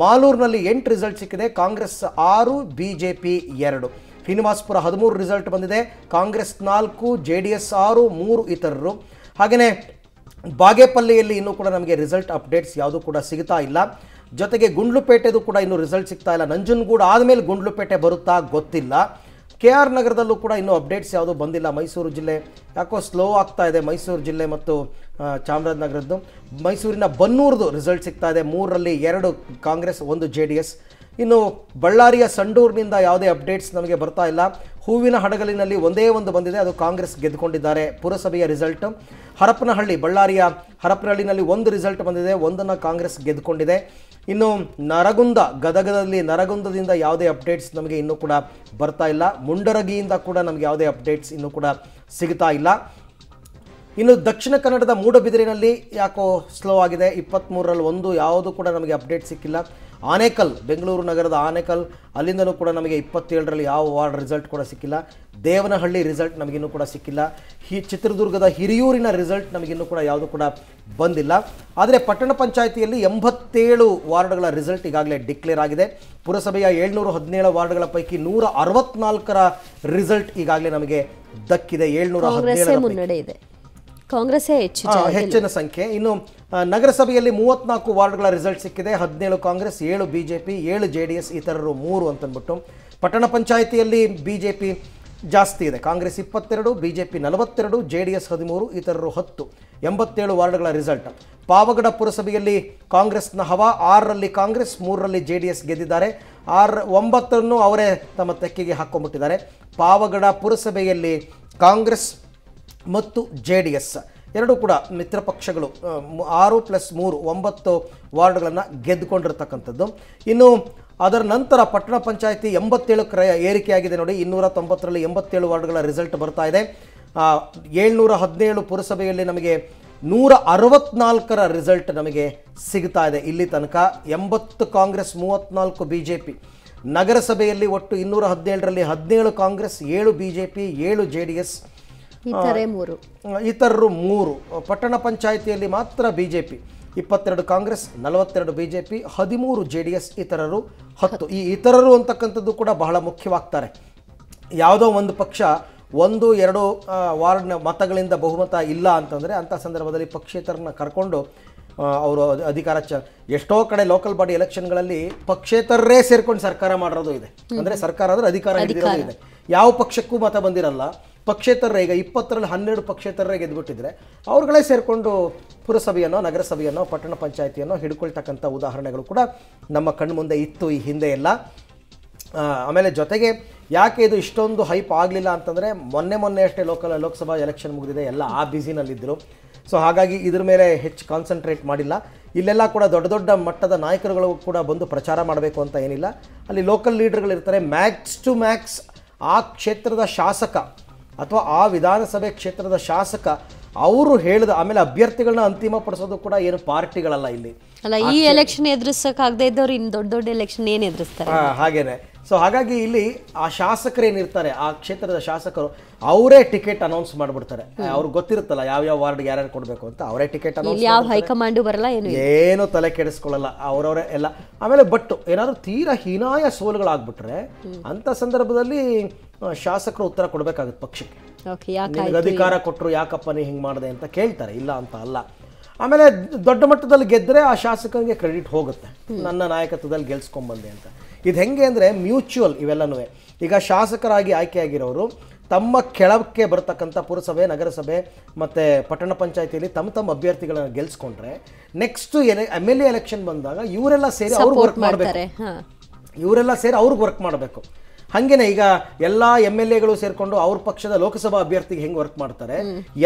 ಮಾಲೂರಿನಲ್ಲಿ ಎಂಟು ರಿಸಲ್ಟ್ ಸಿಕ್ಕಿದೆ, ಕಾಂಗ್ರೆಸ್ ಆರು ಬಿ ಜೆ ಪಿ ಎರಡು. ಶ್ರೀನಿವಾಸಪುರ ಹದಿಮೂರು ರಿಸಲ್ಟ್ ಬಂದಿದೆ, ಕಾಂಗ್ರೆಸ್ ನಾಲ್ಕು ಜೆ ಡಿ ಎಸ್ ಆರು ಮೂರು ಇತರರು. ಹಾಗೆಯೇ ಬಾಗೇಪಲ್ಲಿಯಲ್ಲಿ ಇನ್ನೂ ಕೂಡ ನಮಗೆ ರಿಸಲ್ಟ್ ಅಪ್ಡೇಟ್ಸ್ ಯಾವುದೂ ಕೂಡ ಸಿಗ್ತಾ ಇಲ್ಲ. ಜೊತೆಗೆ ಗುಂಡ್ಲುಪೇಟೆದು ಕೂಡ ಇನ್ನೂ ರಿಸಲ್ಟ್ ಸಿಗ್ತಾ ಇಲ್ಲ. ನಂಜನಗೂಡು ಆದಮೇಲೆ ಗುಂಡ್ಲುಪೇಟೆ ಬರುತ್ತಾ ಗೊತ್ತಿಲ್ಲ. ಕೆ ಆರ್ ನಗರದಲ್ಲೂ ಕೂಡ ಇನ್ನೂ ಅಪ್ಡೇಟ್ಸ್ ಯಾವುದೂ ಬಂದಿಲ್ಲ. ಮೈಸೂರು ಜಿಲ್ಲೆ ಯಾಕೋ ಸ್ಲೋ ಆಗ್ತಾ ಇದೆ, ಮೈಸೂರು ಜಿಲ್ಲೆ ಮತ್ತು ಚಾಮರಾಜನಗರದ್ದು. ಮೈಸೂರಿನ ಬನ್ನೂರ್ದು ರಿಸಲ್ಟ್ ಸಿಗ್ತಾ ಇದೆ, ಮೂರರಲ್ಲಿ ಎರಡು ಕಾಂಗ್ರೆಸ್ ಒಂದು ಜೆ ಡಿ ಎಸ್. ಇನ್ನು ಬಳ್ಳಾರಿಯ ಸಂಡೂರಿನಿಂದ ಯಾವುದೇ ಅಪ್ಡೇಟ್ಸ್ ನಮಗೆ ಬರ್ತಾ ಇಲ್ಲ. ಹೂವಿನ ಹಡಗಲಿನಲ್ಲಿ ಒಂದೇ ಒಂದು ಬಂದಿದೆ, ಅದು ಕಾಂಗ್ರೆಸ್ ಗೆದ್ದುಕೊಂಡಿದ್ದಾರೆ ಪುರಸಭೆಯ ರಿಸಲ್ಟ್. ಹರಪನಹಳ್ಳಿ, ಬಳ್ಳಾರಿಯ ಹರಪನಹಳ್ಳಿನಲ್ಲಿ ಒಂದು ರಿಸಲ್ಟ್ ಬಂದಿದೆ, ಒಂದನ್ನು ಕಾಂಗ್ರೆಸ್ ಗೆದ್ದುಕೊಂಡಿದೆ. ಇನ್ನು ನರಗುಂದ, ಗದಗದಲ್ಲಿ ನರಗುಂದದಿಂದ ಯಾವುದೇ ಅಪ್ಡೇಟ್ಸ್ ನಮಗೆ ಇನ್ನೂ ಕೂಡ ಬರ್ತಾ ಇಲ್ಲ. ಮುಂಡರಗಿಯಿಂದ ಕೂಡ ನಮಗೆ ಯಾವುದೇ ಅಪ್ಡೇಟ್ಸ್ ಇನ್ನೂ ಕೂಡ ಸಿಗ್ತಾ ಇಲ್ಲ. ಇನ್ನು ದಕ್ಷಿಣ ಕನ್ನಡದ ಮೂಡಬಿದಿರಿನಲ್ಲಿ ಯಾಕೋ ಸ್ಲೋ ಆಗಿದೆ, ಇಪ್ಪತ್ತ್ಮೂರರಲ್ಲಿ ಒಂದು ಯಾವುದೂ ಕೂಡ ನಮಗೆ ಅಪ್ಡೇಟ್ ಸಿಕ್ಕಿಲ್ಲ. ಆನೇಕಲ್, ಬೆಂಗಳೂರು ನಗರದ ಆನೇಕಲ್, ಅಲ್ಲಿಂದಲೂ ಕೂಡ ನಮಗೆ ಇಪ್ಪತ್ತೇಳರಲ್ಲಿ ಯಾವ ವಾರ್ಡ್ ರಿಸಲ್ಟ್ ಕೂಡ ಸಿಕ್ಕಿಲ್ಲ. ದೇವನಹಳ್ಳಿ ರಿಸಲ್ಟ್ ನಮಗಿನ್ನೂ ಕೂಡ ಸಿಕ್ಕಿಲ್ಲ. ಹಿ ಚಿತ್ರದುರ್ಗದ ಹಿರಿಯೂರಿನ ರಿಸಲ್ಟ್ ನಮಗಿನ್ನೂ ಕೂಡ ಯಾವುದೂ ಕೂಡ ಬಂದಿಲ್ಲ. ಆದರೆ ಪಟ್ಟಣ ಪಂಚಾಯಿತಿಯಲ್ಲಿ ಎಂಬತ್ತೇಳು ವಾರ್ಡ್ಗಳ ರಿಸಲ್ಟ್ ಈಗಾಗಲೇ ಡಿಕ್ಲೇರ್ ಆಗಿದೆ. ಪುರಸಭೆಯ ಏಳ್ನೂರ ಹದಿನೇಳು ವಾರ್ಡ್ಗಳ ಪೈಕಿ ನೂರ ಅರವತ್ನಾಲ್ಕರ ರಿಸಲ್ಟ್ ಈಗಾಗಲೇ ನಮಗೆ ದಕ್ಕಿದೆ. ಏಳ್ನೂರ ಹದಿನೇಳು ಕಾಂಗ್ರೆಸ್ ಹೆಚ್ಚಿನ ಸಂಖ್ಯೆ. ಇನ್ನು ನಗರಸಭೆಯಲ್ಲಿ ಮೂವತ್ನಾಲ್ಕು ವಾರ್ಡ್ಗಳ ರಿಸಲ್ಟ್ ಸಿಕ್ಕಿದೆ, ಹದಿನೇಳು ಕಾಂಗ್ರೆಸ್ ಏಳು ಬಿ ಜೆ ಪಿ ಏಳು ಜೆ ಡಿ ಎಸ್ ಇತರರು ಮೂರು ಅಂತಂದ್ಬಿಟ್ಟು. ಪಟ್ಟಣ ಪಂಚಾಯಿತಿಯಲ್ಲಿ ಬಿ ಜೆ ಪಿ ಜಾಸ್ತಿ ಇದೆ, ಕಾಂಗ್ರೆಸ್ ಇಪ್ಪತ್ತೆರಡು ಬಿ ಜೆ ಪಿ ನಲವತ್ತೆರಡು ಜೆ ಡಿ ಎಸ್ ಹದಿಮೂರು ಇತರರು ಹತ್ತು, ಎಂಬತ್ತೇಳು ವಾರ್ಡ್ಗಳ ರಿಸಲ್ಟ್. ಪಾವಗಡ ಪುರಸಭೆಯಲ್ಲಿ ಕಾಂಗ್ರೆಸ್ನ ಹವಾ, ಆರರಲ್ಲಿ ಕಾಂಗ್ರೆಸ್ ಮೂರರಲ್ಲಿ ಜೆ ಡಿ ಎಸ್ ಗೆದ್ದಿದ್ದಾರೆ. ಆರು ಒಂಬತ್ತನ್ನು ಅವರೇ ತಮ್ಮ ತೆಕ್ಕೆಗೆ ಹಾಕ್ಕೊಂಡ್ಬಿಟ್ಟಿದ್ದಾರೆ. ಪಾವಗಡ ಪುರಸಭೆಯಲ್ಲಿ ಕಾಂಗ್ರೆಸ್ ಮತ್ತು ಜೆ ಡಿ ಎಸ್ ಎರಡೂ ಕೂಡ ಮಿತ್ರ ಪಕ್ಷಗಳು ಆರು ಪ್ಲಸ್ ಮೂರು ಒಂಬತ್ತು ವಾರ್ಡ್ಗಳನ್ನು ಗೆದ್ದುಕೊಂಡಿರ್ತಕ್ಕಂಥದ್ದು. ಇನ್ನು ಅದರ ನಂತರ ಪಟ್ಟಣ ಪಂಚಾಯಿತಿ ಎಂಬತ್ತೇಳು ಕ್ರ ಏರಿಕೆಯಾಗಿದೆ ನೋಡಿ. ಇನ್ನೂರ ತೊಂಬತ್ತರಲ್ಲಿ ಎಂಬತ್ತೇಳು ವಾರ್ಡ್ಗಳ ರಿಸಲ್ಟ್ ಬರ್ತಾ ಇದೆ. ಏಳ್ನೂರ ಹದಿನೇಳು ಪುರಸಭೆಯಲ್ಲಿ ನಮಗೆ ನೂರ ಅರವತ್ನಾಲ್ಕರ ರಿಸಲ್ಟ್ ನಮಗೆ ಸಿಗ್ತಾ ಇದೆ ಇಲ್ಲಿ ತನಕ. ಎಂಬತ್ತು ಕಾಂಗ್ರೆಸ್ ಮೂವತ್ತ್ನಾಲ್ಕು ಬಿ ಜೆ ಪಿ. ನಗರಸಭೆಯಲ್ಲಿ ಒಟ್ಟು ಇನ್ನೂರ ಹದಿನೇಳರಲ್ಲಿ ಹದಿನೇಳು ಕಾಂಗ್ರೆಸ್ ಏಳು ಬಿ ಜೆ ಪಿ ಏಳು ಜೆ ಡಿ ಎಸ್ ಇತರರು ಮೂರು. ಪಟ್ಟಣ ಪಂಚಾಯಿತಿಯಲ್ಲಿ ಮಾತ್ರ ಬಿಜೆಪಿ ಇಪ್ಪತ್ತೆರಡು ಕಾಂಗ್ರೆಸ್ ನಲವತ್ತೆರಡು ಬಿಜೆಪಿ ಹದಿಮೂರು ಜೆ ಡಿ ಎಸ್ ಇತರರು ಹತ್ತು. ಈ ಇತರರು ಅಂತಕ್ಕಂಥದ್ದು ಕೂಡ ಬಹಳ ಮುಖ್ಯವಾಗ್ತಾರೆ. ಯಾವುದೋ ಒಂದು ಪಕ್ಷ ಒಂದು ಎರಡು ವಾರ್ಡ್ನ ಮತಗಳಿಂದ ಬಹುಮತ ಇಲ್ಲ ಅಂತಂದರೆ ಅಂಥ ಸಂದರ್ಭದಲ್ಲಿ ಪಕ್ಷೇತರನ್ನ ಕರ್ಕೊಂಡು ಅವರು ಅಧಿಕಾರ ಚ ಎಷ್ಟೋ ಕಡೆ ಲೋಕಲ್ ಬಾಡಿ ಎಲೆಕ್ಷನ್ಗಳಲ್ಲಿ ಪಕ್ಷೇತರರೇ ಸೇರ್ಕೊಂಡು ಸರ್ಕಾರ ಮಾಡಿರೋದು ಇದೆ. ಅಂದರೆ ಸರ್ಕಾರ ಅಂದರೆ ಅಧಿಕಾರ ಹಿಡಿದಿರೋದು ಇದೆ. ಯಾವ ಪಕ್ಷಕ್ಕೂ ಮತ ಬಂದಿರಲ್ಲ, ಪಕ್ಷೇತರರೇ. ಈಗ ಇಪ್ಪತ್ತರಲ್ಲಿ ಹನ್ನೆರಡು ಪಕ್ಷೇತರರೇ ಗೆದ್ದುಬಿಟ್ಟಿದ್ರೆ ಅವ್ರುಗಳೇ ಸೇರಿಕೊಂಡು ಪುರಸಭೆಯನ್ನೋ ನಗರಸಭೆಯನ್ನೋ ಪಟ್ಟಣ ಪಂಚಾಯಿತಿಯನ್ನೋ ಹಿಡ್ಕೊಳ್ತಕ್ಕಂಥ ಉದಾಹರಣೆಗಳು ಕೂಡ ನಮ್ಮ ಕಣ್ಮುಂದೆ ಇತ್ತು ಈ ಹಿಂದೆ ಎಲ್ಲ. ಆಮೇಲೆ ಜೊತೆಗೆ ಯಾಕೆ ಇದು ಇಷ್ಟೊಂದು ಹೈಪ್ ಆಗಲಿಲ್ಲ ಅಂತಂದರೆ ಮೊನ್ನೆ ಮೊನ್ನೆ ಅಷ್ಟೇ ಲೋಕಲ್ ಲೋಕಸಭಾ ಎಲೆಕ್ಷನ್ ಮುಗಿದಿದೆ, ಎಲ್ಲ ಆ ಬ್ಯುಸಿನಲ್ಲಿದ್ದರು. ಸೊ ಹಾಗಾಗಿ ಇದ್ರ ಮೇಲೆ ಹೆಚ್ಚು ಕಾನ್ಸಂಟ್ರೇಟ್ ಮಾಡಿಲ್ಲ. ಇಲ್ಲೆಲ್ಲ ಕೂಡ ದೊಡ್ಡ ದೊಡ್ಡ ಮಟ್ಟದ ನಾಯಕರುಗಳು ಕೂಡ ಬಂದು ಪ್ರಚಾರ ಮಾಡಬೇಕು ಅಂತ ಏನಿಲ್ಲ. ಅಲ್ಲಿ ಲೋಕಲ್ ಲೀಡರ್ಗಳಿರ್ತಾರೆ. ಮ್ಯಾಕ್ಸ್ ಟು ಮ್ಯಾಕ್ಸ್ ಆ ಕ್ಷೇತ್ರದ ಶಾಸಕ ಅಥವಾ ಆ ವಿಧಾನಸಭೆ ಕ್ಷೇತ್ರದ ಶಾಸಕ ಅವರು ಹೇಳಿದ ಆಮೇಲೆ ಅಭ್ಯರ್ಥಿಗಳನ್ನ ಅಂತಿಮ ಪಡಿಸೋದು ಕೂಡ ಏನು ಪಾರ್ಟಿಗಳಲ್ಲ ಇಲ್ಲಿ. ಅಲ್ಲ, ಈ ಎಲೆಕ್ಷನ್ ಎದುರಿಸೋಕ್ಕಾಗದೇ ಇದ್ದವ್ರು ಇನ್ನು ದೊಡ್ಡ ದೊಡ್ಡ ಎಲೆಕ್ಷನ್ ಏನು ಎದುರಿಸ್ತಾರೆ. ಹಾಗೇನೆ. ಸೊ ಹಾಗಾಗಿ ಇಲ್ಲಿ ಆ ಶಾಸಕರೇನಿರ್ತಾರೆ, ಆ ಕ್ಷೇತ್ರದ ಶಾಸಕರು ಅವರೇ ಟಿಕೆಟ್ ಅನೌನ್ಸ್ ಮಾಡ್ಬಿಡ್ತಾರೆ. ಅವ್ರಿಗೆ ಗೊತ್ತಿರುತ್ತಲ್ಲ ಯಾವ್ಯಾವ ವಾರ್ಡ್ಗೆ ಯಾರ್ಯಾರು ಕೊಡಬೇಕು ಅಂತ, ಅವರೇ ಟಿಕೆಟ್ ಅನೌನ್ಸ್. ಯಾವ ಹೈಕಮಾಂಡು ಬರಲ್ಲ, ಏನು ಏನು ತಲೆ ಕೆಡಿಸ್ಕೊಳ್ಳಲ್ಲ, ಅವರವರೇ ಎಲ್ಲ. ಆಮೇಲೆ ಬಟ್ ಏನಾದರೂ ತೀರಾ ಹೀನಾಯ ಸೋಲುಗಳಾಗ್ಬಿಟ್ರೆ ಅಂಥ ಸಂದರ್ಭದಲ್ಲಿ ಶಾಸಕರು ಉತ್ತರ ಕೊಡಬೇಕಾಗುತ್ತೆ ಪಕ್ಷಕ್ಕೆ. ನಿಮಗೆ ಅಧಿಕಾರ ಕೊಟ್ಟರು ಯಾಕಪ್ಪ ನೀ ಹಿಂಗೆ ಮಾಡಿದೆ ಅಂತ ಕೇಳ್ತಾರೆ, ಇಲ್ಲ ಅಂತ ಅಲ್ಲ. ಆಮೇಲೆ ದೊಡ್ಡ ಮಟ್ಟದಲ್ಲಿ ಗೆದ್ದರೆ ಆ ಶಾಸಕನಿಗೆ ಕ್ರೆಡಿಟ್ ಹೋಗುತ್ತೆ, ನನ್ನ ನಾಯಕತ್ವದಲ್ಲಿ ಗೆಲ್ಸ್ಕೊಂಡ್ಬಂದೆ ಅಂತ. ಇದು ಹೆಂಗೆ ಅಂದರೆ ಮ್ಯೂಚುವಲ್. ಇವೆಲ್ಲನೂ ಈಗ ಶಾಸಕರಾಗಿ ಆಯ್ಕೆಯಾಗಿರೋರು ತಮ್ಮ ಕೆಳಕ್ಕೆ ಬರ್ತಕ್ಕಂಥ ಪುರಸಭೆ ನಗರಸಭೆ ಮತ್ತು ಪಟ್ಟಣ ಪಂಚಾಯಿತಿಯಲ್ಲಿ ತಮ್ಮ ತಮ್ಮ ಅಭ್ಯರ್ಥಿಗಳನ್ನು ಗೆಲ್ಸ್ಕೊಂಡ್ರೆ ನೆಕ್ಸ್ಟು ಎಲೆ ಎಮ್ ಎಲ್ ಎ ಎಲೆಕ್ಷನ್ ಬಂದಾಗ ಇವರೆಲ್ಲ ಸೇರಿ ಅವ್ರಿಗೆ ವರ್ಕ್ ಮಾಡಬೇಕು ಇವರೆಲ್ಲ ಸೇರಿ ಅವ್ರಿಗೆ ವರ್ಕ್ ಮಾಡಬೇಕು ಹಂಗೇನೆ ಈಗ ಎಲ್ಲಾ ಎಂ ಎಲ್ ಎಗಳು ಸೇರ್ಕೊಂಡು ಅವ್ರ ಪಕ್ಷದ ಲೋಕಸಭಾ ಅಭ್ಯರ್ಥಿಗೆ ಹೆಂಗ್ ವರ್ಕ್ ಮಾಡ್ತಾರೆ,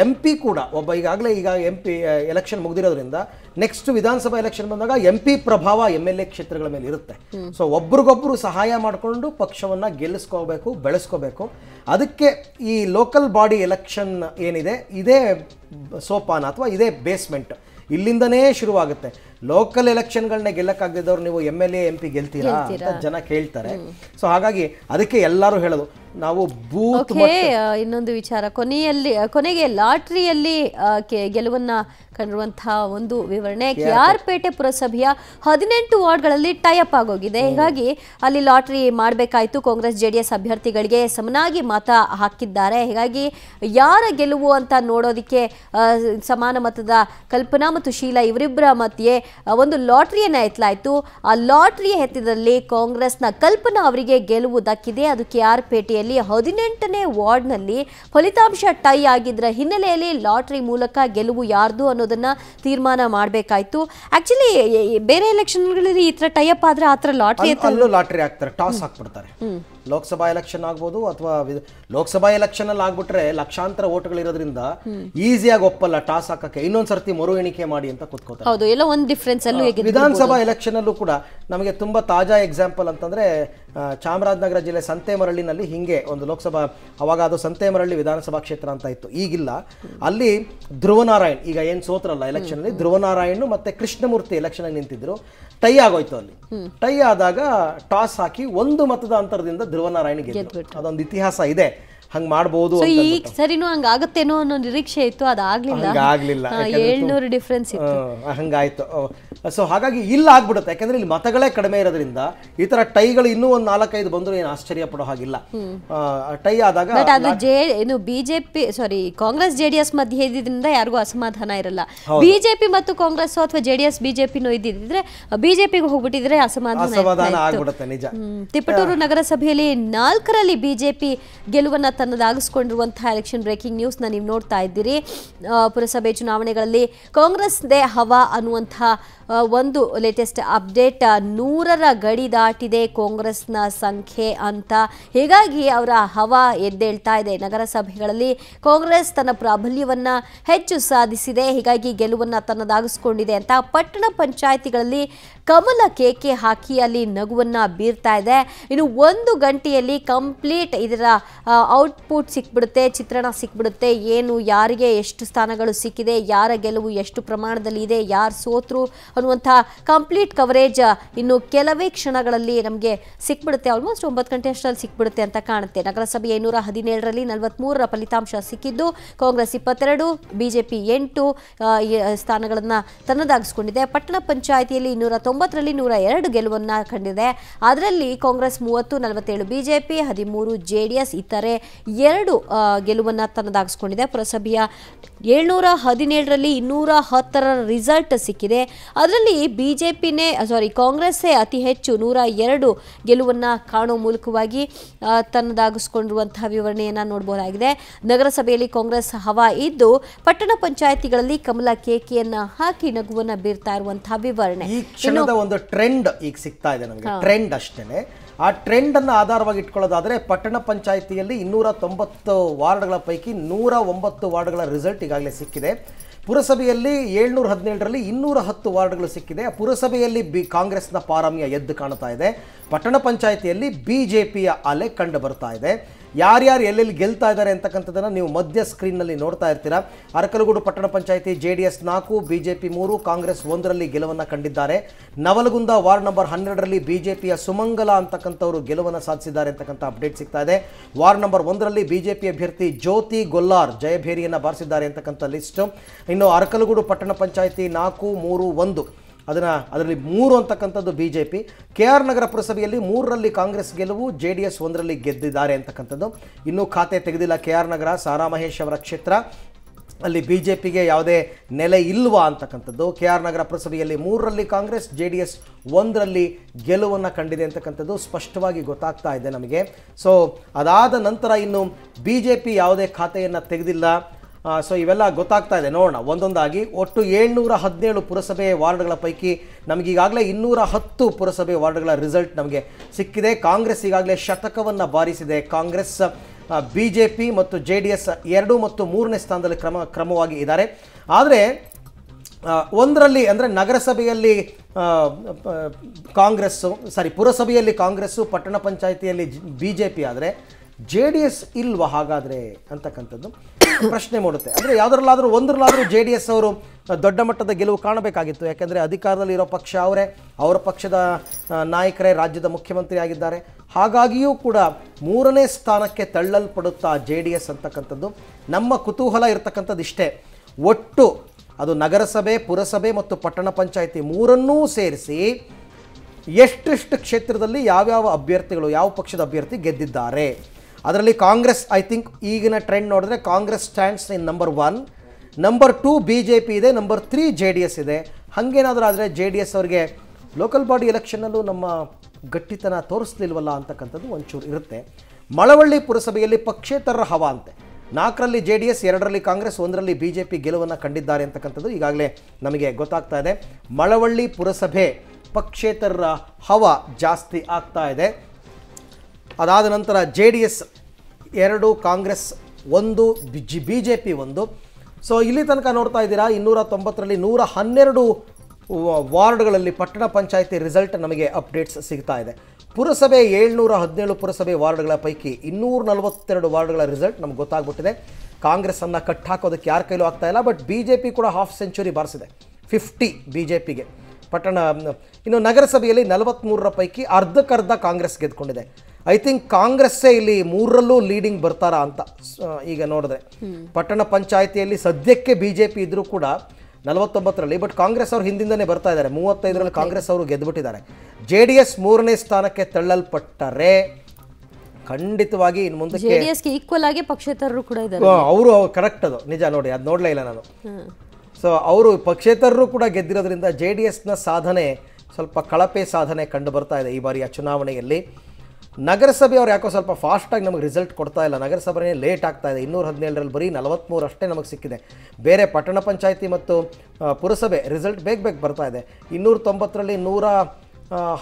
ಎಂ ಪಿ ಕೂಡ ಒಬ್ಬ ಈಗಾಗಲೇ ಈಗ ಎಂ ಪಿ ಎಲೆಕ್ಷನ್ ಮುಗಿದಿರೋದ್ರಿಂದ ನೆಕ್ಸ್ಟ್ ವಿಧಾನಸಭಾ ಎಲೆಕ್ಷನ್ ಬಂದಾಗ ಎಂ ಪಿ ಪ್ರಭಾವ ಎಂ ಎಲ್ ಎ ಕ್ಷೇತ್ರಗಳ ಮೇಲೆ ಇರುತ್ತೆ. ಸೊ ಒಬ್ರಿಗೊಬ್ರು ಸಹಾಯ ಮಾಡಿಕೊಂಡು ಪಕ್ಷವನ್ನ ಗೆಲ್ಲಿಸ್ಕೋಬೇಕು, ಬೆಳೆಸ್ಕೋಬೇಕು. ಅದಕ್ಕೆ ಈ ಲೋಕಲ್ ಬಾಡಿ ಎಲೆಕ್ಷನ್ ಏನಿದೆ ಇದೇ ಸೋಪಾನ ಅಥವಾ ಇದೇ ಬೇಸ್ಮೆಂಟ್, ಇಲ್ಲಿಂದನೇ ಶುರುವಾಗುತ್ತೆ. ಲೋಕಲ್ ಎಲೆಕ್ಷನ್ಗಳನ್ನ ಗೆಲ್ಲಕ್ಕಾಗದಿದ್ದವ್ರು ನೀವು M L A M P ಗೆಲ್ತೀರಾ ಅಂತ ಜನ ಕೇಳ್ತಾರೆ. ಸೊ ಹಾಗಾಗಿ ಅದಕ್ಕೆ ಎಲ್ಲರೂ ಹೇಳೋದು ನಾವು ಬೂತ್. ಇನ್ನೊಂದು ವಿಚಾರ, ಕೊನೆಯಲ್ಲಿ ಕೊನೆಗೆ ಲಾಟ್ರಿಯಲ್ಲಿ ಗೆಲುವನ್ನ ಕಂಡಿರುವಂತಹ ಒಂದು ವಿವರಣೆ. ಕೆ ಆರ್ ಪೇಟೆ ಪುರಸಭೆಯ ಹದಿನೆಂಟು ವಾರ್ಡ್ಗಳಲ್ಲಿ ಟೈಅಪ್ ಆಗೋಗಿದೆ. ಹೀಗಾಗಿ ಅಲ್ಲಿ ಲಾಟ್ರಿ ಮಾಡಬೇಕಾಯ್ತು. ಕಾಂಗ್ರೆಸ್ ಜೆಡಿಎಸ್ ಅಭ್ಯರ್ಥಿಗಳಿಗೆ ಸಮನಾಗಿ ಮತ ಹಾಕಿದ್ದಾರೆ. ಹೀಗಾಗಿ ಯಾರ ಗೆಲುವು ಅಂತ ನೋಡೋದಕ್ಕೆ ಸಮಾನ ಮತದ ಕಲ್ಪನಾ ಮತ್ತು ಶೀಲಾ ಇವರಿಬ್ಬರ ಮಧ್ಯೆ ಒಂದು ಲಾಟ್ರಿಯನ್ನ ಎತ್ತಲಾಯಿತು. ಆ ಲಾಟ್ರಿ ಎತ್ತಿದಲ್ಲಿ ಕಾಂಗ್ರೆಸ್ನ ಕಲ್ಪನಾ ಅವರಿಗೆ ಗೆಲುವು ದಕ್ಕಿದೆ. ಅದು ಕೆ ಆರ್ ಪೇಟೆಯಲ್ಲಿ ಹದಿನೆಂಟನೇ ವಾರ್ಡ್ನಲ್ಲಿ ಫಲಿತಾಂಶ ಟೈ ಆಗಿದ್ರ ಹಿನ್ನೆಲೆಯಲ್ಲಿ ಲಾಟ್ರಿ ಮೂಲಕ ಗೆಲುವು ಯಾರ್ದು ಅನ್ನೋದನ್ನ ತೀರ್ಮಾನ ಮಾಡಬೇಕಾಯ್ತು. ಆಕ್ಚುಲಿ ಬೇರೆ ಎಲೆಕ್ಷನ್ಗಳಲ್ಲಿ ಈ ತರ ಟೈಅಪ್ ಆದ್ರೆ ಆ ತರ ಲಾಟ್ರಿ ಲಾಟ್ರಿ ಹಾಕ್ತಾರೆ, ಟಾಸ್ ಹಾಕ್ಬಿಡ್ತಾರೆ. ಲೋಕಸಭಾ ಎಲೆಕ್ಷನ್ ಆಗ್ಬೋದು ಅಥವಾ ಲೋಕಸಭಾ ಎಲೆಕ್ಷನ್ ಅಲ್ಲಿ ಆಗ್ಬಿಟ್ರೆ ಲಕ್ಷಾಂತರ ಓಟ್ಗಳಿರೋದ್ರಿಂದ ಈಸಿಯಾಗಿ ಒಪ್ಪಲ್ಲ ಟಾಸ್ ಹಾಕಕ್ಕೆ, ಇನ್ನೊಂದ್ಸರ್ತಿ ಮರು ಎಣಿಕೆ ಮಾಡಿ ಅಂತ ಕೂತ್ಕೋತಾರೆ. ವಿಧಾನಸಭಾ ಎಲೆಕ್ಷನ್ ಅಲ್ಲೂ ಕೂಡ ನಮಗೆ ತುಂಬಾ ತಾಜಾ ಎಕ್ಸಾಂಪಲ್ ಅಂತಂದ್ರೆ ಚಾಮರಾಜನಗರ ಜಿಲ್ಲೆ ಸಂತೇಮರಳ್ಳಿನಲ್ಲಿ ಹಿಂಗೆ ಒಂದು ಲೋಕಸಭಾ, ಅವಾಗ ಅದು ಸಂತೇಮರಳ್ಳಿ ವಿಧಾನಸಭಾ ಕ್ಷೇತ್ರ ಅಂತ ಇತ್ತು, ಈಗಿಲ್ಲ. ಅಲ್ಲಿ ಧ್ರುವನಾರಾಯಣ್ ಈಗ ಏನ್ ಸೋತ್ರಲ್ಲ ಎಲೆಕ್ಷನ್ ಅಲ್ಲಿ, ಧ್ರುವನಾರಾಯಣ್ ಮತ್ತೆ ಕೃಷ್ಣಮೂರ್ತಿ ಎಲೆಕ್ಷನ್ ಅಲ್ಲಿ ನಿಂತಿದ್ರು. ಟೈ ಆಗೋಯ್ತು. ಅಲ್ಲಿ ಟೈ ಆದಾಗ ಟಾಸ್ ಹಾಕಿ ಒಂದು ಮತದ ಅಂತರದಿಂದ ಧ್ರುವನಾರಾಯಣ್ ಗೆದ್ದು. ಅದೊಂದು ಇತಿಹಾಸ ಇದೆ, ಹಂಗ್ ಮಾಡಬಹುದು. ಈಗ ಸರಿನೂ ಹಂಗ ಆಗತ್ತೇನೋ ಅನ್ನೋ ನಿರೀಕ್ಷೆ ಇತ್ತು, ಅದಾಗ್ಲಿಲ್ಲ. ಏಳ್ನೂರು ಡಿಫ್ರೆನ್ಸ್ ಹಂಗಾಯ್ತು. ಸೊ ಹಾಗಾಗಿ ಇಲ್ಲ ಆಗ್ಬಿಡುತ್ತೆ, ಯಾಕಂದ್ರೆ ಇಲ್ಲಿ ಮತಗಳೇ ಕಡಿಮೆ ಇರೋದ್ರಿಂದ ಈ ತರ ಟೈಗಳು ಇನ್ನೂ ಒಂದ್ ನಾಲ್ಕೈದು ಬಂದ್ರು ಏನು ಆಶ್ಚರ್ಯ ಪಡೋ ಹಾಗಿಲ್ಲ. ಟೈ ಆದಾಗ ಏನು ಬಿಜೆಪಿ ಸಾರಿ ಕಾಂಗ್ರೆಸ್ ಜೆಡಿಎಸ್ ಮಧ್ಯೆ ಇದ್ದಿದ್ರಿಂದ ಯಾರಿಗೂ ಅಸಮಾಧಾನ ಇರಲ್ಲ. ಬಿಜೆಪಿ ಮತ್ತು ಕಾಂಗ್ರೆಸ್ ಅಥವಾ ಜೆಡಿಎಸ್ ಬಿಜೆಪಿನೂ ಇದ್ದಿದ್ರೆ ಬಿಜೆಪಿಗೆ ಹೋಗ್ಬಿಟ್ಟಿದ್ರೆ ಅಸಮಾಧಾನ ಅಸಮಾಧಾನ ಆಗ್ಬಿಡುತ್ತೆ, ನಿಜ. ತಿಪಟೂರು ನಗರಸಭೆಯಲ್ಲಿ ನಾಲ್ಕರಲ್ಲಿ ಬಿಜೆಪಿ ಗೆಲುವನ್ನ ತನ್ನದಾಗಿಸಿಕೊಂಡಿರುವಂತಹ ಎಲೆಕ್ಷನ್ ಬ್ರೇಕಿಂಗ್ ನ್ಯೂಸ್ ನ ನೀವು ನೋಡ್ತಾ ಇದ್ದೀರಿ. ಪುರಸಭೆ ಚುನಾವಣೆಗಳಲ್ಲಿ ಕಾಂಗ್ರೆಸ್ ದೇ ಹವಾ ಅನ್ನುವಂತಹ ಒಂದು ಲೇಟೆಸ್ಟ್ ಅಪ್ಡೇಟ್. ನೂರರ ಗಡಿ ದಾಟಿದೆ ಕಾಂಗ್ರೆಸ್ನ ಸಂಖ್ಯೆ ಅಂತ, ಹೀಗಾಗಿ ಅವರ ಹವಾ ಎದ್ದೇಳ್ತಾ ಇದೆ. ನಗರಸಭೆಗಳಲ್ಲಿ ಕಾಂಗ್ರೆಸ್ ತನ್ನ ಪ್ರಾಬಲ್ಯವನ್ನು ಹೆಚ್ಚು ಸಾಧಿಸಿದೆ, ಹೀಗಾಗಿ ಗೆಲುವನ್ನು ತನ್ನದಾಗಿಸಿಕೊಂಡಿದೆ ಅಂತ ಪಟ್ಟಣ ಪಂಚಾಯಿತಿಗಳಲ್ಲಿ ಕಮಲ ಕೇಕೆ ಹಾಕಿ ಅಲ್ಲಿ ನಗುವನ್ನು ಬೀರ್ತಾ ಇದೆ. ಇನ್ನು ಒಂದು ಗಂಟೆಯಲ್ಲಿ ಕಂಪ್ಲೀಟ್ ಇದರ ಔಟ್ಪುಟ್ ಸಿಕ್ಬಿಡುತ್ತೆ, ಚಿತ್ರಣ ಸಿಕ್ಬಿಡುತ್ತೆ. ಏನು ಯಾರಿಗೆ ಎಷ್ಟು ಸ್ಥಾನಗಳು ಸಿಕ್ಕಿದೆ, ಯಾರ ಗೆಲುವು ಎಷ್ಟು ಪ್ರಮಾಣದಲ್ಲಿ ಇದೆ, ಯಾರು ಸೋತ್ರು ಅನ್ನುವಂತಹ ಕಂಪ್ಲೀಟ್ ಕವರೇಜ್ ಇನ್ನು ಕೆಲವೇ ಕ್ಷಣಗಳಲ್ಲಿ ನಮಗೆ ಸಿಕ್ಬಿಡುತ್ತೆ. ಆಲ್ಮೋಸ್ಟ್ ಒಂಬತ್ತು ಗಂಟೆ ಅಷ್ಟರಲ್ಲಿ ಸಿಕ್ಬಿಡುತ್ತೆ ಅಂತ ಕಾಣುತ್ತೆ. ನಗರಸಭೆಯ ಇನ್ನೂರ ಹದಿನೇಳರಲ್ಲಿ ನಲವತ್ತ್ಮೂರರ ಫಲಿತಾಂಶ ಸಿಕ್ಕಿದ್ದು, ಕಾಂಗ್ರೆಸ್ ಇಪ್ಪತ್ತೆರಡು, ಬಿಜೆಪಿ ಎಂಟು ಸ್ಥಾನಗಳನ್ನು ತನ್ನದಾಗಿಸ್ಕೊಂಡಿದೆ. ಪಟ್ಟಣ ಪಂಚಾಯಿತಿಯಲ್ಲಿ ಇನ್ನೂರ ತೊಂಬತ್ತರಲ್ಲಿ ನೂರ ಎರಡು ಗೆಲುವನ್ನು ಕಂಡಿದೆ. ಅದರಲ್ಲಿ ಕಾಂಗ್ರೆಸ್ ಮೂವತ್ತು, ನಲವತ್ತೇಳು ಬಿಜೆಪಿ, ಹದಿಮೂರು ಜೆಡಿಎಸ್, ಇತರೆ ಎರಡು ಗೆಲುವನ್ನು ತನ್ನದಾಗಿಸ್ಕೊಂಡಿದೆ. ಪುರಸಭೆಯ ಏಳ್ನೂರ ಹದಿನೇಳರಲ್ಲಿ ಇನ್ನೂರ ಹತ್ತರ ರಿಸಲ್ಟ್ ಸಿಕ್ಕಿದೆ. ಅದರಲ್ಲಿ ಬಿಜೆಪಿನೇ ಸಾರಿ ಕಾಂಗ್ರೆಸ್ಸೇ ಅತಿ ಹೆಚ್ಚು ನೂರ ಎರಡು ಗೆಲುವನ್ನು ಕಾಣೋ ಮೂಲಕವಾಗಿ ತನ್ನದಾಗಿಸ್ಕೊಂಡಿರುವಂತಹ ವಿವರಣೆಯನ್ನು ನೋಡಬಹುದಾಗಿದೆ. ನಗರಸಭೆಯಲ್ಲಿ ಕಾಂಗ್ರೆಸ್ ಹವಾ ಇದ್ದು ಪಟ್ಟಣ ಪಂಚಾಯಿತಿಗಳಲ್ಲಿ ಕಮಲ ಕೇಕೆಯನ್ನು ಹಾಕಿ ನಗುವನ್ನು ಬೀರ್ತಾ ಇರುವಂತಹ ವಿವರಣೆ. ಈ ಕ್ಷಣದ ಒಂದು ಟ್ರೆಂಡ್ ಈಗ ಸಿಗ್ತಾ ಇದೆ ನಮಗೆ, ಟ್ರೆಂಡ್ ಅಷ್ಟೇನೆ. ಆ ಟ್ರೆಂಡ್ ಅನ್ನು ಆಧಾರವಾಗಿ ಇಟ್ಕೊಳ್ಳೋದಾದ್ರೆ ಪಟ್ಟಣ ಪಂಚಾಯಿತಿಯಲ್ಲಿ ಇನ್ನೂರ ತೊಂಬತ್ತು ವಾರ್ಡ್ಗಳ ಪೈಕಿ ನೂರ ಒಂಬತ್ತು ವಾರ್ಡ್ಗಳ ರಿಸಲ್ಟ್ ಈಗಾಗಲೇ ಸಿಕ್ಕಿದೆ. ಪುರಸಭೆಯಲ್ಲಿ ಏಳ್ನೂರ ಹದಿನೇಳರಲ್ಲಿ ಇನ್ನೂರ ಹತ್ತು ವಾರ್ಡ್ಗಳು ಸಿಕ್ಕಿದೆ. ಪುರಸಭೆಯಲ್ಲಿ ಬಿ ಕಾಂಗ್ರೆಸ್ನ ಪಾರಮ್ಯ ಎದ್ದು ಕಾಣ್ತಾ ಇದೆ. ಪಟ್ಟಣ ಪಂಚಾಯಿತಿಯಲ್ಲಿ ಬಿ ಜೆ ಪಿಯ ಅಲೆ ಕಂಡು ಬರ್ತಾ ಇದೆ. ಯಾರ್ಯಾರು ಎಲ್ಲೆಲ್ಲಿ ಗೆಲ್ತಾ ಇದ್ದಾರೆ ಅಂತಕ್ಕಂಥದ್ದನ್ನು ನೀವು ಮಧ್ಯ ಸ್ಕ್ರೀನ್ನಲ್ಲಿ ನೋಡ್ತಾ ಇರ್ತೀರಾ. ಅರಕಲಗೂಡು ಪಟ್ಟಣ ಪಂಚಾಯಿತಿ ಜೆ ಡಿ ಎಸ್ ನಾಲ್ಕು, ಬಿ ಜೆ ಪಿ ಮೂರು, ಕಾಂಗ್ರೆಸ್ ಒಂದರಲ್ಲಿ ಗೆಲುವನ್ನು ಕಂಡಿದ್ದಾರೆ. ನವಲಗುಂದ ವಾರ್ಡ್ ನಂಬರ್ ಹನ್ನೆರಡರಲ್ಲಿ ಬಿ ಜೆ ಪಿಯ ಸುಮಂಗಲ ಅಂತಕ್ಕಂಥವರು ಗೆಲುವನ್ನು ಸಾಧಿಸಿದ್ದಾರೆ ಅಂತಕ್ಕಂಥ ಅಪ್ಡೇಟ್ ಸಿಗ್ತಾ ಇದೆ. ವಾರ್ಡ್ ನಂಬರ್ ಒಂದರಲ್ಲಿ ಬಿ ಜೆ ಪಿ ಅಭ್ಯರ್ಥಿ ಜ್ಯೋತಿ ಗೊಲ್ಲಾರ್ ಜಯಭೇರಿಯನ್ನು ಬಾರಿಸಿದ್ದಾರೆ ಅಂತಕ್ಕಂಥ ಲಿಸ್ಟು. ಇನ್ನು ಅರಕಲಗೂಡು ಪಟ್ಟಣ ಪಂಚಾಯಿತಿ ನಾಲ್ಕು ಮೂರು ಒಂದು ಅದನ್ನು ಅದರಲ್ಲಿ ಮೂರು ಅಂತಕ್ಕಂಥದ್ದು B J P. K R Nagar ಪುರಸಭೆಯಲ್ಲಿ ಮೂರರಲ್ಲಿ ಕಾಂಗ್ರೆಸ್ ಗೆಲುವು, ಜೆ ಡಿ ಎಸ್ ಒಂದರಲ್ಲಿ ಗೆದ್ದಿದ್ದಾರೆ ಅಂತಕ್ಕಂಥದ್ದು. ಇನ್ನೂ ಖಾತೆ ತೆಗೆದಿಲ್ಲ ಕೆ ಆರ್ ನಗರ, ಸಾರಾ ಮಹೇಶ್ ಅವರ ಕ್ಷೇತ್ರ, ಅಲ್ಲಿ ಬಿ ಜೆ ಪಿಗೆ ಯಾವುದೇ ನೆಲೆ ಇಲ್ವಾ ಅಂತಕ್ಕಂಥದ್ದು. ಕೆ ಆರ್ ನಗರ ಪುರಸಭೆಯಲ್ಲಿ ಮೂರರಲ್ಲಿ ಕಾಂಗ್ರೆಸ್, ಜೆ ಡಿ ಎಸ್ ಒಂದರಲ್ಲಿ ಗೆಲುವನ್ನು ಕಂಡಿದೆ ಅಂತಕ್ಕಂಥದ್ದು ಸ್ಪಷ್ಟವಾಗಿ ಗೊತ್ತಾಗ್ತಾ ಇದೆ ನಮಗೆ. ಸೊ ಅದಾದ ನಂತರ ಇನ್ನು ಬಿ ಜೆ ಪಿ ಯಾವುದೇ ಖಾತೆಯನ್ನು ತೆಗೆದಿಲ್ಲ. ಸೊ ಇವೆಲ್ಲ ಗೊತ್ತಾಗ್ತಾ ಇದೆ. ನೋಡೋಣ ಒಂದೊಂದಾಗಿ. ಒಟ್ಟು ಏಳ್ನೂರ ಹದಿನೇಳು ಪುರಸಭೆ ವಾರ್ಡ್ಗಳ ಪೈಕಿ ನಮಗೀಗಾಗಲೇ ಇನ್ನೂರ ಹತ್ತು ಪುರಸಭೆ ವಾರ್ಡ್ಗಳ ರಿಸಲ್ಟ್ ನಮಗೆ ಸಿಕ್ಕಿದೆ. ಕಾಂಗ್ರೆಸ್ ಈಗಾಗಲೇ ಶತಕವನ್ನು ಬಾರಿಸಿದೆ. ಕಾಂಗ್ರೆಸ್, ಬಿ ಜೆ ಪಿ ಮತ್ತು ಜೆ ಡಿ ಎಸ್ ಎರಡು ಮತ್ತು ಮೂರನೇ ಸ್ಥಾನದಲ್ಲಿ ಕ್ರಮ ಕ್ರಮವಾಗಿ ಇದ್ದಾರೆ. ಆದರೆ ಒಂದರಲ್ಲಿ ಅಂದರೆ ನಗರಸಭೆಯಲ್ಲಿ ಕಾಂಗ್ರೆಸ್ಸು ಸಾರಿ ಪುರಸಭೆಯಲ್ಲಿ ಕಾಂಗ್ರೆಸ್ಸು, ಪಟ್ಟಣ ಪಂಚಾಯಿತಿಯಲ್ಲಿ ಬಿ ಜೆ ಪಿ, ಆದರೆ ಜೆ ಡಿ ಎಸ್ ಇಲ್ವ ಹಾಗಾದರೆ ಅಂತಕ್ಕಂಥದ್ದು ಪ್ರಶ್ನೆ ಮೂಡುತ್ತೆ. ಅಂದರೆ ಯಾವುದರಲ್ಲಾದರೂ ಒಂದರಲ್ಲಾದರೂ ಜೆ ಡಿ ಎಸ್ ಅವರು ದೊಡ್ಡ ಮಟ್ಟದ ಗೆಲುವು ಕಾಣಬೇಕಾಗಿತ್ತು. ಯಾಕೆಂದರೆ ಅಧಿಕಾರದಲ್ಲಿರೋ ಪಕ್ಷ ಅವರೇ, ಅವರ ಪಕ್ಷದ ನಾಯಕರೇ ರಾಜ್ಯದ ಮುಖ್ಯಮಂತ್ರಿ ಆಗಿದ್ದಾರೆ. ಹಾಗಾಗಿಯೂ ಕೂಡ ಮೂರನೇ ಸ್ಥಾನಕ್ಕೆ ತಳ್ಳಲ್ಪಡುತ್ತಾ ಜೆ ಡಿ ಎಸ್ ಅಂತಕ್ಕಂಥದ್ದು ನಮ್ಮ ಕುತೂಹಲ ಇರತಕ್ಕಂಥದ್ದು ಇಷ್ಟೇ. ಒಟ್ಟು ಅದು ನಗರಸಭೆ, ಪುರಸಭೆ ಮತ್ತು ಪಟ್ಟಣ ಪಂಚಾಯಿತಿ ಮೂರನ್ನೂ ಸೇರಿಸಿ ಎಷ್ಟೆಷ್ಟು ಕ್ಷೇತ್ರದಲ್ಲಿ ಯಾವ್ಯಾವ ಅಭ್ಯರ್ಥಿಗಳು, ಯಾವ ಪಕ್ಷದ ಅಭ್ಯರ್ಥಿ ಗೆದ್ದಿದ್ದಾರೆ. ಅದರಲ್ಲಿ ಕಾಂಗ್ರೆಸ್, ಐ ಥಿಂಕ್ ಈಗಿನ ಟ್ರೆಂಡ್ ನೋಡಿದ್ರೆ Congress stands in number one, number two B J P ಇದೆ, number three J D S ಇದೆ. ಹಾಗೇನಾದರೂ ಆದರೆ ಜೆ ಡಿ ಎಸ್ ಅವ್ರಿಗೆ ಲೋಕಲ್ ಬಾಡಿ ಎಲೆಕ್ಷನ್ನಲ್ಲೂ ನಮ್ಮ ಗಟ್ಟಿತನ ತೋರಿಸ್ಲಿಲ್ವಲ್ಲ ಅಂತಕ್ಕಂಥದ್ದು ಒಂಚೂರು ಇರುತ್ತೆ. ಮಳವಳ್ಳಿ ಪುರಸಭೆಯಲ್ಲಿ ಪಕ್ಷೇತರ ಹವಾ ಅಂತೆ. ನಾಲ್ಕರಲ್ಲಿ ಜೆ ಡಿ ಎಸ್, ಎರಡರಲ್ಲಿ ಕಾಂಗ್ರೆಸ್, ಒಂದರಲ್ಲಿ ಬಿ ಜೆ ಪಿ ಗೆಲುವನ್ನು ಕಂಡಿದ್ದಾರೆ ಅಂತಕ್ಕಂಥದ್ದು ಈಗಾಗಲೇ ನಮಗೆ ಗೊತ್ತಾಗ್ತಾ ಇದೆ. ಮಳವಳ್ಳಿ ಪುರಸಭೆ ಪಕ್ಷೇತರರ ಹವಾ ಜಾಸ್ತಿ ಆಗ್ತಾ ಇದೆ. ಅದಾದ ನಂತರ ಜೆ ಡಿ ಎಸ್ ಎರಡು, ಕಾಂಗ್ರೆಸ್ ಒಂದು, ಬಿ ಜೆ ಪಿ ಒಂದು. ಸೊ ಇಲ್ಲಿ ತನಕ ನೋಡ್ತಾ ಇದ್ದೀರಾ ಇನ್ನೂರ ತೊಂಬತ್ತರಲ್ಲಿ ನೂರ ಹನ್ನೆರಡು ವಾರ್ಡ್ಗಳಲ್ಲಿ ಪಟ್ಟಣ ಪಂಚಾಯಿತಿ ರಿಸಲ್ಟ್ ನಮಗೆ ಅಪ್ಡೇಟ್ಸ್ ಸಿಗ್ತಾ ಇದೆ. ಪುರಸಭೆ ಏಳ್ನೂರ ಹದಿನೇಳು ಪುರಸಭೆ ವಾರ್ಡ್ಗಳ ಪೈಕಿ ಇನ್ನೂರ ನಲವತ್ತೆರಡು ವಾರ್ಡ್ಗಳ ರಿಸಲ್ಟ್ ನಮ್ಗೆ ಗೊತ್ತಾಗ್ಬಿಟ್ಟಿದೆ. ಕಾಂಗ್ರೆಸ್ಸನ್ನು ಕಟ್ಟಾಕೋದಕ್ಕೆ ಯಾರ ಕೈಲೂ ಆಗ್ತಾಯಿಲ್ಲ. ಬಟ್ ಬಿ ಜೆ ಪಿ ಕೂಡ ಹಾಫ್ ಸೆಂಚುರಿ ಬಾರಿಸಿದೆ, ಫಿಫ್ಟಿ ಬಿ ಜೆ ಪಿಗೆ. ಪಟ್ಟಣ ಇನ್ನು ನಗರಸಭೆಯಲ್ಲಿ ನಲವತ್ತ್ಮೂರರ ಪೈಕಿ ಅರ್ಧಕ್ಕರ್ಧ ಕಾಂಗ್ರೆಸ್ ಗೆದ್ದುಕೊಂಡಿದೆ. ಐ ಥಿಂಕ್ ಕಾಂಗ್ರೆಸ್ಸೇ ಇಲ್ಲಿ ಮೂರರಲ್ಲೂ ಲೀಡಿಂಗ್ ಬರ್ತಾರಾ ಅಂತ ಈಗ ನೋಡಿದ್ರೆ. ಪಟ್ಟಣ ಪಂಚಾಯಿತಿಯಲ್ಲಿ ಸದ್ಯಕ್ಕೆ ಬಿ ಜೆ ಪಿ ಇದ್ದರೂ ಕೂಡ ನಲವತ್ತೊಂಬತ್ತರಲ್ಲಿ, ಬಟ್ ಕಾಂಗ್ರೆಸ್ ಅವರು ಹಿಂದಿಂದನೇ ಬರ್ತಾ ಇದ್ದಾರೆ. ಮೂವತ್ತೈದರಲ್ಲಿ ಕಾಂಗ್ರೆಸ್ ಅವರು ಗೆದ್ದುಬಿಟ್ಟಿದ್ದಾರೆ. ಜೆ ಡಿ ಎಸ್ ಮೂರನೇ ಸ್ಥಾನಕ್ಕೆ ತಳ್ಳಲ್ಪಟ್ಟರೆ ಖಂಡಿತವಾಗಿ ಇನ್ನು ಮುಂದೆ ಜೆ ಡಿ ಎಸ್ಗೆ ಈಕ್ವಲ್ ಆಗಿ ಪಕ್ಷೇತರರು ಕೂಡ ಇದ್ದಾರೆ. ಅವರು ಕರೆಕ್ಟ್, ಅದು ನಿಜ. ನೋಡಿ, ಅದು ನೋಡಲೇ ಇಲ್ಲ ನಾನು. ಸೊ ಅವರು ಪಕ್ಷೇತರರು ಕೂಡ ಗೆದ್ದಿರೋದ್ರಿಂದ ಜೆ ಡಿ ಎಸ್ನ ಸಾಧನೆ ಸ್ವಲ್ಪ ಕಳಪೆ ಸಾಧನೆ ಕಂಡು ಬರ್ತಾ ಇದೆ ಈ ಬಾರಿಯ ಚುನಾವಣೆಯಲ್ಲಿ. ನಗರಸಭೆ ಅವ್ರು ಯಾಕೋ ಸ್ವಲ್ಪ ಫಾಸ್ಟಾಗಿ ನಮಗೆ ರಿಸಲ್ಟ್ ಕೊಡ್ತಾ ಇಲ್ಲ. ನಗರಸಭೆನೇ ಲೇಟ್ ಆಗ್ತಾ ಇದೆ. ಇನ್ನೂರ ಹದಿನೇಳರಲ್ಲಿ ಬರೀ ನಲವತ್ತ್ಮೂರು ಅಷ್ಟೇ ನಮಗೆ ಸಿಕ್ಕಿದೆ. ಬೇರೆ ಪಟ್ಟಣ ಪಂಚಾಯಿತಿ ಮತ್ತು ಪುರಸಭೆ ರಿಸಲ್ಟ್ ಬೇಗ ಬೇಗ ಬರ್ತಾ ಇದೆ. ಇನ್ನೂರ ತೊಂಬತ್ತರಲ್ಲಿ ನೂರ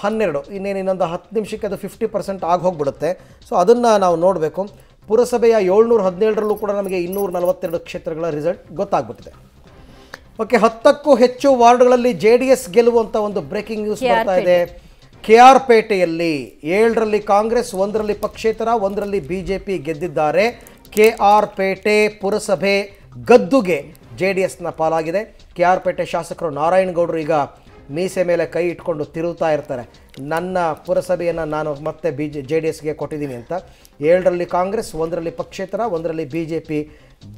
ಹನ್ನೆರಡು, ಇನ್ನೇನು ಇನ್ನೊಂದು ಹತ್ತು ನಿಮಿಷಕ್ಕೆ ಅದು ಫಿಫ್ಟಿ ಪರ್ಸೆಂಟ್ ಆಗಿ ಹೋಗ್ಬಿಡುತ್ತೆ. ಸೊ ಅದನ್ನು ನಾವು ನೋಡಬೇಕು. ಪುರಸಭೆಯ ಏಳ್ನೂರ ಹದಿನೇಳರಲ್ಲೂ ಕೂಡ ನಮಗೆ ಇನ್ನೂರ ನಲವತ್ತೆರಡು ಕ್ಷೇತ್ರಗಳ ರಿಸಲ್ಟ್ ಗೊತ್ತಾಗ್ಬಿಟ್ಟಿದೆ. ಓಕೆ, ಹತ್ತಕ್ಕೂ ಹೆಚ್ಚು ವಾರ್ಡ್ಗಳಲ್ಲಿ ಜೆ ಡಿ ಎಸ್ ಗೆಲುವಂಥ ಒಂದು ಬ್ರೇಕಿಂಗ್ ನ್ಯೂಸ್ ಬರ್ತಾ ಇದೆ. ಕೆ ಆರ್ ಪೇಟೆಯಲ್ಲಿ ಏಳರಲ್ಲಿ ಕಾಂಗ್ರೆಸ್, ಒಂದರಲ್ಲಿ ಪಕ್ಷೇತರ, ಒಂದರಲ್ಲಿ ಬಿ ಜೆ ಪಿ ಗೆದ್ದಿದ್ದಾರೆ. ಕೆ ಆರ್ ಪೇಟೆ ಪುರಸಭೆ ಗದ್ದುಗೆ ಜೆ ಡಿ ಎಸ್ನ ಪಾಲಾಗಿದೆ. ಕೆ ಆರ್ ಪೇಟೆ ಶಾಸಕರು ನಾರಾಯಣಗೌಡರು ಈಗ ಮೀಸೆ ಮೇಲೆ ಕೈ ಇಟ್ಕೊಂಡು ತಿರುಗ್ತಾ ಇರ್ತಾರೆ, ನನ್ನ ಪುರಸಭೆಯನ್ನು ನಾನು ಮತ್ತೆ ಬಿ ಜೆ ಜೆ ಡಿ ಎಸ್ಗೆ ಕೊಟ್ಟಿದ್ದೀನಿ ಅಂತ. ಏಳರಲ್ಲಿ ಕಾಂಗ್ರೆಸ್, ಒಂದರಲ್ಲಿ ಪಕ್ಷೇತರ, ಒಂದರಲ್ಲಿ ಬಿ ಜೆ ಪಿ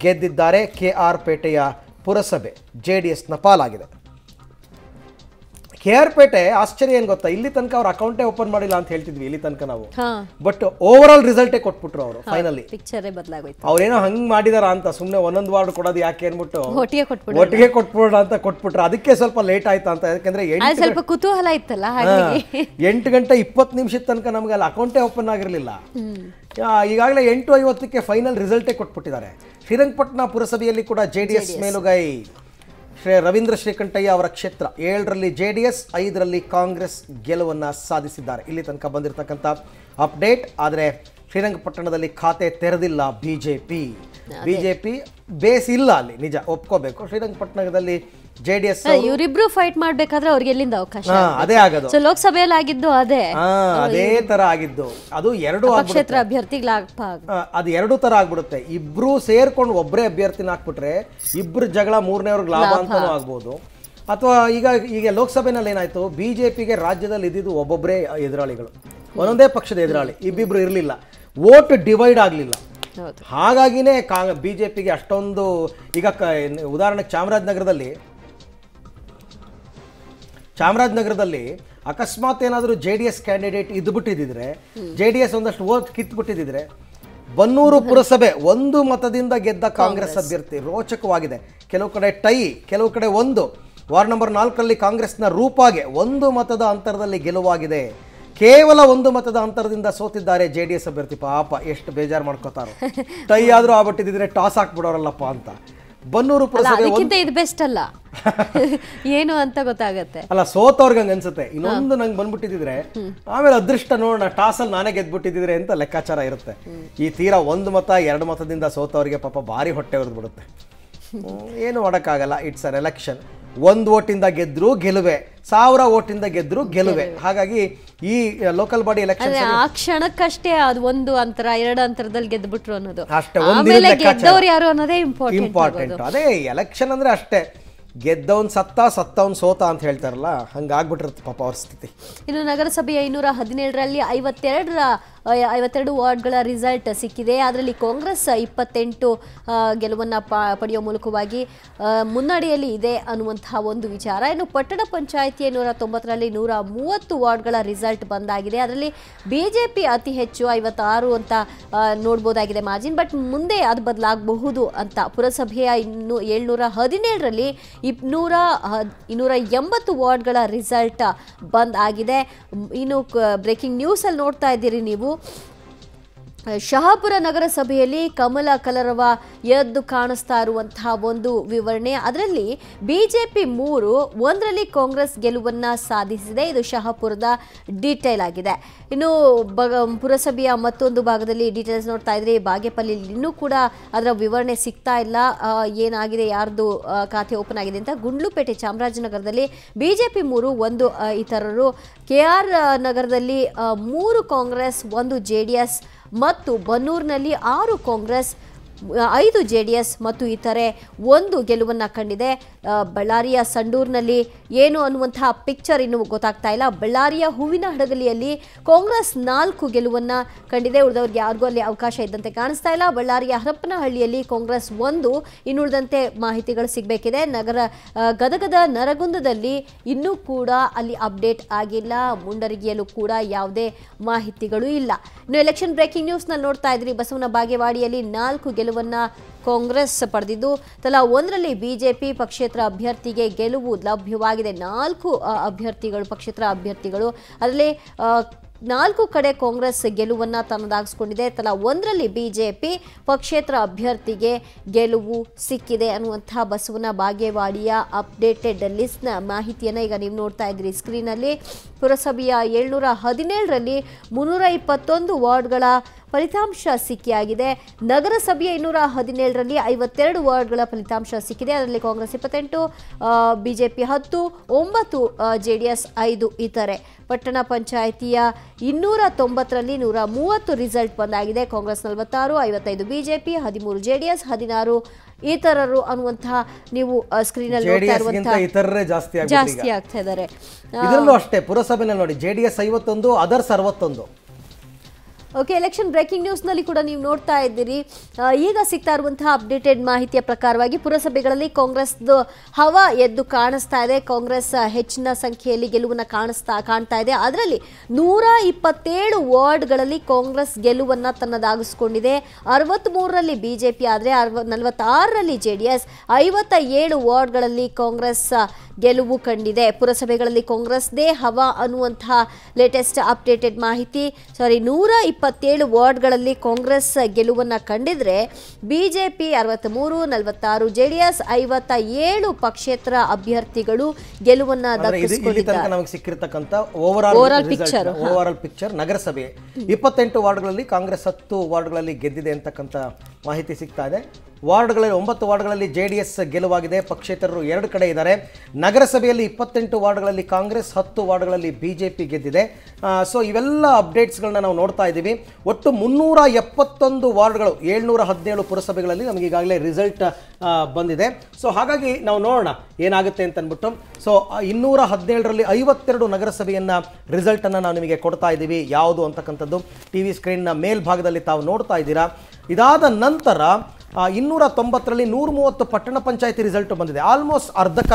ಗೆದ್ದಿದ್ದಾರೆ. ಕೆ ಆರ್ ಪೇಟೆಯ ಪುರಸಭೆ ಜೆ ಡಿ ಎಸ್ನ ಪಾಲಾಗಿದೆ. ಕೆ ಆರ್ ಪೇಟೆ ಆಶ್ಚರ್ಯ ಏನು ಗೊತ್ತಾ, ಇಲ್ಲಿ ತನಕ ಅವ್ರ ಅಕೌಂಟೇ ಓಪನ್ ಮಾಡಿಲ್ಲ ಅಂತ ಹೇಳ್ತಿದ್ವಿ ಇಲ್ಲಿ ತನಕ ನಾವು. ಬಟ್ ಓವರ್ ಆಲ್ ರಿಸಲ್ಟೇ ಕೊಟ್ಬಿಟ್ರು ಅವರು. ಫೈನಲಿ ಅವ್ರೇನೋ ಹಂಗ್ ಮಾಡಿದಾರ ಅಂತ ಸುಮ್ಮನೆ ಒಂದೊಂದು ವಾರ್ಡ್ ಕೊಡೋದು ಯಾಕೆ ಅನ್ಬಿಟ್ಟು ಒಟ್ಟಿಗೆ ಕೊಟ್ಬಿಡ ಅಂತ ಕೊಟ್ಬಿಟ್ರು. ಅದಕ್ಕೆ ಸ್ವಲ್ಪ ಲೇಟ್ ಆಯ್ತಾ ಅಂತ. ಯಾಕಂದ್ರೆ ಸ್ವಲ್ಪ ಕುತೂಹಲ ಇತ್ತಲ್ಲ. ಎಂಟು ಗಂಟೆ ಇಪ್ಪತ್ತು ನಿಮಿಷದ ತನಕ ನಮ್ಗೆ ಅಲ್ಲಿ ಅಕೌಂಟೇ ಓಪನ್ ಆಗಿರಲಿಲ್ಲ. ಈಗಾಗಲೇ ಎಂಟು ಐವತ್ತಕ್ಕೆ ಫೈನಲ್ ರಿಸಲ್ಟೇ ಕೊಟ್ಬಿಟ್ಟಿದ್ದಾರೆ. ಶ್ರೀರಂಗಪಟ್ಟಣ ಪುರಸಭೆಯಲ್ಲಿ ಕೂಡ ಜೆ ಡಿ ಎಸ್ ಮೇಲುಗೈ. ಶ್ರೀ ರವೀಂದ್ರ ಶ್ರೀಕಂಠಯ್ಯ ಅವರ ಕ್ಷೇತ್ರ ಏಳರಲ್ಲಿ ಜೆ ಡಿ ಎಸ್, ಐದರಲ್ಲಿ ಕಾಂಗ್ರೆಸ್ ಗೆಲುವನ್ನು ಸಾಧಿಸಿದ್ದಾರೆ. ಇಲ್ಲಿ ತನಕ ಬಂದಿರತಕ್ಕಂಥ ಅಪ್ಡೇಟ್. ಆದರೆ ಶ್ರೀರಂಗಪಟ್ಟಣದಲ್ಲಿ ಖಾತೆ ತೆರೆದಿಲ್ಲ B J P. B J P base ಇಲ್ಲ ಅಲ್ಲಿ, ನಿಜ ಒಪ್ಕೋಬೇಕು. ಶ್ರೀರಂಗಪಟ್ಟಣದಲ್ಲಿ ಜೆ ಡಿ ಎಸ್ ಇವರಿಬ್ರು ಫೈಟ್ ಮಾಡಬೇಕಾದ್ರೆ ಅವ್ರಿಗೆ ಎಲ್ಲಿಂದ ಅವಕಾಶ? ಅದೇ ಆಗೋದು. ಲೋಕಸಭೆಯಲ್ಲಿ ಆಗಿದ್ದು ಅದೇ ಅದೇ ತರ ಆಗಿದ್ದು. ಅದು ಎರಡು ಕ್ಷೇತ್ರ ಅಭ್ಯರ್ಥಿಗಳ ಅದು ಎರಡು ತರ ಆಗ್ಬಿಡುತ್ತೆ. ಇಬ್ರು ಸೇರ್ಕೊಂಡು ಒಬ್ಬರೇ ಅಭ್ಯರ್ಥಿನ ಹಾಕ್ಬಿಟ್ರೆ ಇಬ್ರು ಜಗಳ ಮೂರನೇವ್ರಿಗೆ ಲಾಭ ಅಂತಾನೂ ಆಗ್ಬೋದು. ಅಥವಾ ಈಗ ಈಗ ಲೋಕಸಭೆನಲ್ಲಿ ಏನಾಯ್ತು, ಬಿ ಜೆ ಪಿಗೆ ರಾಜ್ಯದಲ್ಲಿ ಇದ್ದಿದ್ದು ಒಬ್ಬೊಬ್ಬರೇ ಎದುರಾಳಿಗಳು, ಒಂದೊಂದೇ ಪಕ್ಷದ ಎದುರಾಳಿ, ಇಬ್ಬಿಬ್ರು ಇರಲಿಲ್ಲ, ವೋಟ್ ಡಿವೈಡ್ ಆಗಲಿಲ್ಲ. ಹಾಗಾಗಿನೇ ಕಾಂಗ್ ಬಿ ಜೆ ಪಿಗೆ ಅಷ್ಟೊಂದು. ಈಗ ಉದಾಹರಣೆಗೆ ಚಾಮರಾಜನಗರದಲ್ಲಿ ಚಾಮರಾಜನಗರದಲ್ಲಿ ಅಕಸ್ಮಾತ್ ಏನಾದರೂ ಜೆ ಡಿ ಎಸ್ ಕ್ಯಾಂಡಿಡೇಟ್ ಇದ್ಬಿಟ್ಟಿದ್ದಿದ್ರೆ, ಜೆ ಡಿ ಎಸ್ ಒಂದಷ್ಟು ವೋಟ್ ಕಿತ್ಬಿಟ್ಟಿದ್ದಿದ್ರೆ, ಬನ್ನೂರು ಪುರಸಭೆ ಒಂದು ಮತದಿಂದ ಗೆದ್ದ ಕಾಂಗ್ರೆಸ್ ಅಭ್ಯರ್ಥಿ. ರೋಚಕವಾಗಿದೆ. ಕೆಲವು ಕಡೆ ಟೈ, ಕೆಲವು ಕಡೆ ಒಂದು. ವಾರ್ಡ್ ನಂಬರ್ ನಾಲ್ಕರಲ್ಲಿ ಕಾಂಗ್ರೆಸ್ನ ರೂಪಾಗೆ ಒಂದು ಮತದ ಅಂತರದಲ್ಲಿ ಗೆಲುವಾಗಿದೆ. ಕೇವಲ ಒಂದು ಮತದ ಅಂತರದಿಂದ ಸೋತಿದ್ದಾರೆ ಜೆಡಿಎಸ್ ಅಭ್ಯರ್ಥಿ. ಪಾಪ ಎಷ್ಟು ಬೇಜಾರು ಮಾಡ್ಕೋತಾರೋ, ಟೈ ಆದ್ರೂ ಆಗ್ಬಿಟ್ಟಿದ್ರೆ ಟಾಸ್ ಹಾಕ್ಬಿಡೋರಲ್ಲಪ್ಪ ಅಂತ. ಬನ್ನೂರು ಪುರಸಭೆ ಒಂದಕ್ಕಿಂತ ಇದು ಬೆಸ್ಟ್ ಅಲ್ಲ ಏನು ಅಂತ ಗೊತ್ತಾಗುತ್ತೆ ಅಲ್ಲ, ಸೋತವ್ರಿಗೆ ಹಂಗ ಅನ್ಸುತ್ತೆ. ಇನ್ನೊಂದು ನಂಗೆ ಬಂದ್ಬಿಟ್ಟಿದ್ರೆ ಆಮೇಲೆ ಅದೃಷ್ಟ ನೋಡೋಣ, ಟಾಸ್ ಅಲ್ಲಿ ನಾನೇ ಗೆದ್ಬಿಟ್ಟಿದ್ರೆ ಅಂತ ಲೆಕ್ಕಾಚಾರ ಇರುತ್ತೆ. ಈ ತೀರಾ ಒಂದು ಮತ ಎರಡು ಮತದಿಂದ ಸೋತವ್ರಿಗೆ ಪಾಪ ಭಾರಿ ಹೊಟ್ಟೆ ಹೊರದ್ಬಿಡುತ್ತೆ. ಏನು ಮಾಡೋಕ್ಕಾಗಲ್ಲ, ಇಟ್ಸ್ ಅನ್ ಎಲೆಕ್ಷನ್. ಒಂದು ಓಟಿಂದ ಗೆದ್ರು ಗೆಲುವೆ, ಸಾವಿರ ಓಟಿಂದ ಗೆದ್ರು ಗೆಲುವೆ. ಹಾಗಾಗಿ ಈ ಲೋಕಲ್ ಬಾಡಿ ಎಲೆಕ್ಷನ್ ಆ ಕ್ಷಣಕ್ಕಷ್ಟೇ ಅದು ಒಂದು ಅಂತರ ಎರಡು ಅಂತರದಲ್ಲಿ ಗೆದ್ಬಿಟ್ರು ಅನ್ನೋದು ಅಷ್ಟೇ, ಒಂದು ಗೆದ್ದವ್ರು ಯಾರು ಅನ್ನೋದೇ ಇಂಪಾರ್ಟೆಂಟ್ ಇಂಪಾರ್ಟೆಂಟ್ ಅದೇ ಎಲೆಕ್ಷನ್ ಅಂದ್ರೆ ಅಷ್ಟೇ. ಗೆದ್ದವನ್ ಸತ್ತ ಸತ್ತವನ್ ಸೋತ ಅಂತ ಹೇಳ್ತಾರಲ್ಲ, ಹಂಗಾಗ್ಬಿಟ್ಟಿರುತ್ತೆ ಪಾಪ ಅವ್ರ ಸ್ಥಿತಿ. ಇನ್ನು ನಗರಸಭೆಯ ಇನ್ನೂರ ಹದಿನೇಳರಲ್ಲಿ ಐವತ್ತೆರಡರ ಐವತ್ತೆರಡು ವಾರ್ಡ್ಗಳ ರಿಸಲ್ಟ್ ಸಿಕ್ಕಿದೆ. ಅದರಲ್ಲಿ ಕಾಂಗ್ರೆಸ್ ಇಪ್ಪತ್ತೆಂಟು ಗೆಲುವನ್ನು ಪಡೆಯುವ ಮೂಲಕವಾಗಿ ಮುನ್ನಡೆಯಲ್ಲಿ ಇದೆ ಅನ್ನುವಂತಹ ಒಂದು ವಿಚಾರ. ಇನ್ನು ಪಟ್ಟಣ ಪಂಚಾಯಿತಿಯ ನೂರ ತೊಂಬತ್ತರಲ್ಲಿ ನೂರ ಮೂವತ್ತು ವಾರ್ಡ್ಗಳ ರಿಸಲ್ಟ್ ಬಂದಾಗಿದೆ. ಅದರಲ್ಲಿ ಬಿಜೆಪಿ ಅತಿ ಹೆಚ್ಚು ಐವತ್ತಾರು ಅಂತ ನೋಡ್ಬೋದಾಗಿದೆ ಮಾರ್ಜಿನ್. ಬಟ್ ಮುಂದೆ ಅದು ಬದಲಾಗಬಹುದು ಅಂತ ಪುರಸಭೆಯ ಇನ್ನು ಏಳ್ನೂರ ಹದಿನೇಳರಲ್ಲಿ ಇನ್ನೂರ ಇನ್ನೂರ ಎಂಬತ್ತು ವಾರ್ಡ್ಗಳ ರಿಸಲ್ಟ್ ಬಂದ್ ಆಗಿದೆ. ಇನ್ನು ಬ್ರೇಕಿಂಗ್ ನ್ಯೂಸ್ ಅಲ್ಲಿ ನೋಡ್ತಾ ಇದ್ದೀರಿ ನೀವು, ಶಹಾಪುರ ನಗರಸಭೆಯಲ್ಲಿ ಕಮಲ ಕಲರವ ಎದ್ದು ಕಾಣಿಸ್ತಾ ಇರುವಂತಹ ಒಂದು ವಿವರಣೆ. ಅದರಲ್ಲಿ ಬಿಜೆಪಿ ಮೂರು ಒಂದರಲ್ಲಿ ಕಾಂಗ್ರೆಸ್ ಗೆಲುವನ್ನು ಸಾಧಿಸಿದೆ. ಇದು ಶಹಾಪುರದ ಡೀಟೇಲ್ ಆಗಿದೆ. ಇನ್ನು ಪುರಸಭೆಯ ಮತ್ತೊಂದು ಭಾಗದಲ್ಲಿ ಡೀಟೇಲ್ಸ್ ನೋಡ್ತಾ ಇದ್ರೆ, ಬಾಗೇಪಲ್ಲಿ ಇನ್ನೂ ಕೂಡ ಅದರ ವಿವರಣೆ ಸಿಗ್ತಾ ಇಲ್ಲ, ಏನಾಗಿದೆ ಯಾರ್ದು ಖಾತೆ ಓಪನ್ ಆಗಿದೆ ಅಂತ. ಗುಂಡ್ಲುಪೇಟೆ ಚಾಮರಾಜನಗರದಲ್ಲಿ ಬಿಜೆಪಿ ಮೂರು ಒಂದು ಇತರರು, ಕೆ ಆರ್ ನಗರದಲ್ಲಿ ಮೂರು ಕಾಂಗ್ರೆಸ್ ಒಂದು ಜೆ ಡಿ ಎಸ್ ಮತ್ತು ಬನ್ನೂರಿನಲ್ಲಿ ಆರು ಕಾಂಗ್ರೆಸ್ ಐದು ಜೆ ಡಿ ಎಸ್ ಮತ್ತು ಇತರೆ ಒಂದು ಗೆಲುವನ್ನು ಕಂಡಿದೆ. ಬಳ್ಳಾರಿಯ ಸಂಡೂರಿನಲ್ಲಿ ಏನು ಅನ್ನುವಂತಹ ಪಿಕ್ಚರ್ ಇನ್ನೂ ಗೊತ್ತಾಗ್ತಾ ಇಲ್ಲ. ಬಳ್ಳಾರಿಯ ಹೂವಿನ ಹಡಗಲಿಯಲ್ಲಿ ಕಾಂಗ್ರೆಸ್ ನಾಲ್ಕು ಗೆಲುವನ್ನು ಕಂಡಿದೆ, ಉಳಿದವ್ರಿಗೆ ಯಾರಿಗೂ ಅಲ್ಲಿ ಅವಕಾಶ ಇದ್ದಂತೆ ಕಾಣಿಸ್ತಾ ಇಲ್ಲ. ಬಳ್ಳಾರಿಯ ಹರಪ್ಪನಹಳ್ಳಿಯಲ್ಲಿ ಕಾಂಗ್ರೆಸ್ ಒಂದು, ಇನ್ನುಳಿದಂತೆ ಮಾಹಿತಿಗಳು ಸಿಗಬೇಕಿದೆ. ನಗರ ಗದಗದ ನರಗುಂದದಲ್ಲಿ ಇನ್ನೂ ಕೂಡ ಅಲ್ಲಿ ಅಪ್ಡೇಟ್ ಆಗಿಲ್ಲ, ಮುಂಡರಗಿಯಲ್ಲೂ ಕೂಡ ಯಾವುದೇ ಮಾಹಿತಿಗಳು ಇಲ್ಲ. ಇನ್ನು ಎಲೆಕ್ಷನ್ ಬ್ರೇಕಿಂಗ್ ನ್ಯೂಸ್ನಲ್ಲಿ ನೋಡ್ತಾ ಇದ್ರಿ, ಬಸವನ ಬಾಗೇವಾಡಿಯಲ್ಲಿ ನಾಲ್ಕು ಗೆಲುವು ಕಾಂಗ್ರೆಸ್ ಪಡೆದಿದ್ದು, ತಲಾ ಒಂದರಲ್ಲಿ ಬಿಜೆಪಿ ಪಕ್ಷೇತರ ಅಭ್ಯರ್ಥಿಗೆ ಗೆಲುವು ಲಭ್ಯವಾಗಿದೆ. ನಾಲ್ಕು ಅಭ್ಯರ್ಥಿಗಳು ಪಕ್ಷೇತರ ಅಭ್ಯರ್ಥಿಗಳು, ಅದರಲ್ಲಿ ನಾಲ್ಕು ಕಡೆ ಕಾಂಗ್ರೆಸ್ ಗೆಲುವನ್ನು ತನ್ನದಾಗಿಸಿಕೊಂಡಿದೆ. ತಲಾ ಒಂದರಲ್ಲಿ ಬಿಜೆಪಿ ಪಕ್ಷೇತರ ಅಭ್ಯರ್ಥಿಗೆ ಗೆಲುವು ಸಿಕ್ಕಿದೆ ಅನ್ನುವಂಥ ಬಸವನ ಬಾಗೇವಾಡಿಯ ಅಪ್ಡೇಟೆಡ್ ಲಿಸ್ಟ್ನ ಮಾಹಿತಿಯನ್ನು ಈಗ ನೀವು ನೋಡ್ತಾ ಇದ್ದೀರಿ ಸ್ಕ್ರೀನಲ್ಲಿ. ಪುರಸಭೆಯ ಏಳ್ನೂರ ಹದಿನೇಳರಲ್ಲಿ ಮುನ್ನೂರ ಇಪ್ಪತ್ತೊಂದು ವಾರ್ಡ್ಗಳ ಫಲಿತಾಂಶ ಸಿಕ್ಕಿಯಾಗಿದೆ. ನಗರಸಭೆಯ ಇನ್ನೂರ ಹದಿನೇಳರಲ್ಲಿ ಐವತ್ತೆರಡು ವಾರ್ಡ್ಗಳ ಫಲಿತಾಂಶ ಸಿಕ್ಕಿದೆ. ಅದರಲ್ಲಿ ಕಾಂಗ್ರೆಸ್ ಇಪ್ಪತ್ತೆಂಟು, ಬಿಜೆಪಿ ಹತ್ತು, ಒಂಬತ್ತು ಜೆ ಡಿ ಎಸ್ ಐದು ಇತರೆ. ಪಟ್ಟಣ ಪಂಚಾಯಿತಿಯ ಇನ್ನೂರ ತೊಂಬತ್ತರಲ್ಲಿ ನೂರ ಮೂವತ್ತು ರಿಸಲ್ಟ್ ಬಂದಾಗಿದೆ. ಕಾಂಗ್ರೆಸ್ ನಲವತ್ತಾರು, ಐವತ್ತೈದು ಬಿಜೆಪಿ, ಹದಿಮೂರು ಜೆ ಡಿ ಎಸ್, ಹದಿನಾರು ಇತರರು ಅನ್ನುವಂತಹ ನೀವು ಸ್ಕ್ರೀನಲ್ಲಿ ನೋಡ್ತಾ ಇರುವಂತಹ ಇತರರೇ ಜಾಸ್ತಿ ಆಗ್ತಾ ಇದ್ದಾರೆ. ಇದರಲ್ಲೂ ಅಷ್ಟೇ ಪುರಸಭೆಯಲ್ಲಿ ನೋಡಿ, ಜೆ ಡಿ ಎಸ್ ಐವತ್ತೊಂದು, ಅದರ್ಸ್ ಅರವತ್ತೊಂದು. ಓಕೆ, ಎಲೆಕ್ಷನ್ ಬ್ರೇಕಿಂಗ್ ನ್ಯೂಸ್ನಲ್ಲಿ ಕೂಡ ನೀವು ನೋಡ್ತಾ ಇದ್ದೀರಿ. ಈಗ ಸಿಗ್ತಾ ಇರುವಂತಹ ಅಪ್ಡೇಟೆಡ್ ಮಾಹಿತಿಯ ಪ್ರಕಾರವಾಗಿ ಪುರಸಭೆಗಳಲ್ಲಿ ಕಾಂಗ್ರೆಸ್ದು ಹವಾ ಎದ್ದು ಕಾಣಿಸ್ತಾ ಇದೆ. ಕಾಂಗ್ರೆಸ್ ಹೆಚ್ಚಿನ ಸಂಖ್ಯೆಯಲ್ಲಿ ಗೆಲುವನ್ನು ಕಾಣಿಸ್ತಾ ಕಾಣ್ತಾ ಇದೆ. ಅದರಲ್ಲಿ ನೂರ ಇಪ್ಪತ್ತೇಳು ವಾರ್ಡ್ಗಳಲ್ಲಿ ಕಾಂಗ್ರೆಸ್ ಗೆಲುವನ್ನು ತನ್ನದಾಗಿಸ್ಕೊಂಡಿದೆ. ಅರವತ್ತ್ಮೂರರಲ್ಲಿ ಬಿಜೆಪಿ ಆದರೆ ಅರವ ನಲವತ್ತಾರರಲ್ಲಿ ಜೆ ಡಿ ಎಸ್, ಐವತ್ತ ಏಳು ವಾರ್ಡ್ಗಳಲ್ಲಿ ಕಾಂಗ್ರೆಸ್ ಗೆಲುವು ಕಂಡಿದೆ. ಪುರಸಭೆಗಳಲ್ಲಿ ಕಾಂಗ್ರೆಸ್ದೇ ಹವಾ ಅನ್ನುವಂತಹ ಲೇಟೆಸ್ಟ್ ಅಪ್ಡೇಟೆಡ್ ಮಾಹಿತಿ. ಸಾರಿ, ನೂರ ಇಪ್ಪತ್ತೇಳು ವಾರ್ಡ್ಗಳಲ್ಲಿ ಕಾಂಗ್ರೆಸ್ ಗೆಲುವನ್ನು ಕಂಡಿದ್ರೆ ಬಿಜೆಪಿ ಅರವತ್ತ್ಮೂರು, ನಲವತ್ತಾರು ಜೆ ಡಿ ಎಸ್, ಐವತ್ತ ಏಳು ಪಕ್ಷೇತರ ಅಭ್ಯರ್ಥಿಗಳು ಗೆಲುವನ್ನು ದಕ್ಕಿಸಿಕೊಂಡಿದ್ದಾರೆ. ನಮಗೆ ಸಿಕ್ಕಿರತಕ್ಕಂತ ಓವರಾಲ್ ಪಿಕ್ಚರ್ ಓವರಾಲ್ ಪಿಕ್ಚರ್ ನಗರಸಭೆ ಇಪ್ಪತ್ತೆಂಟು ವಾರ್ಡ್ಗಳಲ್ಲಿ ಕಾಂಗ್ರೆಸ್ ಹತ್ತು ವಾರ್ಡ್ಗಳಲ್ಲಿ ಗೆದ್ದಿದೆ ಅಂತಕ್ಕಂಥ ಮಾಹಿತಿ ಸಿಗ್ತಾ ಇದೆ. ವಾರ್ಡ್ಗಳಲ್ಲಿ ಒಂಬತ್ತು ವಾರ್ಡ್ಗಳಲ್ಲಿ ಜೆ ಡಿ ಎಸ್ ಗೆಲುವಾಗಿದೆ. ಪಕ್ಷೇತರರು ಎರಡು ಕಡೆ ಇದ್ದಾರೆ. ನಗರಸಭೆಯಲ್ಲಿ ಇಪ್ಪತ್ತೆಂಟು ವಾರ್ಡ್ಗಳಲ್ಲಿ ಕಾಂಗ್ರೆಸ್, ಹತ್ತು ವಾರ್ಡ್ಗಳಲ್ಲಿ ಬಿಜೆಪಿ ಗೆದ್ದಿದೆ. ಸೊ ಇವೆಲ್ಲ ಅಪ್ಡೇಟ್ಸ್ಗಳನ್ನ ನಾವು ನೋಡ್ತಾ ಇದ್ದೀವಿ. ಒಟ್ಟು ಮುನ್ನೂರ ಎಪ್ಪತ್ತೊಂದು ವಾರ್ಡ್ಗಳು ಏಳ್ನೂರ ಹದಿನೇಳು ಪುರಸಭೆಗಳಲ್ಲಿ ನಮಗೆ ಈಗಾಗಲೇ ರಿಸಲ್ಟ್ ಬಂದಿದೆ. ಸೊ ಹಾಗಾಗಿ ನಾವು ನೋಡೋಣ ಏನಾಗುತ್ತೆ ಅಂತ ಅಂದ್ಬಿಟ್ಟು. ಸೊ ಇನ್ನೂರ ಹದಿನೇಳರಲ್ಲಿ ಐವತ್ತೆರಡು ನಗರಸಭೆಯನ್ನು ರಿಸಲ್ಟನ್ನು ನಾವು ನಿಮಗೆ ಕೊಡ್ತಾ ಇದ್ದೀವಿ. ಯಾವುದು ಅಂತಕ್ಕಂಥದ್ದು ಟಿ ವಿ ಸ್ಕ್ರೀನ್ನ ಮೇಲ್ಭಾಗದಲ್ಲಿ ತಾವು ನೋಡ್ತಾ ಇದ್ದೀರಾ. ಇದಾದ ನಂತರ ಇನ್ನೂರ ತೊಂಬತ್ತರಲ್ಲಿ ನೂರ ಮೂವತ್ತು ಪಟ್ಟಣ ಪಂಚಾಯಿತಿ ರಿಸಲ್ಟ್ ಬಂದಿದೆ. ಆಲ್ಮೋಸ್ಟ್ ಅರ್ಧಕ್ಕೆ